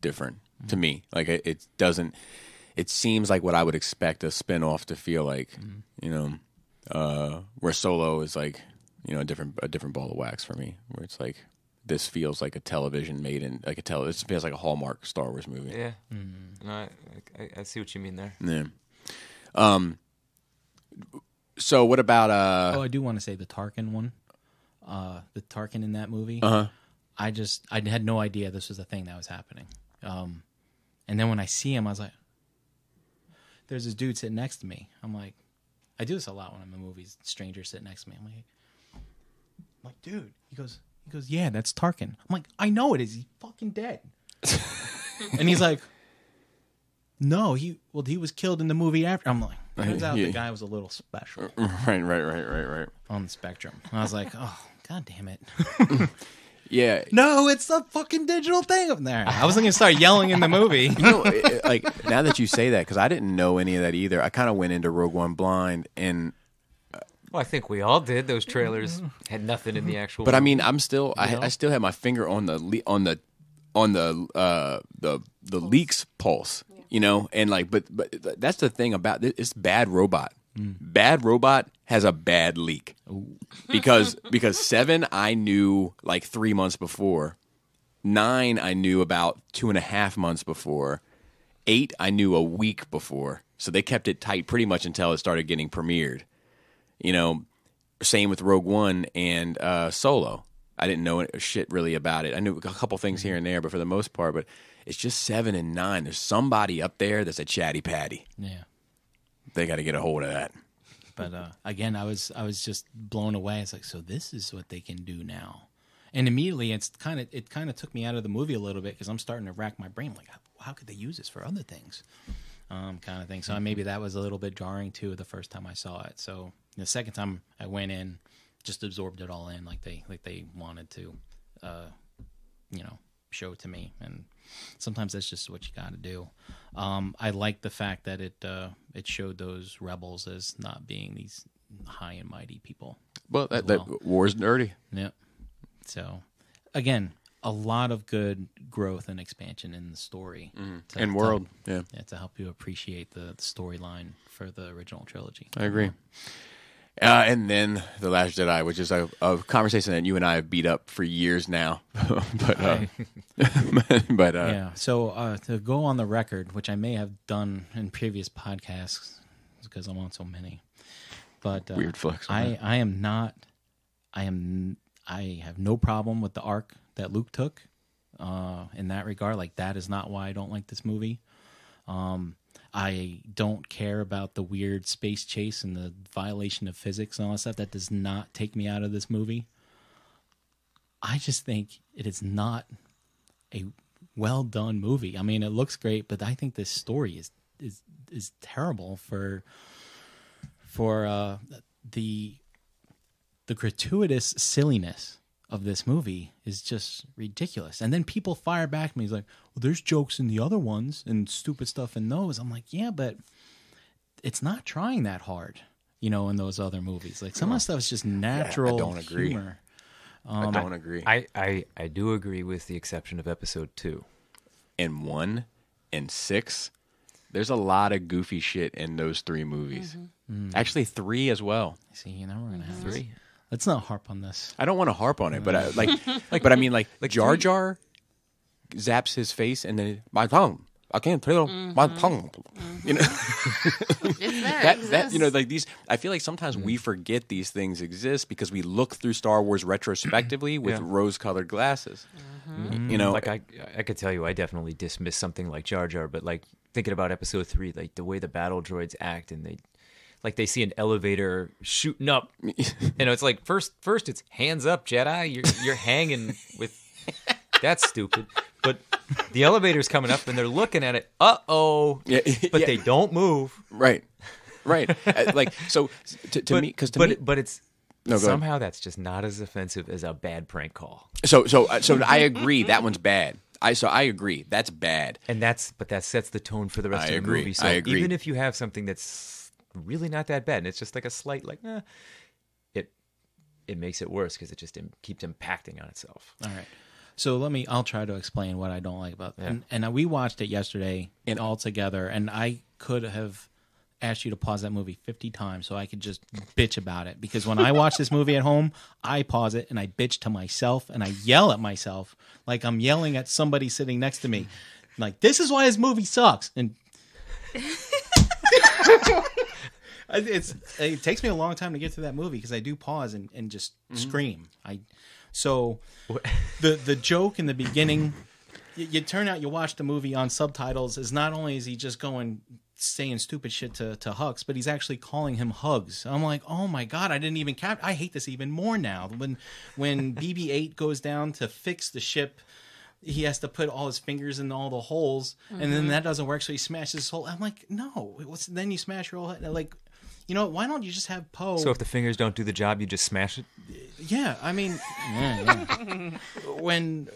different mm-hmm. to me. Like it, it doesn't. It seems like what I would expect a spinoff to feel like, mm-hmm. you know, uh, where Solo is like, you know, a different a different ball of wax for me. Where it's like this feels like a television made in like a tele. It feels like a Hallmark Star Wars movie. Yeah, mm-hmm. No, I, I I see what you mean there. Yeah. Um. So what about uh oh I do want to say the Tarkin one, uh the Tarkin in that movie, uh-huh. I just I had no idea this was a thing that was happening, um and then when I see him I was like, there's this dude sitting next to me. I'm like, I do this a lot when I'm in movies, stranger sitting next to me. I'm like, I'm like dude, he goes he goes yeah, that's Tarkin. I'm like, I know it is, he's fucking dead. And he's like, no, he well he was killed in the movie after. I'm like, turns out yeah. the guy was a little special. Right, right, right, right, right. On the spectrum. I was like, oh, god damn it. Yeah. No, it's a fucking digital thing up there. I wasn't going to start yelling in the movie. You know, it, like, now that you say that, because I didn't know any of that either. I kind of went into Rogue One blind, and... Uh, well, I think we all did. Those trailers had nothing in the actual... But, movie. I mean, I'm still... I, I still had my finger on the... Le on the... On the... Uh, the... The pulse. Leaks pulse. You know, and like, but but that's the thing about it, it's Bad Robot. Mm. Bad Robot has a bad leak. Ooh. because because seven I knew like three months before, nine I knew about two and a half months before, eight I knew a week before. So they kept it tight pretty much until it started getting premiered. You know, same with Rogue One and uh, Solo. I didn't know shit really about it. I knew a couple things here and there, but for the most part, but. It's just seven and nine. There's somebody up there that's a chatty patty. Yeah, they got to get a hold of that. But uh, again, I was I was just blown away. It's like, so this is what they can do now. And immediately, it's kind of it kind of took me out of the movie a little bit because I'm starting to rack my brain. Like, how, how could they use this for other things, um, kind of thing. So maybe that was a little bit jarring too the first time I saw it. So the second time I went in, just absorbed it all in like they like they wanted to, uh, you know, show to me. And sometimes that's just what you got to do. Um, I like the fact that it uh, it showed those rebels as not being these high and mighty people. Well, that, well. that war's nerdy. Yeah. So, again, a lot of good growth and expansion in the story mm-hmm. to, and world. To, yeah. yeah, to help you appreciate the, the storyline for the original trilogy. I agree. Uh, and then The Last Jedi, which is a, a conversation that you and I have beat up for years now. but uh, but uh, yeah, so uh, to go on the record, which I may have done in previous podcasts because I'm on so many. But uh, weird flex. I, I am not. I am. I have no problem with the arc that Luke took. Uh, in that regard, like that is not why I don't like this movie. Um. I don't care about the weird space chase and the violation of physics and all that stuff. That does not take me out of this movie. I just think it is not a well-done movie. I mean, it looks great, but I think this story is is is terrible for for uh, the the gratuitous silliness of this movie is just ridiculous. And then people fire back at me. He's like, well, there's jokes in the other ones and stupid stuff in those. I'm like, yeah, but it's not trying that hard, you know, in those other movies. Like, some of the stuff is just natural yeah, I don't humor. Agree. Um, I don't agree. I, I, I do agree, with the exception of episode two. And one and six, there's a lot of goofy shit in those three movies. Mm-hmm. Mm. Actually, three as well. See, you know, we're going to have three. This. Let's not harp on this. I don't want to harp on it, but I, like, like, but I mean, like, like Jar Jar zaps his face, and then my tongue, I can't tell mm-hmm. my tongue. Mm-hmm. You know, that exists. that you know, like these. I feel like sometimes mm-hmm. we forget these things exist because we look through Star Wars retrospectively with yeah. rose-colored glasses. Mm-hmm. You know, like I, I could tell you, I definitely dismissed something like Jar Jar, but like thinking about Episode Three, like the way the battle droids act, and they. Like they see an elevator shooting up, you know. It's like first, first it's hands up, Jedi. You're you're hanging with. That's stupid. But the elevator's coming up, and they're looking at it. Uh oh. Yeah, but yeah. they don't move. Right. Right. Like so to, to but, me, because but me, but it's no, somehow that's just not as offensive as a bad prank call. So so so I agree that one's bad. I so I agree that's bad. And that's but that sets the tone for the rest I of agree. the movie. So I agree. Even if you have something that's really not that bad, and it's just like a slight like eh, it it makes it worse because it just Im- keeps impacting on itself. All right, so let me I'll try to explain what I don't like about that. Yeah. and, and we watched it yesterday and all together, and I could have asked you to pause that movie fifty times so I could just bitch about it, because when I watch this movie at home, I pause it and I bitch to myself and I yell at myself like I'm yelling at somebody sitting next to me, like, this is why this movie sucks. And It's, it takes me a long time to get through that movie because I do pause and, and just mm-hmm. scream. I so the the joke in the beginning, you, you turn out you watch the movie on subtitles, is not only is he just going saying stupid shit to, to Hux, but he's actually calling him Hugs. I'm like, oh my god, I didn't even cap. I hate this even more now. When when B B eight goes down to fix the ship, he has to put all his fingers in all the holes, mm-hmm. and then that doesn't work, so he smashes his hole. I'm like, no. What's, then you smash your whole head. Like, you know, why don't you just have Poe... So if the fingers don't do the job, you just smash it? Yeah, I mean... yeah, yeah. when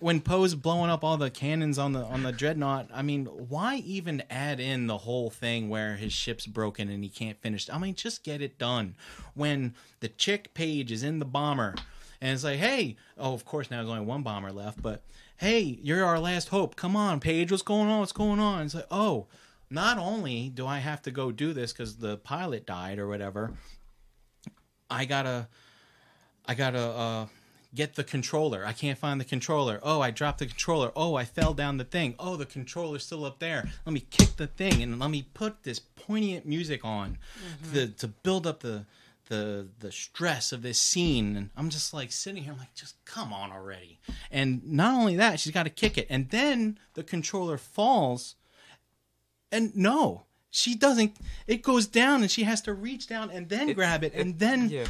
when Poe's blowing up all the cannons on the on the Dreadnought, I mean, why even add in the whole thing where his ship's broken and he can't finish? I mean, just get it done. When the chick Page is in the bomber... and it's like, hey, oh, of course, now there's only one bomber left, but hey, you're our last hope. Come on, Paige, what's going on? What's going on? It's like, oh, not only do I have to go do this because the pilot died or whatever, I gotta, I gotta uh, get the controller. I can't find the controller. Oh, I dropped the controller. Oh, I fell down the thing. Oh, the controller's still up there. Let me kick the thing and let me put this poignant music on mm-hmm. to, to build up the... the the stress of this scene. And I'm just like sitting here, I'm like, just come on already. And not only that, she's got to kick it, and then the controller falls, and no, she doesn't, it goes down and she has to reach down and then it, grab it, it and then yeah.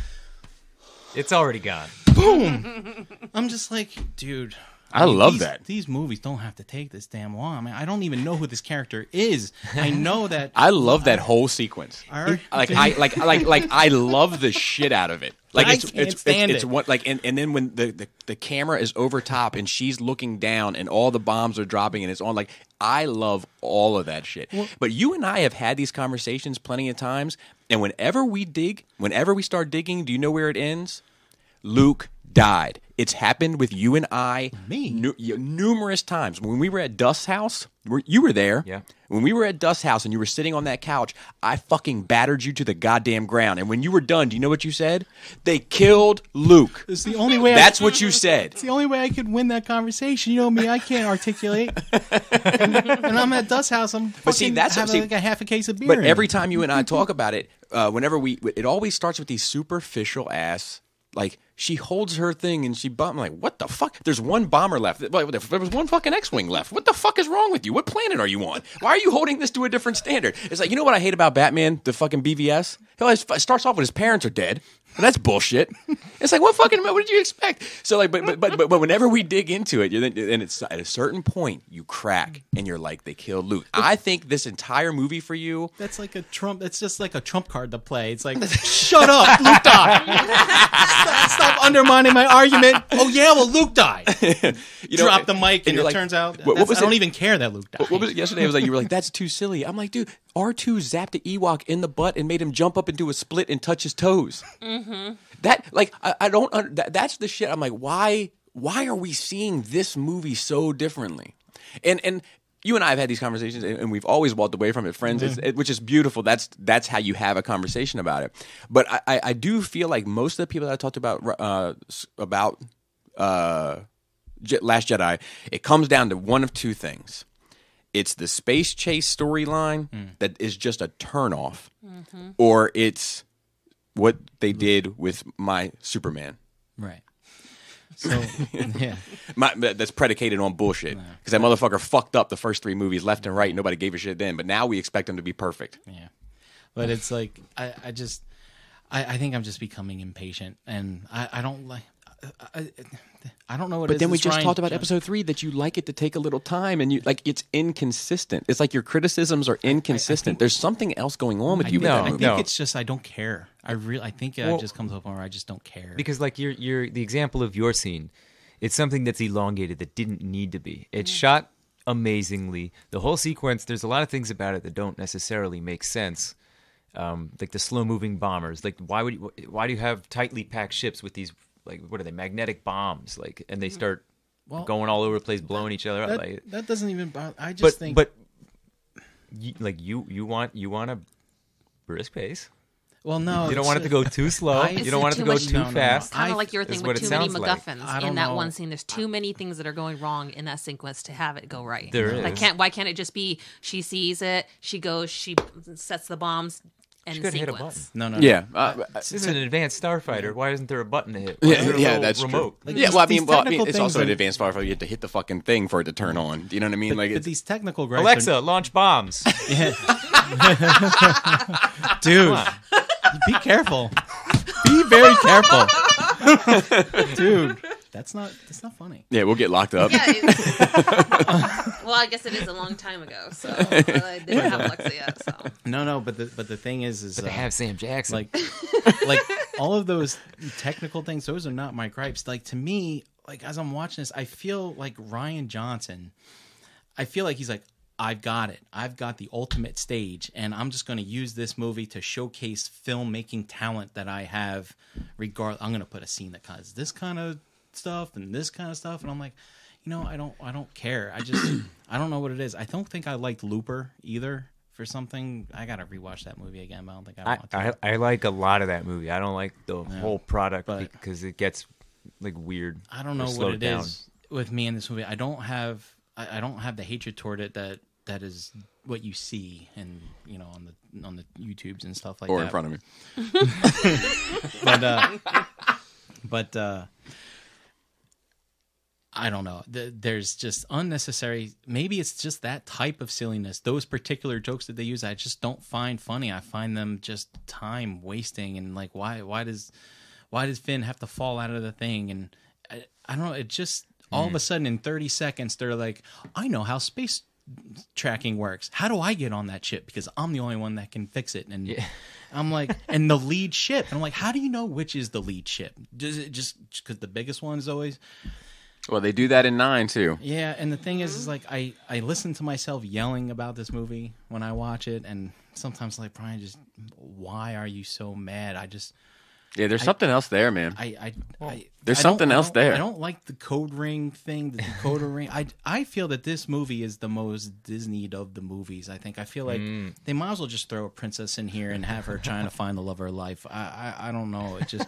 it's already gone. Boom. I'm just like, dude, I, I mean, love these, that. These movies don't have to take this damn long. I mean, I don't even know who this character is. I know that. I love that I, whole sequence. Our, like I like like like I love the shit out of it. Like I it's can't it's stand it's, it. it's what like and, and then when the, the the camera is over top and she's looking down and all the bombs are dropping and it's on, like, I love all of that shit. Well, but you and I have had these conversations plenty of times, and whenever we dig, whenever we start digging, do you know where it ends? Luke died. It's happened with you and I Me? Nu- numerous times. When we were at Dust's house, you were there. Yeah. When we were at Dust's house and you were sitting on that couch, I fucking battered you to the goddamn ground. And when you were done, do you know what you said? They killed Luke. It's the only way. That's I- what you said. It's the only way I could win that conversation. You know me, I can't articulate. and, and I'm at Dust's house. I'm fucking but see, that's having see, like a half a case of beer. But every time you and I talk about it, uh, whenever we, it always starts with these superficial ass. Like, she holds her thing and she bombs. I'm like, what the fuck? There's one bomber left. There was one fucking X-Wing left. What the fuck is wrong with you? What planet are you on? Why are you holding this to a different standard? It's like, you know what I hate about Batman, the fucking B V S? He always starts off when his parents are dead. That's bullshit. It's like, what fucking, what did you expect? So like, but but but but whenever we dig into it, and it's at a certain point you crack and you're like, they killed Luke. I think this entire movie for you, that's like a trump. It's just like a trump card to play. It's like, shut up, Luke died. Stop, stop undermining my argument. Oh yeah, well Luke died. You know, drop the mic, and, and it like, turns out what, what was I don't it? even care that Luke died. What, what was it? Yesterday I was like, you were like, that's too silly. I'm like, dude, R two zapped an Ewok in the butt and made him jump up and do a split and touch his toes. Mm-hmm. That, like, I, I don't, uh, that, that's the shit. I'm like, why, why are we seeing this movie so differently? And, and you and I have had these conversations, and, and we've always walked away from it, friends, mm-hmm. it's, it, which is beautiful. That's, that's how you have a conversation about it. But I, I, I do feel like most of the people that I talked about, uh, about, uh, Je- Last Jedi, it comes down to one of two things. It's the space chase storyline mm. that is just a turnoff, mm-hmm. or it's what they did with my Superman. Right. So, yeah. my, that's predicated on bullshit. Because that motherfucker fucked up the first three movies left and right. And nobody gave a shit then. But now we expect him to be perfect. Yeah. But it's like, I, I just, I, I think I'm just becoming impatient. And I, I don't like. I, I don't know what it is. But then we just talked about episode three that you like it to take a little time and you like it's inconsistent. It's like your criticisms are inconsistent. I, I think, There's something else going on with I you. Think, no, I think no. it's just I don't care. I really I think well, it just comes up where I just don't care. Because like you're you're the example of your scene, it's something that's elongated that didn't need to be. It's mm-hmm. shot amazingly. The whole sequence, there's a lot of things about it that don't necessarily make sense. Um, like the slow moving bombers. Like why would you, why do you have tightly packed ships with these like what are they? Magnetic bombs, like, and they start well, going all over the place, blowing that, each other up. That, like, that doesn't even bother. I just but, think, but you, like you, you want you want a brisk pace. Well, no, you don't want it to go too slow. I, you don't want it to go much, too no, no, fast. No, no. Kind of like your thing with too many MacGuffins like. in that know. one scene. There's too many things that are going wrong in that sequence to have it go right. There like, is. Can't, why can't it just be she sees it, she goes, she sets the bombs. She could hit a button. No, no, no. Yeah. Uh, this is an advanced starfighter. Why isn't there a button to hit? Why yeah, a yeah that's remote? True. Like, yeah, these, well, I mean, well, I mean, it's also an advanced starfighter. You have to hit the fucking thing for it to turn on. Do you know what I mean? But, like, but these technical gripes. Alexa, are... launch bombs. Yeah. Dude, be careful. Be very careful. Dude, that's not that's not funny. Yeah, we'll get locked up. Yeah, well, I guess it is a long time ago, so well, they didn't yeah. have Alexa yet. So. No, no, but the but the thing is, is but they uh, have Sam Jackson. Like, like all of those technical things. Those are not my gripes. Like to me, like as I'm watching this, I feel like Rian Johnson. I feel like he's like, I've got it. I've got the ultimate stage, and I'm just going to use this movie to showcase filmmaking talent that I have. Regardless, I'm going to put a scene that causes this kind of stuff and this kind of stuff, and I'm like, you know, I don't, I don't care. I just, I don't know what it is. I don't think I liked Looper either. For something, I gotta rewatch that movie again. But I don't think I want to. I, I, I like a lot of that movie. I don't like the yeah, whole product because it gets like weird. I don't know what it down. is with me in this movie. I don't have, I, I don't have the hatred toward it that that is what you see and you know on the on the YouTubes and stuff like or that. Or in front of me. but uh, but uh, I don't know. There's just unnecessary. Maybe it's just that type of silliness. Those particular jokes that they use, I just don't find funny. I find them just time wasting. And like, why? Why does, why does Finn have to fall out of the thing? And I, I don't know. It just all mm. of a sudden in thirty seconds, they're like, I know how space tracking works. How do I get on that ship? Because I'm the only one that can fix it. And yeah. I'm like, and the lead ship. And I'm like, how do you know which is the lead ship? Does it just because the biggest one is always? Well, they do that in nine, too. Yeah, and the thing is, is like I, I listen to myself yelling about this movie when I watch it, and sometimes like, Brian, just why are you so mad? I just... Yeah, there's I, something else there, man. I, I, well, I There's I something else there. I don't like the code ring thing, the decoder ring. I, I feel that this movie is the most Disneyed of the movies, I think. I feel like mm. they might as well just throw a princess in here and have her trying to find the love of her life. I, I, I don't know. It just...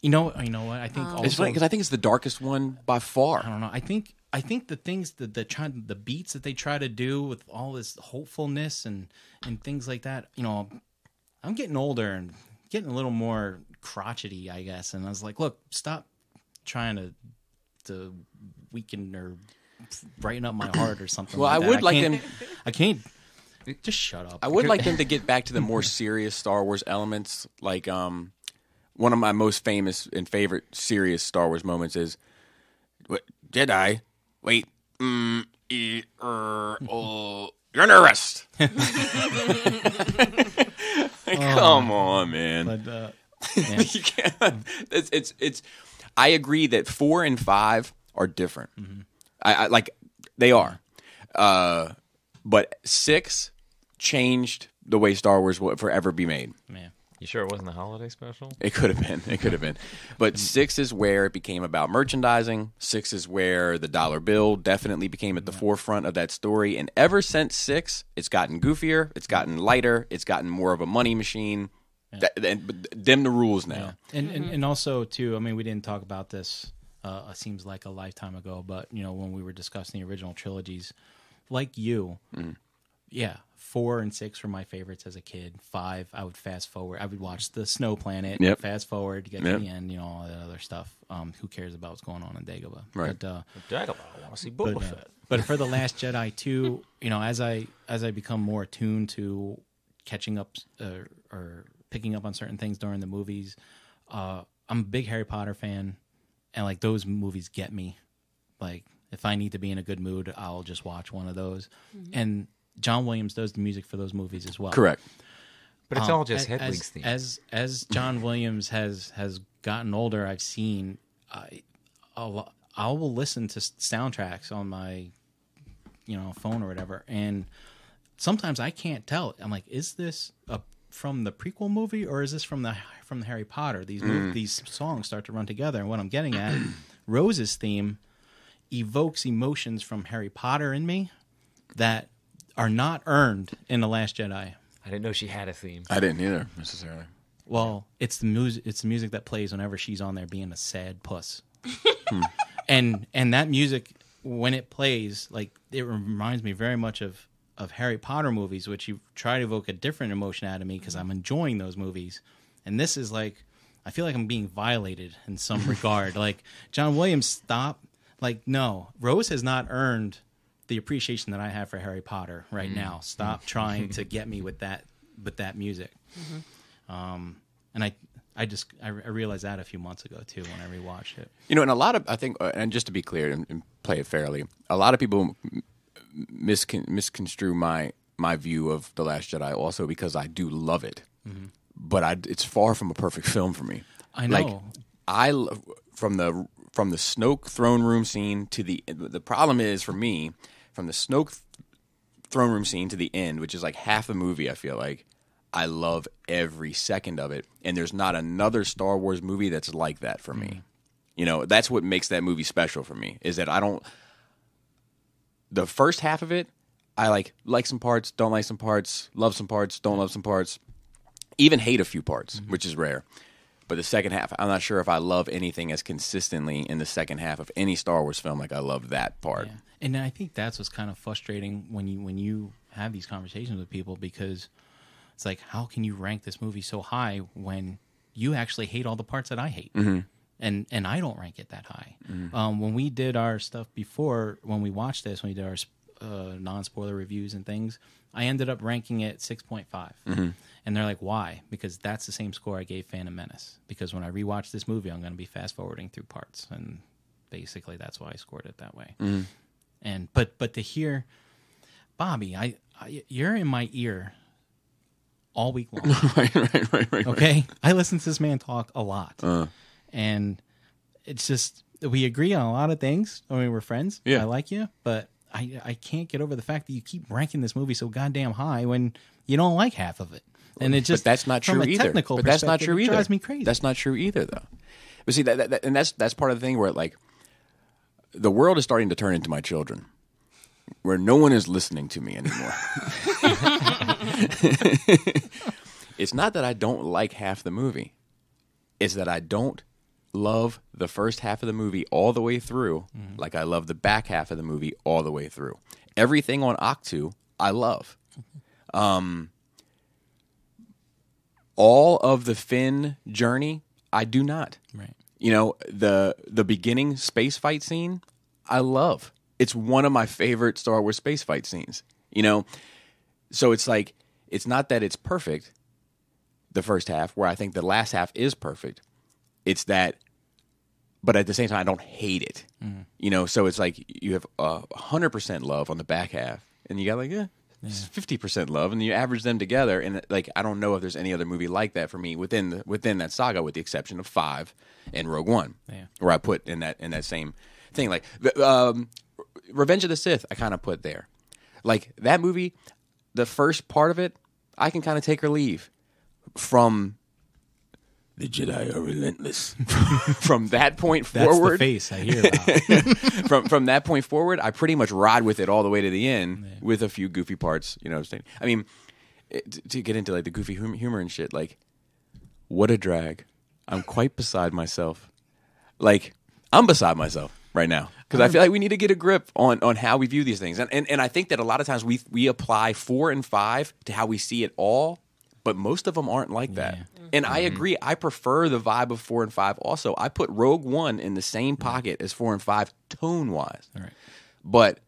You know, you know what I think. Um, also, it's funny because I think it's the darkest one by far. I don't know. I think I think the things that the try the beats that they try to do with all this hopefulness and and things like that. You know, I'm getting older and getting a little more crotchety, I guess. And I was like, look, stop trying to to weaken or brighten up my heart or something. Well, like I that. would I like them. I can't. Just shut up. I would like them to get back to the more serious Star Wars elements, like um. one of my most famous and favorite serious Star Wars moments is, what, Jedi, wait, mm, e, er, oh, you're under arrest. Like, oh, come on, man. But, uh, yeah. You can't. It's, it's, it's, I agree that four and five are different. Mm-hmm. I, I like, they are. Uh, but six changed the way Star Wars will forever be made. Man, you sure it wasn't a holiday special? It could have been. It could have been. But six is where it became about merchandising. Six is where the dollar bill definitely became at the yeah. forefront of that story. And ever since six, it's gotten goofier. It's gotten lighter. It's gotten more of a money machine. Yeah. That, and them the rules now. Yeah. And, and and also, too, I mean, we didn't talk about this. Uh, it seems like a lifetime ago, but you know, when we were discussing the original trilogies, like you, mm. yeah, four and six were my favorites as a kid. Five, I would fast forward. I would watch the Snow Planet, yep. fast forward to get yep. to the end, you know, all that other stuff. Um, who cares about what's going on in Dagobah? Right. But, uh, Dagobah, I want to see Boba Fett. Uh, but for The Last Jedi two, you know, as I as I become more attuned to catching up uh, or picking up on certain things during the movies, uh, I'm a big Harry Potter fan. And, like, those movies get me. Like, if I need to be in a good mood, I'll just watch one of those. Mm-hmm. And John Williams does the music for those movies as well. Correct. But it's um, all just Hedwig's theme. As as John Williams has, has gotten older, I've seen, I, I'll, I will listen to soundtracks on my, you know, phone or whatever. And sometimes I can't tell. I'm like, is this a from the prequel movie, or is this from the from the Harry Potter? These mm. movies, these songs start to run together, and what I'm getting at, Rose's theme evokes emotions from Harry Potter in me that are not earned in The Last Jedi. I didn't know she had a theme. I didn't either, necessarily. Well, it's the music. It's the music that plays whenever she's on there being a sad puss, and and that music when it plays, like, it reminds me very much of. of Harry Potter movies, which you try to evoke a different emotion out of me because I'm enjoying those movies. And this is like, I feel like I'm being violated in some regard. Like, John Williams, stop. Like, no, Rose has not earned the appreciation that I have for Harry Potter right mm. now. Stop trying to get me with that, with that music. Mm-hmm. Um, and I, I just, I, I realized that a few months ago too, when I rewatched it, you know, and a lot of, I think, uh, and just to be clear and, and play it fairly, a lot of people Miscon- misconstrue my my view of The Last Jedi also because I do love it, mm-hmm. but I, it's far from a perfect film for me. I know. Like, I lo- from the from the Snoke throne room scene to the the problem is for me from the Snoke th- throne room scene to the end, which is like half the movie. I feel like I love every second of it, and there's not another Star Wars movie that's like that for me. Mm-hmm. You know, that's what makes that movie special for me is that I don't. The first half of it, I like like some parts, don't like some parts, love some parts, don't love some parts, even hate a few parts, mm-hmm. which is rare. But the second half, I'm not sure if I love anything as consistently in the second half of any Star Wars film like I love that part. Yeah. And I think that's what's kind of frustrating when you when you have these conversations with people because it's like, how can you rank this movie so high when you actually hate all the parts that I hate? Mm-hmm. And and I don't rank it that high. Mm. Um, when we did our stuff before, when we watched this, when we did our uh, non-spoiler reviews and things, I ended up ranking it six point five. Mm-hmm. And they're like, why? Because that's the same score I gave Phantom Menace. Because when I rewatch this movie, I'm going to be fast-forwarding through parts. And basically, that's why I scored it that way. Mm. And But but to hear, Bobby, I, I you're in my ear all week long. right, right, right, right. Okay? Right. I listen to this man talk a lot. Uh. And it's just, we agree on a lot of things. I mean, we're friends. Yeah. I like you, but I I can't get over the fact that you keep ranking this movie so goddamn high when you don't like half of it. And it just, but that's not true either. From a technical perspective, that's not true either. It drives me crazy. That's not true either, though. But see, that, that, that and that's that's part of the thing where, like, the world is starting to turn into my children, where no one is listening to me anymore. It's not that I don't like half the movie. It's that I don't love the first half of the movie all the way through, mm. like I love the back half of the movie all the way through. Everything on Ahch-To, I love. Um, all of the Finn journey, I do not. Right. You know, the the beginning space fight scene, I love. It's one of my favorite Star Wars space fight scenes. You know, so it's like, it's not that it's perfect. the first half, where I think the last half is perfect. It's that, but at the same time, I don't hate it. Mm-hmm. You know, so it's like you have uh, one hundred percent love on the back half, and you got like, eh, yeah, fifty percent love, and you average them together, and like I don't know if there's any other movie like that for me within the, within that saga, with the exception of Five and Rogue One, yeah, where I put in that in that same thing. Like um, Revenge of the Sith, I kind of put there. Like that movie, the first part of it, I can kind of take or leave from. The Jedi are relentless. From that point forward, that's the face I hear about. from from that point forward, I pretty much ride with it all the way to the end, yeah, with a few goofy parts. You know what I'm saying? I mean, it, to get into like the goofy hum- humor and shit, like, what a drag! I'm quite beside myself. Like, I'm beside myself right now because I feel like we need to get a grip on on how we view these things, and and, and I think that a lot of times we we apply four and five to how we see it all. But most of them aren't like that. Yeah. And mm-hmm. I agree. I prefer the vibe of four and five also. I put Rogue One in the same pocket as four and five tone-wise. All right. But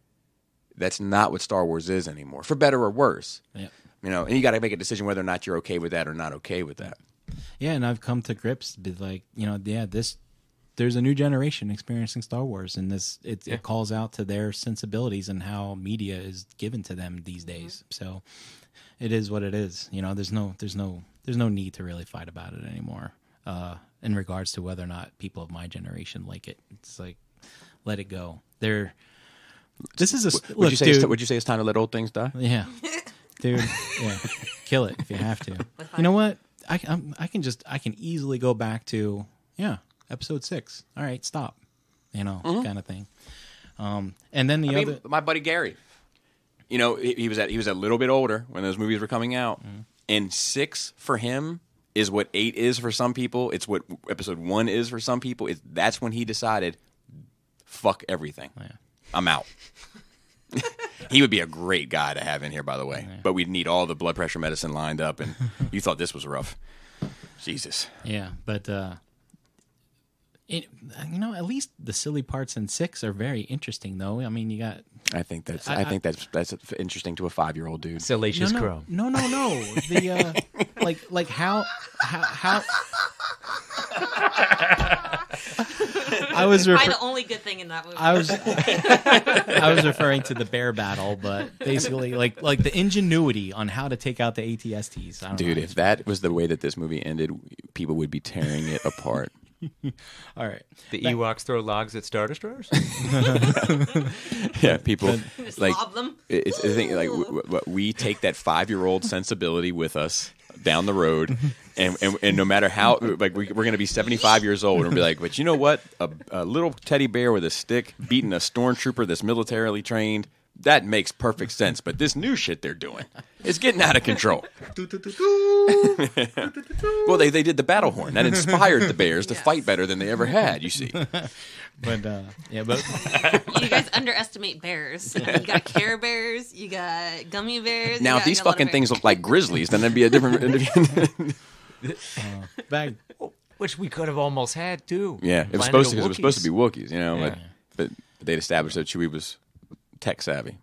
that's not what Star Wars is anymore, for better or worse. Yep. You know, and you got to make a decision whether or not you're okay with that or not okay with that. Yeah, and I've come to grips with, like, you know, yeah, this there's a new generation experiencing Star Wars, and this it, yeah. it calls out to their sensibilities and how media is given to them these days. So... it is what it is, you know. There's no, there's no, there's no need to really fight about it anymore. Uh, in regards to whether or not people of my generation like it, it's like, let it go. There, this is a. Would look, you say? Dude, would you say it's time to let old things die? Yeah, dude. Yeah, kill it if you have to. You know what? I I'm, I can just I can easily go back to yeah, episode six. All right, stop. You know, mm-hmm. kind of thing. Um, and then the I other, mean, my buddy Gary. You know, he was at, he was a little bit older when those movies were coming out, mm-hmm. and six for him is what eight is for some people. It's what episode one is for some people. It's, that's when he decided, fuck everything, yeah. I'm out. He would be a great guy to have in here, by the way, yeah. but we'd need all the blood pressure medicine lined up, and you thought this was rough. Jesus. Yeah, but... uh It, you know, at least the silly parts in six are very interesting, though. I mean, you got. I think that's. I, I think that's that's interesting to a five-year-old dude. Salacious no, no, Crow. No, no, no. The uh, like, like how, how, how. I was. Refer- the only good thing in that movie. I was. I was referring to the bear battle, but basically, like, like the ingenuity on how to take out the A T S Ts. I don't dude, know. If that was the way that this movie ended, people would be tearing it apart. All right. The that, Ewoks throw logs at Star Destroyers? Yeah, people just like lob them. It's the thing, like w- w- we take that five-year-old sensibility with us down the road, and and, and no matter how, like we, we're going to be seventy-five years old and be like, but you know what? A, a little teddy bear with a stick beating a stormtrooper that's militarily trained. That makes perfect sense, but this new shit they're doing is getting out of control. Well, they, they did the battle horn. That inspired the bears to yes. fight better than they ever had, you see. But, uh, yeah, but... You guys underestimate bears. You got Care Bears, you got gummy bears. Now, if these fucking things look like grizzlies, then that'd be a different... uh, back... Which we could have almost had, too. Yeah, it was, supposed to, it was supposed to be Wookiees, you know, yeah. but, but they'd established that Chewie was... tech savvy.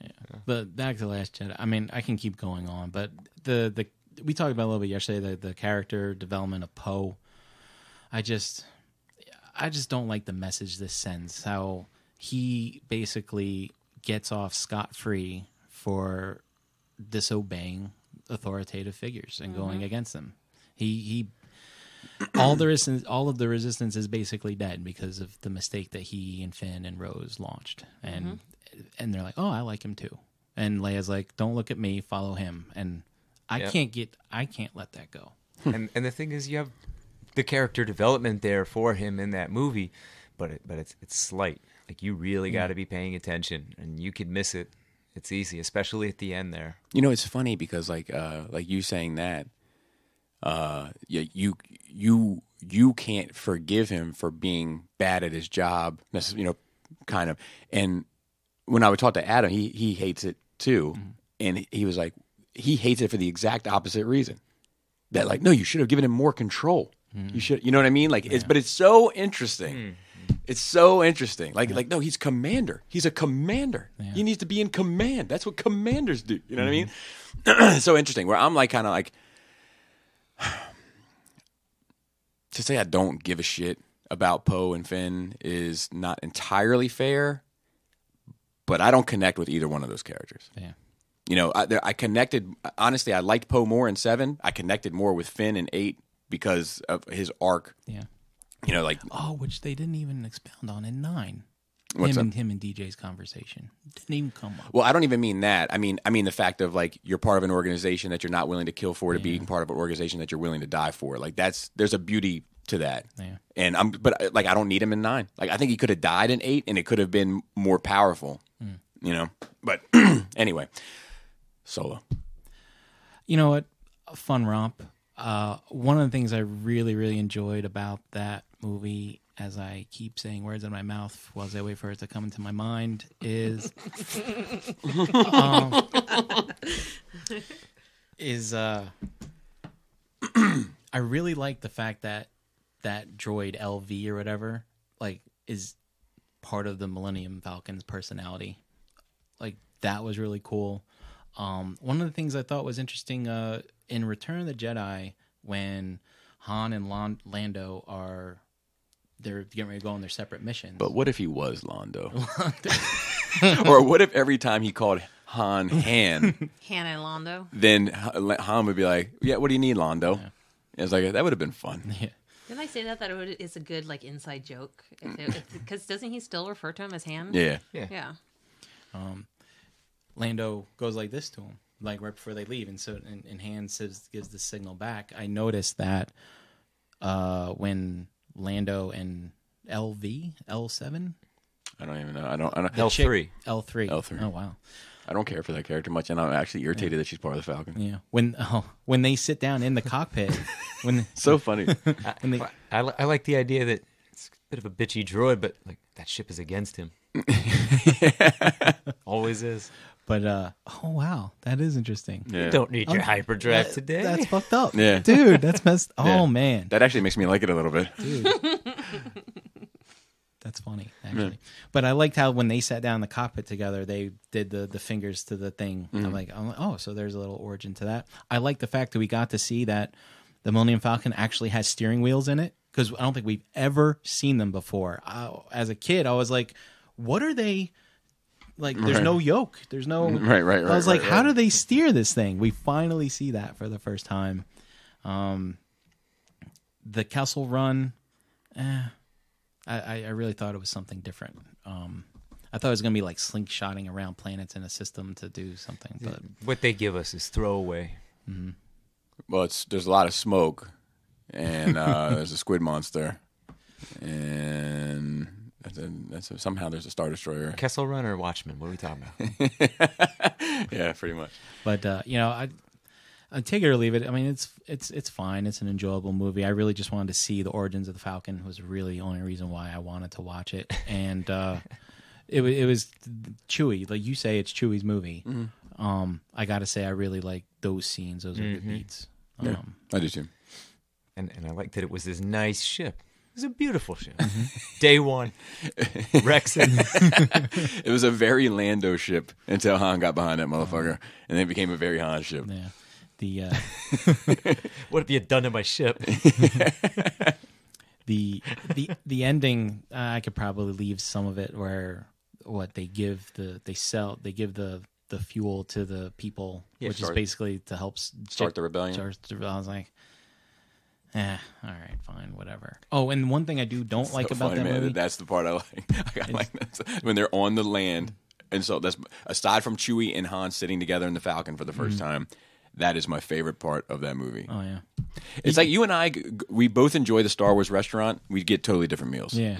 Yeah. But back to Last Jedi. I mean, I can keep going on, but the, the we talked about a little bit yesterday, the, the character development of Poe. I just I just don't like the message this sends. How he basically gets off scot-free for disobeying authoritative figures and mm-hmm. going against them. He he all the resistance, all of the resistance is basically dead because of the mistake that he and Finn and Rose launched, and mm-hmm. and they're like, oh, I like him too, and Leia's like, don't look at me, follow him, and I yep. can't get, I can't let that go. And and the thing is, you have the character development there for him in that movie, but it, but it's it's slight. Like you really yeah. got to be paying attention, and you could miss it. It's easy, especially at the end there. You know, it's funny because like uh, like you saying that. Uh, yeah, you you you can't forgive him for being bad at his job, you know, kind of. And when I would talk to Adam, he he hates it too, mm-hmm. and he was like, he hates it for the exact opposite reason. That like, no, you should have given him more control. Mm-hmm. You should, you know what I mean? Like, yeah. it's but it's so interesting. Mm-hmm. It's so interesting. Like yeah. like no, he's commander. He's a commander. Yeah. He needs to be in command. That's what commanders do. You know mm-hmm. what I mean? So interesting. Where I'm like, kind of like. to say I don't give a shit about Poe and Finn is not entirely fair, but I don't connect with either one of those characters. Yeah. You know, I, I connected, honestly, I liked Poe more in seven. I connected more with Finn in eight because of his arc. Yeah. You know, like. Oh, which they didn't even expound on in nine. What's him up? and him and D J's conversation. Didn't even come up. Well, I don't even mean that. I mean, I mean the fact of, like, you're part of an organization that you're not willing to kill for to yeah. be part of an organization that you're willing to die for. Like, that's, there's a beauty to that. Yeah. And I'm, but like, I don't need him in nine. Like, I think he could have died in eight and it could have been more powerful, mm. you know? But anyway. Solo. You know what? A fun romp. Uh, one of the things I really, really enjoyed about that movie, as I keep saying words in my mouth while I wait for it to come into my mind, is um, is uh, I really like the fact that that droid L V or whatever, like, is part of the Millennium Falcon's personality. Like, that was really cool. Um, one of the things I thought was interesting uh, in Return of the Jedi, when Han and Lon- Lando are they're getting ready to go on their separate missions. But what if he was Lando? Or what if every time he called Han Han, Han and Lando, then Han would be like, "Yeah, what do you need, Lando?" Yeah. And it's like, that would have been fun. Yeah. Didn't I say that that it would, it's a good, like, inside joke? Because doesn't he still refer to him as Han? Yeah, yeah, yeah. Um, Lando goes like this to him, like, right before they leave, and so and, and Han says, gives the signal back. I noticed that uh, when Lando and L V L seven, I don't even know. I don't. I don't L three, L three, L three. Oh wow, I don't care for that character much, and I'm actually irritated yeah. that she's part of the Falcon. Yeah, when oh, when they sit down in the cockpit, when the, so funny. When they, I, I, I like the idea that it's a bit of a bitchy droid, but like that ship is against him. Always is. But, uh, oh, wow, that is interesting. Yeah. You don't need your um, hyperdrive that, today. That's fucked up. Yeah. Dude, that's messed up. Yeah. Oh, man. That actually makes me like it a little bit. Dude. That's funny, actually. Yeah. But I liked how when they sat down in the cockpit together, they did the, the fingers to the thing. Mm-hmm. I'm, like, I'm like, oh, so there's a little origin to that. I like the fact that we got to see that the Millennium Falcon actually has steering wheels in it, because I don't think we've ever seen them before. I, as a kid, I was like, what are they... Like, there's right. no yoke. There's no... Right, right, right. I was right, like, right, how right. do they steer this thing? We finally see that for the first time. Um, the Kessel Run, eh, I, I really thought it was something different. Um, I thought it was going to be like slingshotting around planets in a system to do something. But what they give us is throwaway. Mm-hmm. Well, it's, there's a lot of smoke, and uh, there's a squid monster, and... That's a, somehow there's a Star Destroyer. Kessel Run or Watchmen? What are we talking about? Yeah, pretty much. But uh, you know, I, I take it or leave it. I mean, it's it's it's fine. It's an enjoyable movie. I really just wanted to see the origins of the Falcon. Was really the only reason why I wanted to watch it. And uh, it it was Chewie. Like you say, it's Chewie's movie. Mm-hmm. Um, I got to say, I really like those scenes. Those mm-hmm. are good beats. Yeah, um, I do too. And and I liked that it was this nice ship. It was a beautiful ship. Mm-hmm. Day one, Rexxon. It was a very Lando ship until Han got behind that motherfucker, and then it became a very Han ship. Yeah. The uh... what have you done to my ship? the the the ending. Uh, I could probably leave some of it where what they give the they sell they give the the fuel to the people, yeah, which start, is basically to help start ship, the rebellion. Start, I was like. Eh, all right, fine, whatever. Oh, and one thing I do don't it's like so about funny, that man, movie... That's the part I like. I like that. When they're on the land, and so that's aside from Chewie and Han sitting together in the Falcon for the first mm-hmm. time, that is my favorite part of that movie. Oh, yeah. It's you, like you and I, we both enjoy the Star Wars restaurant. We get totally different meals. Yeah.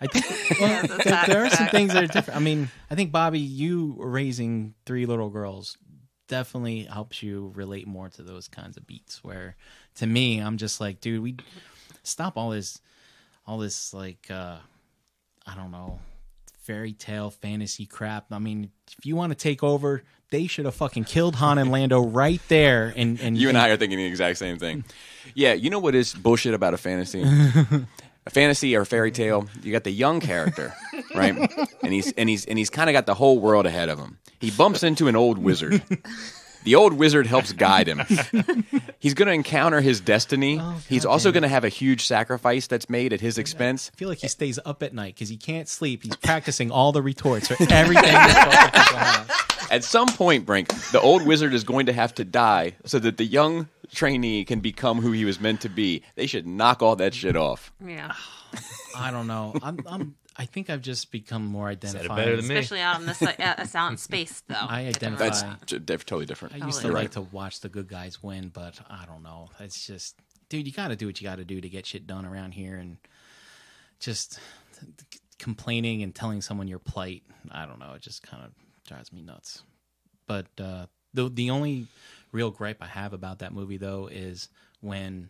I think well, yeah, there, there are some things that are different. I mean, I think, Bobby, you raising three little girls... definitely helps you relate more to those kinds of beats where to me I'm just like, dude, we stop all this all this like uh I don't know, fairy tale fantasy crap. I mean, if you want to take over, they should have fucking killed Han and Lando right there. And, and you and I are thinking the exact same thing. Yeah, you know what is bullshit about a fantasy? A fantasy or a fairy tale, you got the young character, right? And he's and he's and he's kind of got the whole world ahead of him. He bumps into an old wizard, The old wizard helps guide him. He's going to encounter his destiny. Oh, God, he's also going to have a huge sacrifice that's made at his expense. I feel like he stays up at night because he can't sleep. He's practicing all the retorts for everything. At some point, Brink, the old wizard is going to have to die so that the young trainee can become who he was meant to be. They should knock all that shit off. Yeah. I don't know. I'm... I'm I think I've just become more identified. Better than me. Especially out in this uh, sound space, though. I identify. That's totally different. I used to You're like right. to watch the good guys win, but I don't know. It's just, dude, you got to do what you got to do to get shit done around here, and just complaining and telling someone your plight. I don't know. It just kind of drives me nuts. But uh, the the only real gripe I have about that movie, though, is when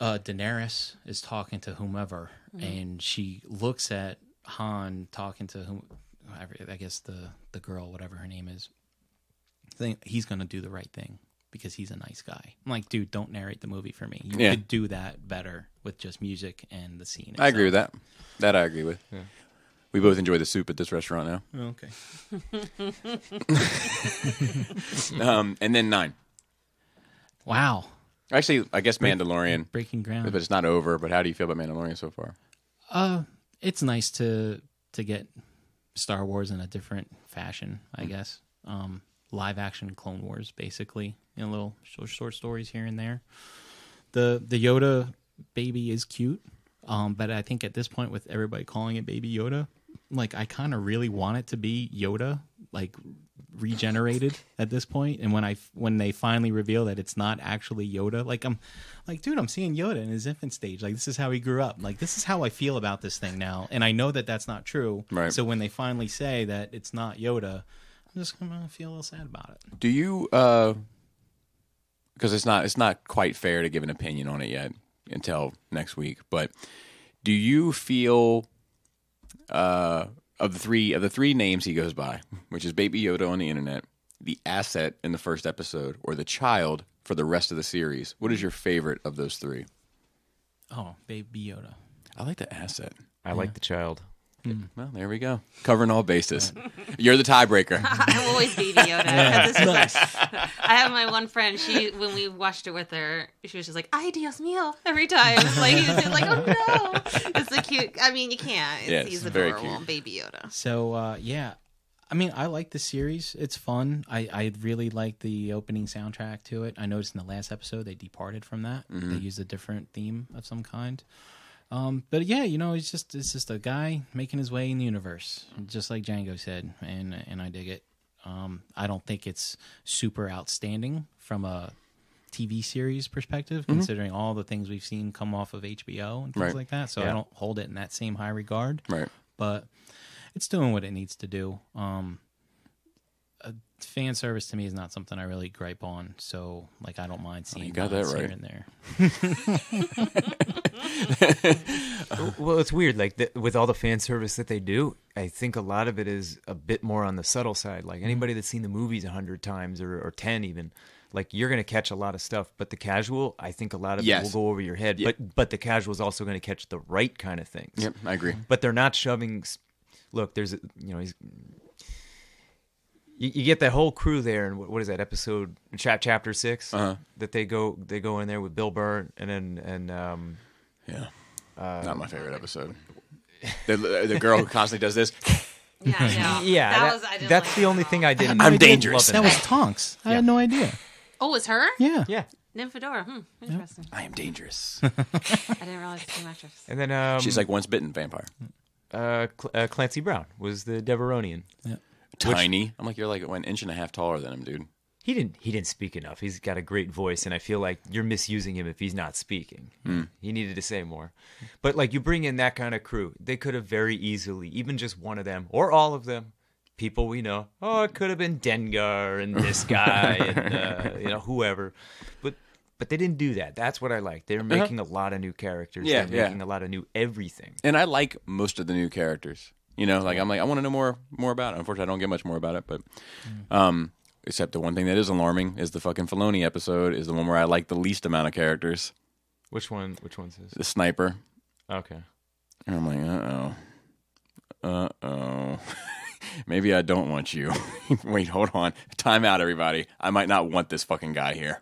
Uh, Daenerys is talking to whomever, mm-hmm. and she looks at Han talking to whom, I guess the the girl, whatever her name is. Think he's gonna do the right thing because he's a nice guy. I'm like, dude, don't narrate the movie for me. You yeah. could do that better with just music and the scene itself. I agree with that. That I agree with. Yeah. We both enjoy the soup at this restaurant now. Oh, okay. um, and then nine. Wow. Actually, I guess Mandalorian. Breaking ground. But it's not over, but how do you feel about Mandalorian so far? Uh, it's nice to to get Star Wars in a different fashion, I mm. guess. Um, live action Clone Wars, basically. You know, little short, short stories here and there. The the Yoda baby is cute, um, but I think at this point with everybody calling it Baby Yoda, like I kind of really want it to be Yoda, like regenerated at this point. And when I when they finally reveal that it's not actually Yoda, like I'm like, dude, I'm seeing Yoda in his infant stage. Like, this is how he grew up. Like, this is how I feel about this thing now. And I know that that's not true. Right. So when they finally say that it's not Yoda, I'm just gonna feel a little sad about it. Do you? Because uh, it's not it's not quite fair to give an opinion on it yet until next week. But do you feel? Uh, Of the three of the three names he goes by, which is Baby Yoda on the internet, the asset in the first episode, or the child for the rest of the series, what is your favorite of those three? Oh, Baby Yoda. I like the asset. I yeah. like the child. Mm. Well, there we go. Covering all bases. You're the tiebreaker. I'm always Baby Yoda. Yeah. This I have my one friend. She, when we watched it with her, she was just like, "Ay, Dios mío," every time. Like, he was like, "Oh no!" It's a cute. I mean, you can't. It's, yeah, it's he's adorable, Baby Yoda. So uh, yeah, I mean, I like the series. It's fun. I, I really like the opening soundtrack to it. I noticed in the last episode they departed from that. Mm-hmm. They used a different theme of some kind. Um, but yeah, you know, it's just it's just a guy making his way in the universe, just like Django said, and and I dig it. Um, I don't think it's super outstanding from a T V series perspective, mm-hmm. considering all the things we've seen come off of H B O and things right. like that. So yeah. I don't hold it in that same high regard. Right. But it's doing what it needs to do. Um, uh, fan service to me is not something I really gripe on. So like, I don't mind seeing oh, you got that right. here and there. Well, it's weird. Like the, with all the fan service that they do, I think a lot of it is a bit more on the subtle side. Like anybody that's seen the movies a hundred times or, or ten even, like you're going to catch a lot of stuff. But the casual, I think a lot of yes. it will go over your head. Yep. But but the casual is also going to catch the right kind of things. Yep, I agree. But they're not shoving. Look, there's a, you know he's. You, you get that whole crew there, and what, what is that episode? Chap chapter six uh-huh. that they go they go in there with Bill Burr and then and. Um, Yeah, uh, not my favorite episode. the, the girl who constantly does this. Yeah, I know. yeah. That that, was, I that's like the only thing I didn't. I'm dangerous. That was Tonks. I yeah. had no idea. Oh, it was her? Yeah, yeah. Nymphadora. Hmm. Interesting. Yep. I am dangerous. I didn't realize it was an actress. And then um, she's like once bitten vampire. Uh, Cl- uh, Clancy Brown was the Deveronian. Yeah. Tiny. Which, I'm like you're like an inch and a half taller than him, dude. He didn't. He didn't speak enough. He's got a great voice, and I feel like you're misusing him if he's not speaking. Mm. He needed to say more. But like you bring in that kind of crew, they could have very easily, even just one of them or all of them, people we know. Oh, it could have been Dengar and this guy and uh, you know whoever. But but they didn't do that. That's what I like. They're making uh-huh. a lot of new characters. Yeah, They're yeah. making a lot of new everything. And I like most of the new characters. You know, like I'm like I want to know more more about it. Unfortunately, I don't get much more about it, but. Um, Except the one thing that is alarming is the fucking Filoni episode is the one where I like the least amount of characters. Which one? Which one's this? The sniper. Okay. And I'm like, uh oh, uh oh. maybe I don't want you. Wait, hold on. Time out, everybody. I might not want this fucking guy here.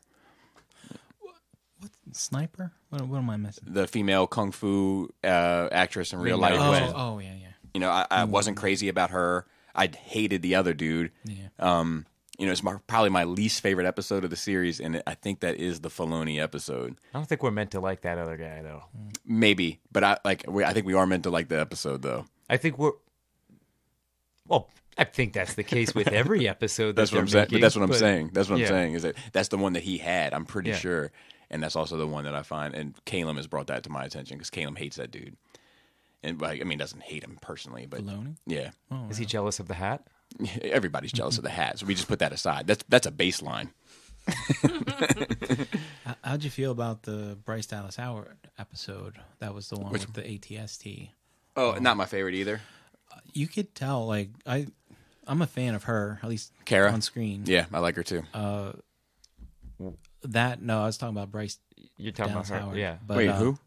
What, sniper? What, what am I missing? The female kung fu uh, actress in real life. Oh, oh, yeah, yeah. You know, I, I wasn't crazy about her. I hated the other dude. Yeah. Um, you know, it's my, probably my least favorite episode of the series, and I think that is the Filoni episode. I don't think we're meant to like that other guy, though. Maybe, but I like. We, I think we are meant to like the episode, though. I think we're. Well, I think that's the case with every episode. That that's what I'm saying. But that's what I'm but, saying. That's what yeah. I'm saying is that that's the one that he had. I'm pretty yeah. sure, and that's also the one that I find. And Calum has brought that to my attention because Calum hates that dude. And like, I mean, doesn't hate him personally, but Filoni? Yeah, oh, wow. Is he jealous of the hat? Everybody's jealous of the hat, so we just put that aside. That's that's a baseline. How'd you feel about the Bryce Dallas Howard episode? That was the one Which, with the A T S T. Oh, um, not my favorite either. You could tell, like I, I'm a fan of her, at least Kara on screen. Yeah, I like her too. Uh, that no, I was talking about Bryce. You're talking Dallas about her, Howard, yeah. But, Wait, uh, who?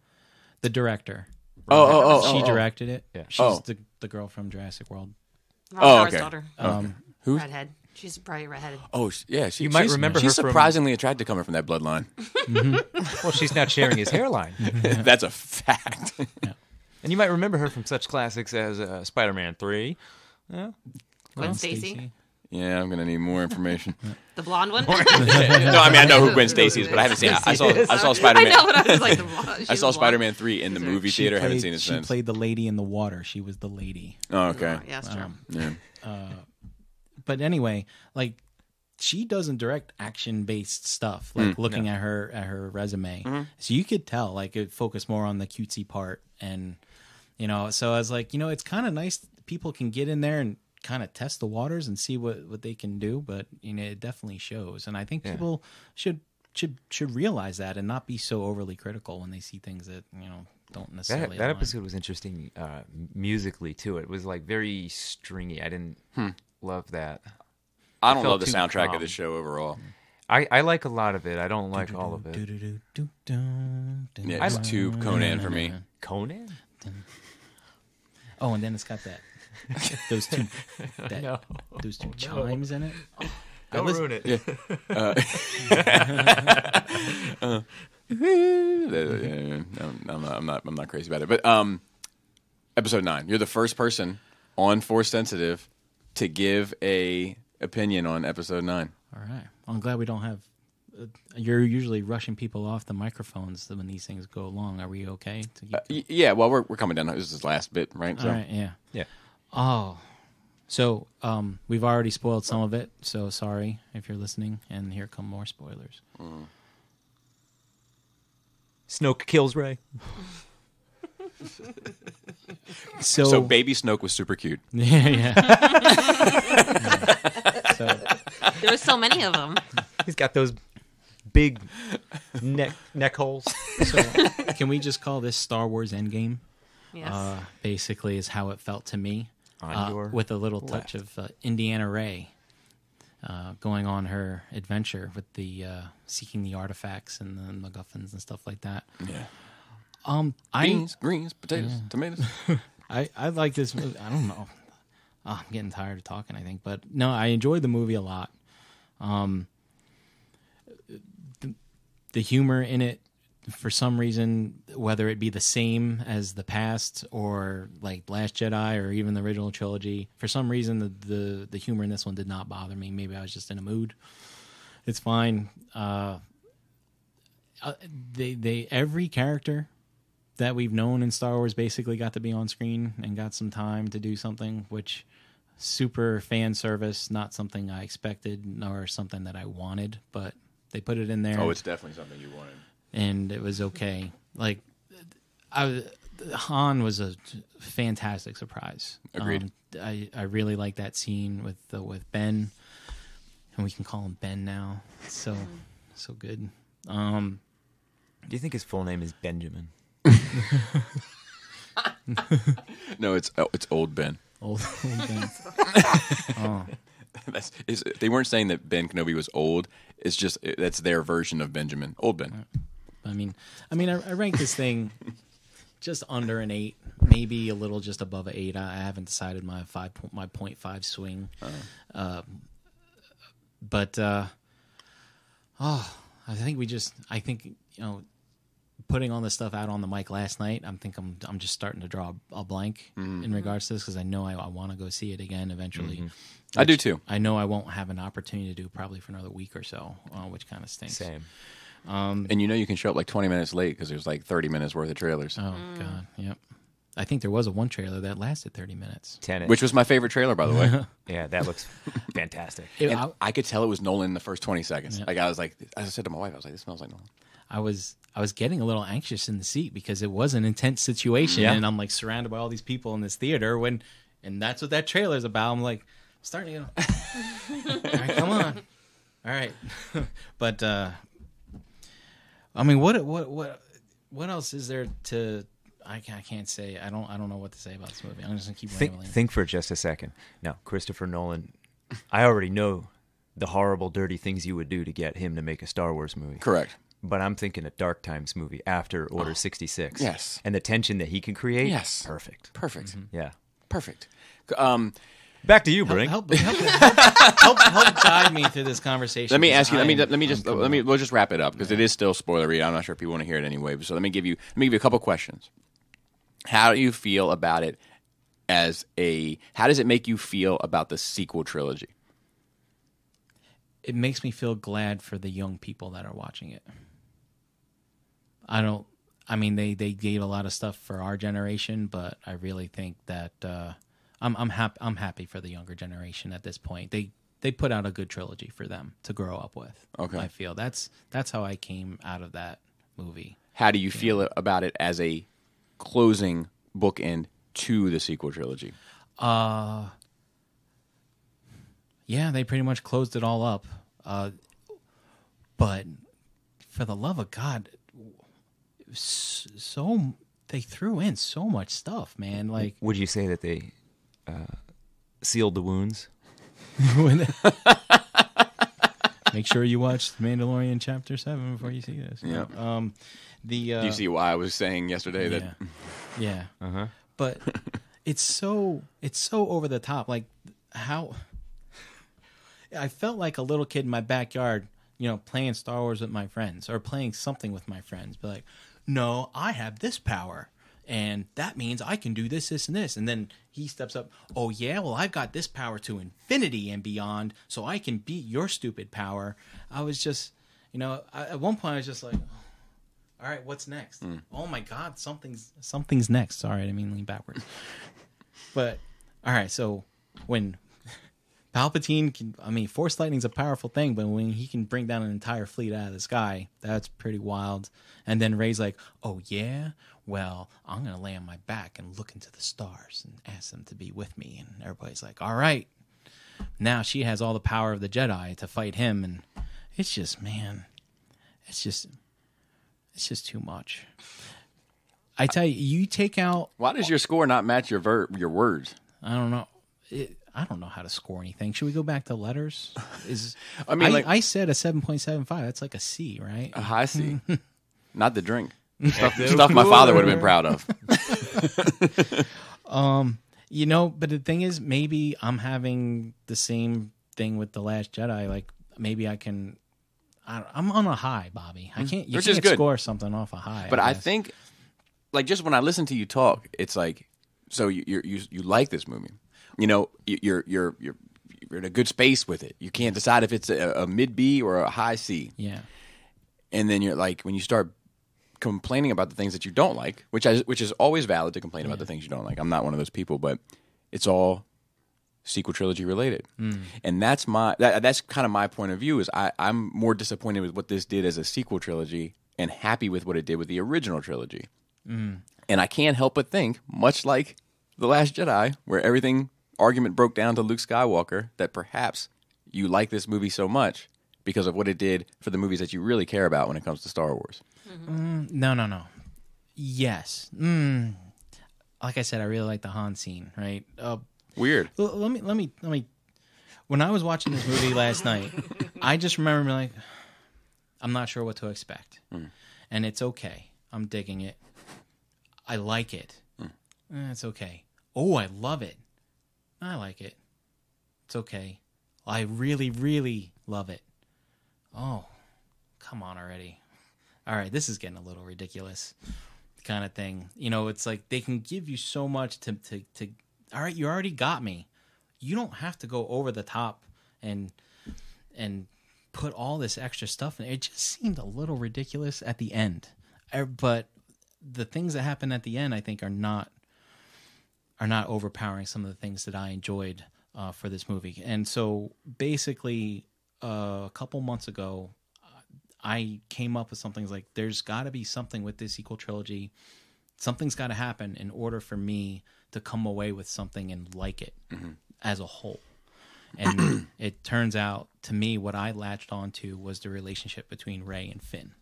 The director. Oh, oh, oh, she oh, directed it. Yeah. She's oh. the, the girl from Jurassic World. Robert oh, okay. daughter. Um, okay. Who? Redhead. She's bright redheaded. Oh, yeah. She, you might remember. She's her surprisingly from... attracted coming from that bloodline. Mm-hmm. Well, she's not sharing his hairline. Mm-hmm. That's a fact. Yeah. And you might remember her from such classics as uh, Spider-Man three. Yeah. Gwen Stacy. Yeah, I'm gonna need more information. The blonde one. No, I mean I know who Gwen Stacy is, but I haven't seen it. I saw I saw Spider-Man. I know, but I was like the blonde. I saw Spider-Man three in the movie theater. Played, haven't seen it since. She played the lady in the water. She was the lady. Oh, okay. Yeah, that's true. Um, yeah. Uh, but anyway, like she doesn't direct action-based stuff. Like mm, looking no. at her at her resume, mm-hmm. so you could tell like it focused more on the cutesy part, and you know, so I was like, you know, it's kind of nice people can get in there and kind of test the waters and see what, what they can do, but you know it definitely shows, and I think yeah. people should should should realize that and not be so overly critical when they see things that you know don't necessarily. That, that episode was interesting uh, musically too. It was like very stringy. I didn't hmm. love that. I don't love the soundtrack calm. of the show overall. Mm-hmm. I, I like a lot of it. I don't like all of it. Yeah, it's too Conan for me. Conan? Oh, and then it's got that. those two, that, no. those two oh, chimes no. in it. Oh, don't listen, ruin it. Yeah. Uh, uh, I'm, not, I'm not. I'm not crazy about it. But um, episode nine, you're the first person on Force Sensitive to give a opinion on episode nine. All right. Well, I'm glad we don't have. Uh, you're usually rushing people off the microphones when these things go along. Are we okay? To keep uh, yeah. Well, we're we're coming down. This is the last bit, right? All so. right. Yeah. Yeah. Oh, so um, we've already spoiled some of it, so sorry if you're listening, and here come more spoilers. Mm. Snoke kills Rey. so, so baby Snoke was super cute. Yeah, yeah. yeah. So, there were so many of them. He's got those big neck neck holes. So, can we just call this Star Wars Endgame? Yes. Uh, basically is how it felt to me. Uh, with a little left. touch of uh, Indiana Ray uh, going on her adventure with the uh, seeking the artifacts and the MacGuffins and stuff like that. Yeah. Um, Beans, I, greens, potatoes, yeah. tomatoes. I, I like this movie. I don't know. Oh, I'm getting tired of talking, I think. But no, I enjoyed the movie a lot. Um, the, the humor in it, for some reason, whether it be the same as the past or like Last Jedi or even the original trilogy, for some reason the the, the humor in this one did not bother me. Maybe I was just in a mood. It's fine. Uh, they they every character that we've known in Star Wars basically got to be on screen and got some time to do something, which super fan service, not something I expected nor something that I wanted, but they put it in there. Oh, it's definitely something you wanted. And it was okay. Like, I, Han was a fantastic surprise. Agreed. Um, I, I really like that scene with uh, with Ben, and we can call him Ben now. It's so so good. Um, Do you think his full name is Benjamin? No, it's oh, it's old Ben. Old, old Ben. Oh. That's, is, they weren't saying that Ben Kenobi was old. It's just that's their version of Benjamin, old Ben. Right. I mean, I mean, I, I rank this thing just under an eight, maybe a little just above an eight. I, I haven't decided my five, my point five swing. Oh. Uh, but uh, oh, I think we just, I think you know, putting all this stuff out on the mic last night, I'm think I'm I'm just starting to draw a blank mm. in regards to this because I know I, I want to go see it again eventually. Mm-hmm. I do too. I know I won't have an opportunity to do probably for another week or so, uh, which kind of stinks. Same. Um, and you know you can show up like twenty minutes late because there's like thirty minutes worth of trailers. Oh, mm. God. Yep. I think there was a one trailer that lasted thirty minutes. Tenet. Which was my favorite trailer, by the way. Yeah, that looks fantastic. It, I, I could tell it was Nolan in the first twenty seconds. Yeah. Like I was like, as I said to my wife, I was like, this smells like Nolan. I was I was getting a little anxious in the seat because it was an intense situation. Yeah. And I'm like surrounded by all these people in this theater. when, And that's what that trailer is about. I'm like, I'm starting to go, all right, come on. All right. But, uh, I mean, what what what what else is there to? I can't, I can't say. I don't. I don't know what to say about this movie. I'm just gonna keep think, rambling. Think for just a second. Now, Christopher Nolan, I already know the horrible, dirty things you would do to get him to make a Star Wars movie. Correct. But I'm thinking a Dark Times movie after Order oh, sixty-six. Yes. And the tension that he can create. Yes. Perfect. Perfect. Mm-hmm. Yeah. Perfect. Um, Back to you, Brink. Help, help, help, help, help, help guide me through this conversation. Let me ask you. Let me. Let me just. Let me. We'll just wrap it up because it is still spoilery. I'm not sure if people want to hear it anyway. So let me give you. Let me give you a couple questions. How do you feel about it? As a, how does it make you feel about the sequel trilogy? It makes me feel glad for the young people that are watching it. I don't. I mean, they they gave a lot of stuff for our generation, but I really think that. Uh, I'm I'm happy I'm happy for the younger generation at this point. They they put out a good trilogy for them to grow up with. Okay. I feel that's that's how I came out of that movie. How do you, you feel know? about it as a closing bookend to the sequel trilogy? Uh Yeah, they pretty much closed it all up. Uh but for the love of God, so they threw in so much stuff, man. Like would you say that they Uh, sealed the wounds? Make sure you watch Mandalorian Chapter seven before you see this. Yeah. Um, the, uh, Do you see why I was saying yesterday yeah. that... Yeah. Uh-huh. But it's so, it's so over the top. Like, how... I felt like a little kid in my backyard, you know, playing Star Wars with my friends or playing something with my friends. But like, no, I have this power. And that means I can do this, this, and this. And then he steps up. Oh, yeah, well, I've got this power to infinity and beyond, so I can beat your stupid power. I was just, you know, I, at one point I was just like, oh, all right, what's next? Mm. Oh, my God, something's something's next. Sorry, I didn't mean lean backwards. But, all right, so when Palpatine can, I mean, Force Lightning's a powerful thing, but when he can bring down an entire fleet out of the sky, that's pretty wild. And then Rey's like, oh, yeah? Well, I'm going to lay on my back and look into the stars and ask them to be with me. And everybody's like, all right. Now she has all the power of the Jedi to fight him. And it's just, man, it's just, it's just too much. I tell you, you take out. Why does your score not match your ver- your words? I don't know. It, I don't know how to score anything. Should we go back to letters? Is I mean, I, like, I said a seven point seven five. That's like a C, right? A high C. Not the drink. Stuff, stuff my father would have been proud of. um, you know, but the thing is, maybe I'm having the same thing with The Last Jedi. Like, maybe I can. I don't, I'm on a high, Bobby. I can't. You Which can't score something off a high. But I, I think, like, just when I listen to you talk, it's like, so you you you, you like this movie? You know, you're you're you're you're in a good space with it. You can't decide if it's a, a mid B or a high C. Yeah. And then you're like, when you start complaining about the things that you don't like, which I, which is always valid to complain yeah. about the things you don't like. I'm not one of those people, but it's all sequel trilogy related, mm. and that's my that, that's kind of my point of view. Is I, I'm more disappointed with what this did as a sequel trilogy, and happy with what it did with the original trilogy. Mm. And I can't help but think, much like The Last Jedi, where everything argument broke down to Luke Skywalker, that perhaps you like this movie so much because of what it did for the movies that you really care about when it comes to Star Wars. Mm, no, no, no. Yes. Mm. Like I said, I really like the Han scene, right? Uh, Weird. L- let me, let me, let me. When I was watching this movie last night, I just remember being like, I'm not sure what to expect, mm. and it's okay. I'm digging it. I like it. Mm. Eh, it's okay. Oh, I love it. I like it. It's okay. I really, really love it. Oh, come on already. All right, this is getting a little ridiculous kind of thing. You know, it's like they can give you so much to, to, to all right, you already got me. You don't have to go over the top and and put all this extra stuff in. It just seemed a little ridiculous at the end. But the things that happen at the end, I think, are not are not overpowering some of the things that I enjoyed uh, for this movie. And so basically uh, a couple months ago, I came up with something like, there's got to be something with this sequel trilogy. Something's got to happen in order for me to come away with something and like it mm-hmm. as a whole. And it turns out, to me, what I latched onto was the relationship between Rey and Finn.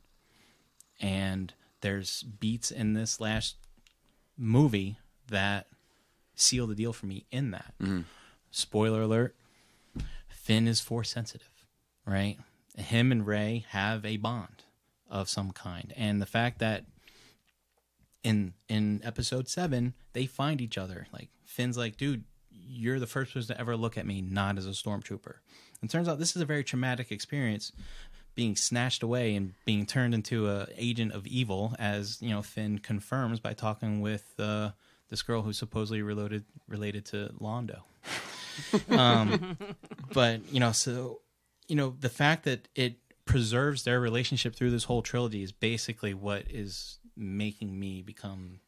And there's beats in this last movie that seal the deal for me in that. Mm-hmm. Spoiler alert, Finn is force sensitive, right? Him and Rey have a bond of some kind. And the fact that in in episode seven, they find each other. Like, Finn's like, dude, you're the first person to ever look at me not as a stormtrooper. And it turns out this is a very traumatic experience, being snatched away and being turned into an agent of evil, as, you know, Finn confirms by talking with uh, this girl who's supposedly related, related to Londo. um, but, you know, so... You know, the fact that it preserves their relationship through this whole trilogy is basically what is making me become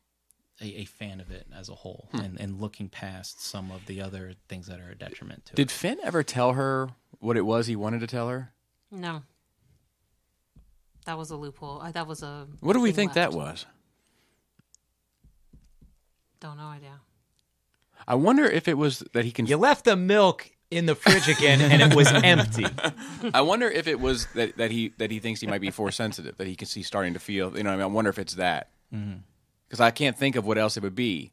a, a fan of it as a whole hmm. and, and looking past some of the other things that are a detriment to Did it. Did Finn ever tell her what it was he wanted to tell her? No. That was a loophole. That was a... What do we think left. that was? Don't know, idea. I wonder if it was that he can... You left the milk... in the fridge again, and it was empty. I wonder if it was that, that he that he thinks he might be force sensitive, that he can see starting to feel. You know, I mean, I wonder if it's that, because mm-hmm. I can't think of what else it would be.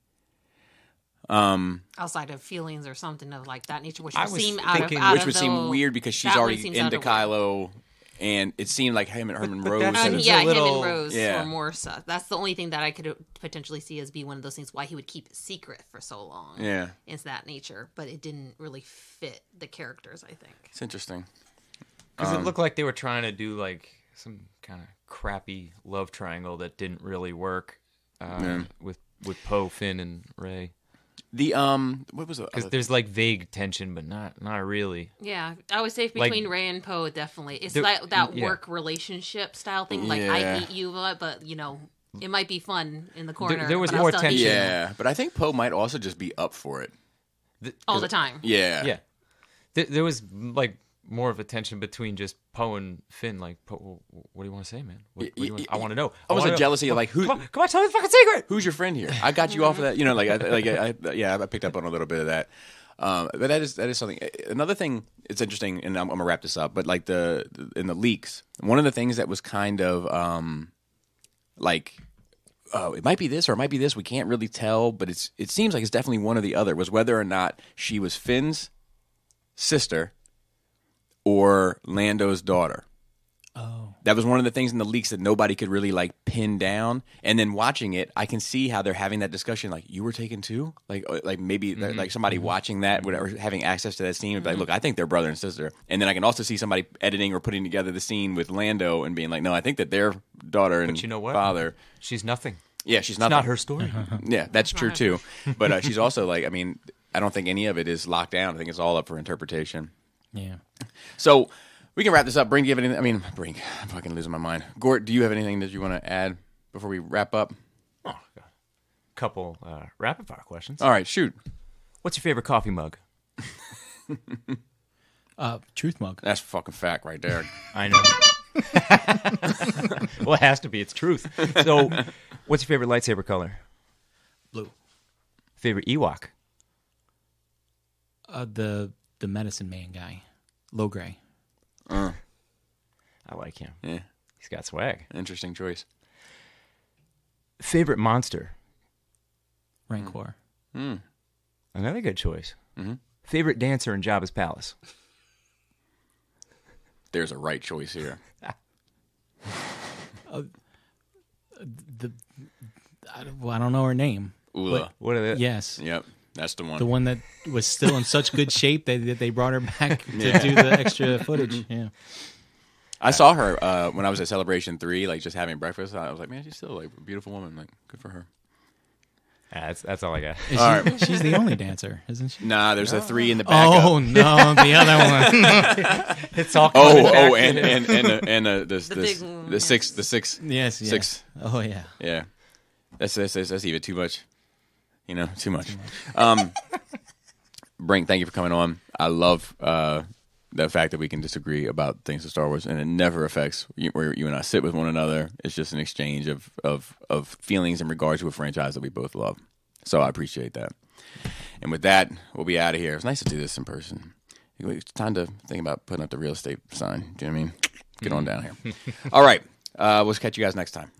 Um, outside of feelings or something of like that nature, which I would was seem thinking, out of, out which of would the, seem weird because she's already into Kylo, and it seemed like him and Herman but, but Rose. That, and yeah, little, him and Rose yeah. were more. So, that's the only thing that I could potentially see as be one of those things why he would keep it secret for so long. Yeah, it's that nature, but it didn't really fit the characters. I think it's interesting because um, it looked like they were trying to do like some kind of crappy love triangle that didn't really work um, yeah. with with Poe, Finn, and Rey. The um, what was the? Because there's like vague tension, but not not really. Yeah, I would say between like, Rey and Poe, definitely it's like that yeah. work relationship style thing. Like yeah. I hate you, but you know it might be fun in the corner. There, there was more tension. Yeah, but I think Poe might also just be up for it the, all the time. Yeah, yeah. There, there was like more of a tension between just Poe and Finn. Like, Poe, what do you want to say, man? What, what do you want? I want to know. I, I was like jealousy. Like, who? Come on, come on, tell me the fucking secret. Who's your friend here? I got you off of that. You know, like, I, like, I, I, yeah, I picked up on a little bit of that. Um, but that is that is something. Another thing, it's interesting, and I'm, I'm gonna wrap this up. But like the in the leaks, one of the things that was kind of um, like, oh, it might be this or it might be this. We can't really tell, but it's it seems like it's definitely one or the other. Was whether or not she was Finn's sister. Or Lando's daughter. Oh. That was one of the things in the leaks that nobody could really like pin down. And then watching it, I can see how they're having that discussion. Like, you were taken too? Like, like maybe mm-hmm. like somebody mm-hmm. watching that, whatever, having access to that scene, would be mm-hmm. like, look, I think they're brother and sister. And then I can also see somebody editing or putting together the scene with Lando and being like, no, I think that their daughter and but you know what? father. She's nothing. Yeah, she's nothing. It's not her story. Yeah, that's true too. But uh, she's also like, I mean, I don't think any of it is locked down. I think it's all up for interpretation. Yeah. So we can wrap this up. Brink, do you have anything? I mean, Brink, I'm fucking losing my mind. Gort, do you have anything that you want to add before we wrap up? Oh, God. Couple uh, rapid fire questions. All right, shoot. What's your favorite coffee mug? uh, truth mug. That's fucking fact right there. I know. Well, it has to be. It's truth. So what's your favorite lightsaber color? Blue. Favorite Ewok? Uh, the... The medicine man guy, Logray. Uh, I like him. Yeah, he's got swag. Interesting choice. Favorite monster? Rancor. Mm. Another good choice. Mm-hmm. Favorite dancer in Jabba's palace? There's a right choice here. uh, the I don't know her name. Ula. What are they? Yes. Yep. That's the one. The one that was still in such good shape that they, they brought her back to yeah. do the extra footage. Yeah. I saw her uh, when I was at Celebration three, like just having breakfast. I was like, man, she's still like a beautiful woman. Like, good for her. Yeah, that's that's all I got. All she, right. She's the only dancer, isn't she? Nah, there's no. a three in the back. Oh up. no, the other one. It's all. Oh, oh, and, and and and and uh, this, the this, big the yes. six, the six. Yes, yes. Six. Oh yeah. Yeah, that's that's that's, that's even too much. You know, too much. Too much. Um, Brink, thank you for coming on. I love uh, the fact that we can disagree about things in Star Wars, and it never affects you, where you and I sit with one another. It's just an exchange of of of feelings in regards to a franchise that we both love. So I appreciate that. And with that, we'll be out of here. It's nice to do this in person. It's time to think about putting up the real estate sign. Do you know what I mean? Get on down here. All right. Uh, we'll catch you guys next time.